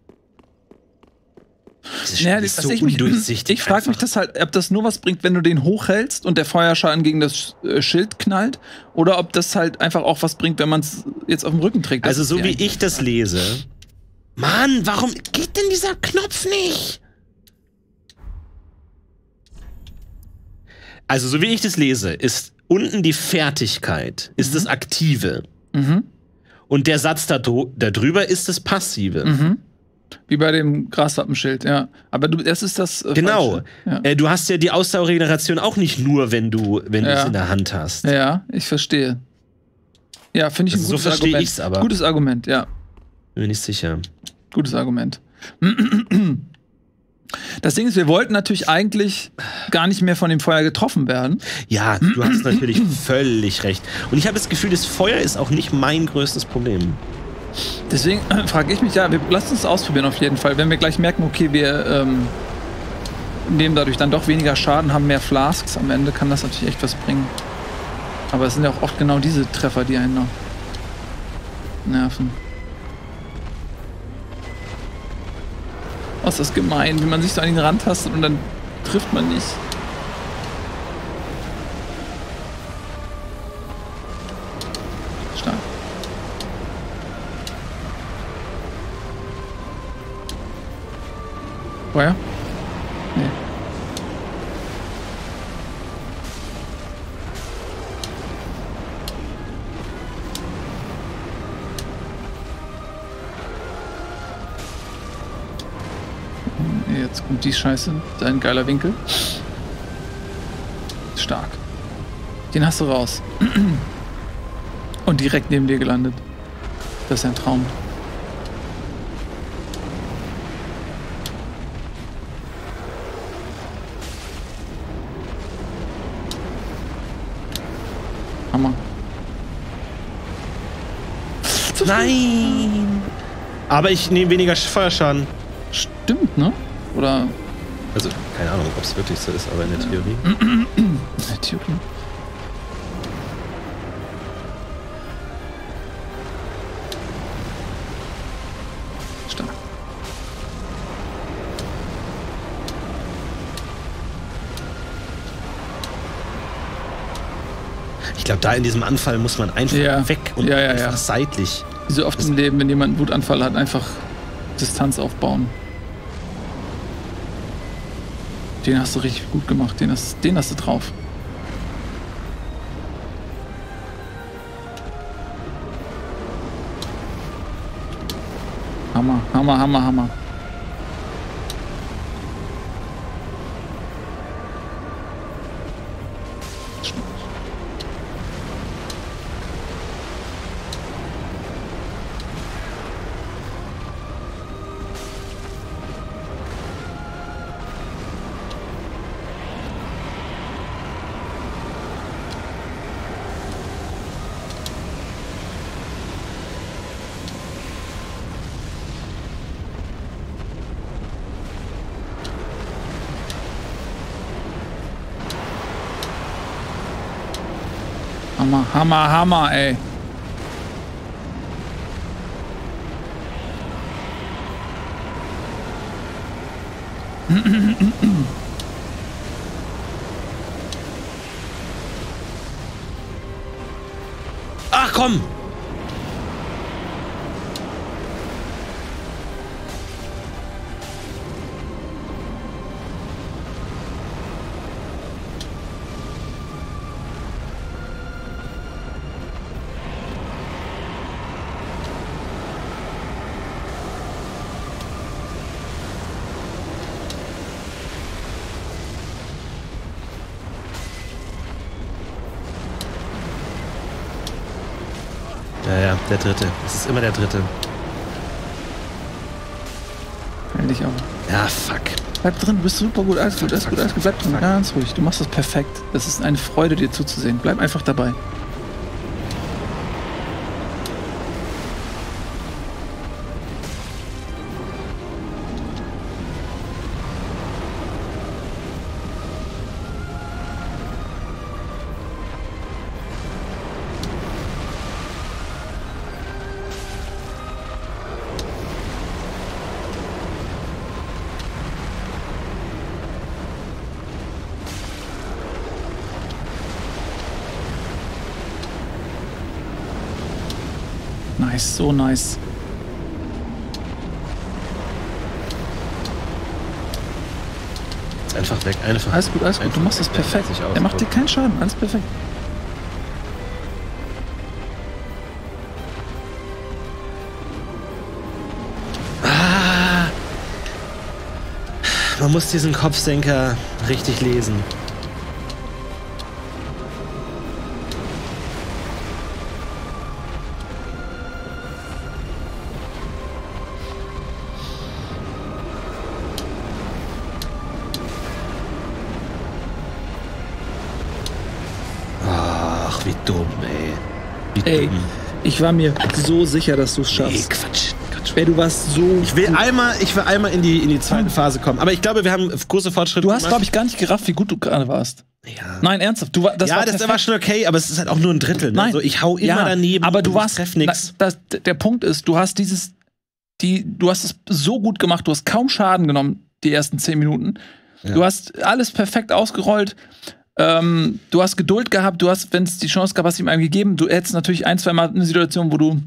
Ich frage mich das halt, ob das nur was bringt, wenn du den hochhältst und der Feuerschaden gegen das Schild knallt, oder ob das halt einfach auch was bringt, wenn man es jetzt auf dem Rücken trägt. Also so wie ich das lese. Mann, warum geht denn dieser Knopf nicht? Also, so wie ich das lese, ist unten die Fertigkeit, ist das Aktive. Mhm. Und der Satz da drüber ist das Passive. Mhm. Wie bei dem Graswappenschild, ja. Aber das ist das. Genau. Ja. Du hast ja die Ausdauerregeneration auch nicht nur, wenn du es in der Hand hast. Ja, ich verstehe. Ja, finde ich ein gutes Argument. So verstehe ich es aber. Gutes Argument, ja. Bin mir nicht sicher. Gutes Argument. Das Ding ist, wir wollten natürlich eigentlich gar nicht mehr von dem Feuer getroffen werden. Ja, du hast natürlich völlig recht. Und ich habe das Gefühl, das Feuer ist auch nicht mein größtes Problem. Deswegen frage ich mich, ja, lasst uns ausprobieren auf jeden Fall. Wenn wir gleich merken, okay, wir nehmen dadurch dann doch weniger Schaden, haben mehr Flasks am Ende, kann das natürlich echt was bringen. Aber es sind ja auch oft genau diese Treffer, die einen noch nerven. Oh, ist das gemein, wie man sich so an den Rand tastet und dann trifft man nicht. Stark. Feuer? Nee. Jetzt kommt die Scheiße. Ein geiler Winkel. Stark. Den hast du raus. Und direkt neben dir gelandet. Das ist ein Traum. Hammer. Nein! Aber ich nehme weniger Feuerschaden. Stimmt, ne? Oder? Also, keine Ahnung, ob es wirklich so ist, aber in der Theorie. In der Theorie. Stark. Ich glaube, da in diesem Anfall muss man einfach weg und einfach seitlich. Wie so oft im Leben, wenn jemand einen Wutanfall hat, einfach Distanz aufbauen. Den hast du richtig gut gemacht, den hast du drauf. Hammer, Hammer, Hammer, Hammer. Hammer, Hammer, ey. Ach komm! Der dritte. Es ist immer der dritte. Endlich auch. Ja, fuck. Bleib drin, du bist super gut, alles gut, alles gut, alles gut. Bleib drin, ganz ruhig. Du machst das perfekt. Das ist eine Freude, dir zuzusehen. Bleib einfach dabei. So nice. Einfach weg, einfach. Alles gut, alles gut. Du machst das perfekt. Er macht dir keinen Schaden. Alles perfekt. Ah, man muss diesen Kopfsenker richtig lesen. Ey, ich war mir so sicher, dass du es schaffst. Nee, Quatsch. Ey, du warst so. Ich will einmal in die zweite Phase kommen. Aber ich glaube, wir haben große Fortschritte gemacht. Du hast, glaube ich, gar nicht gerafft, wie gut du gerade warst. Ja. Nein, ernsthaft. Du war, das ja, war das perfekt. War schon okay, aber es ist halt auch nur ein Drittel. Ne? Nein. Also ich hau immer daneben. Aber du warst. Der Punkt ist, du hast dieses. Du hast es so gut gemacht. Du hast kaum Schaden genommen, die ersten 10 Minuten. Ja. Du hast alles perfekt ausgerollt. Du hast Geduld gehabt, du hast, wenn es die Chance gab, hast du ihm einen gegeben. Du hättest natürlich ein, zwei Mal eine Situation, wo du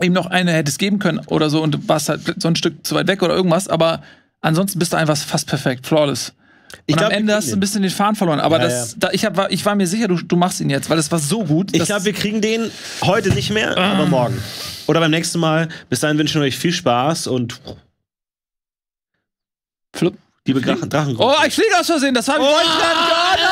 ihm noch eine hättest geben können oder so und warst halt so ein Stück zu weit weg oder irgendwas, aber ansonsten bist du einfach fast perfekt, flawless. Ich glaub, am Ende hast du ein bisschen den Faden verloren, aber ich war mir sicher, du machst ihn jetzt, weil es war so gut. Ich glaube, wir kriegen den heute nicht mehr, aber morgen. Oder beim nächsten Mal. Bis dahin wünschen wir euch viel Spaß und Flup. Liebe Drachengruppe. Oh, ich fliege aus Versehen, das habe ich euch gerade gehört.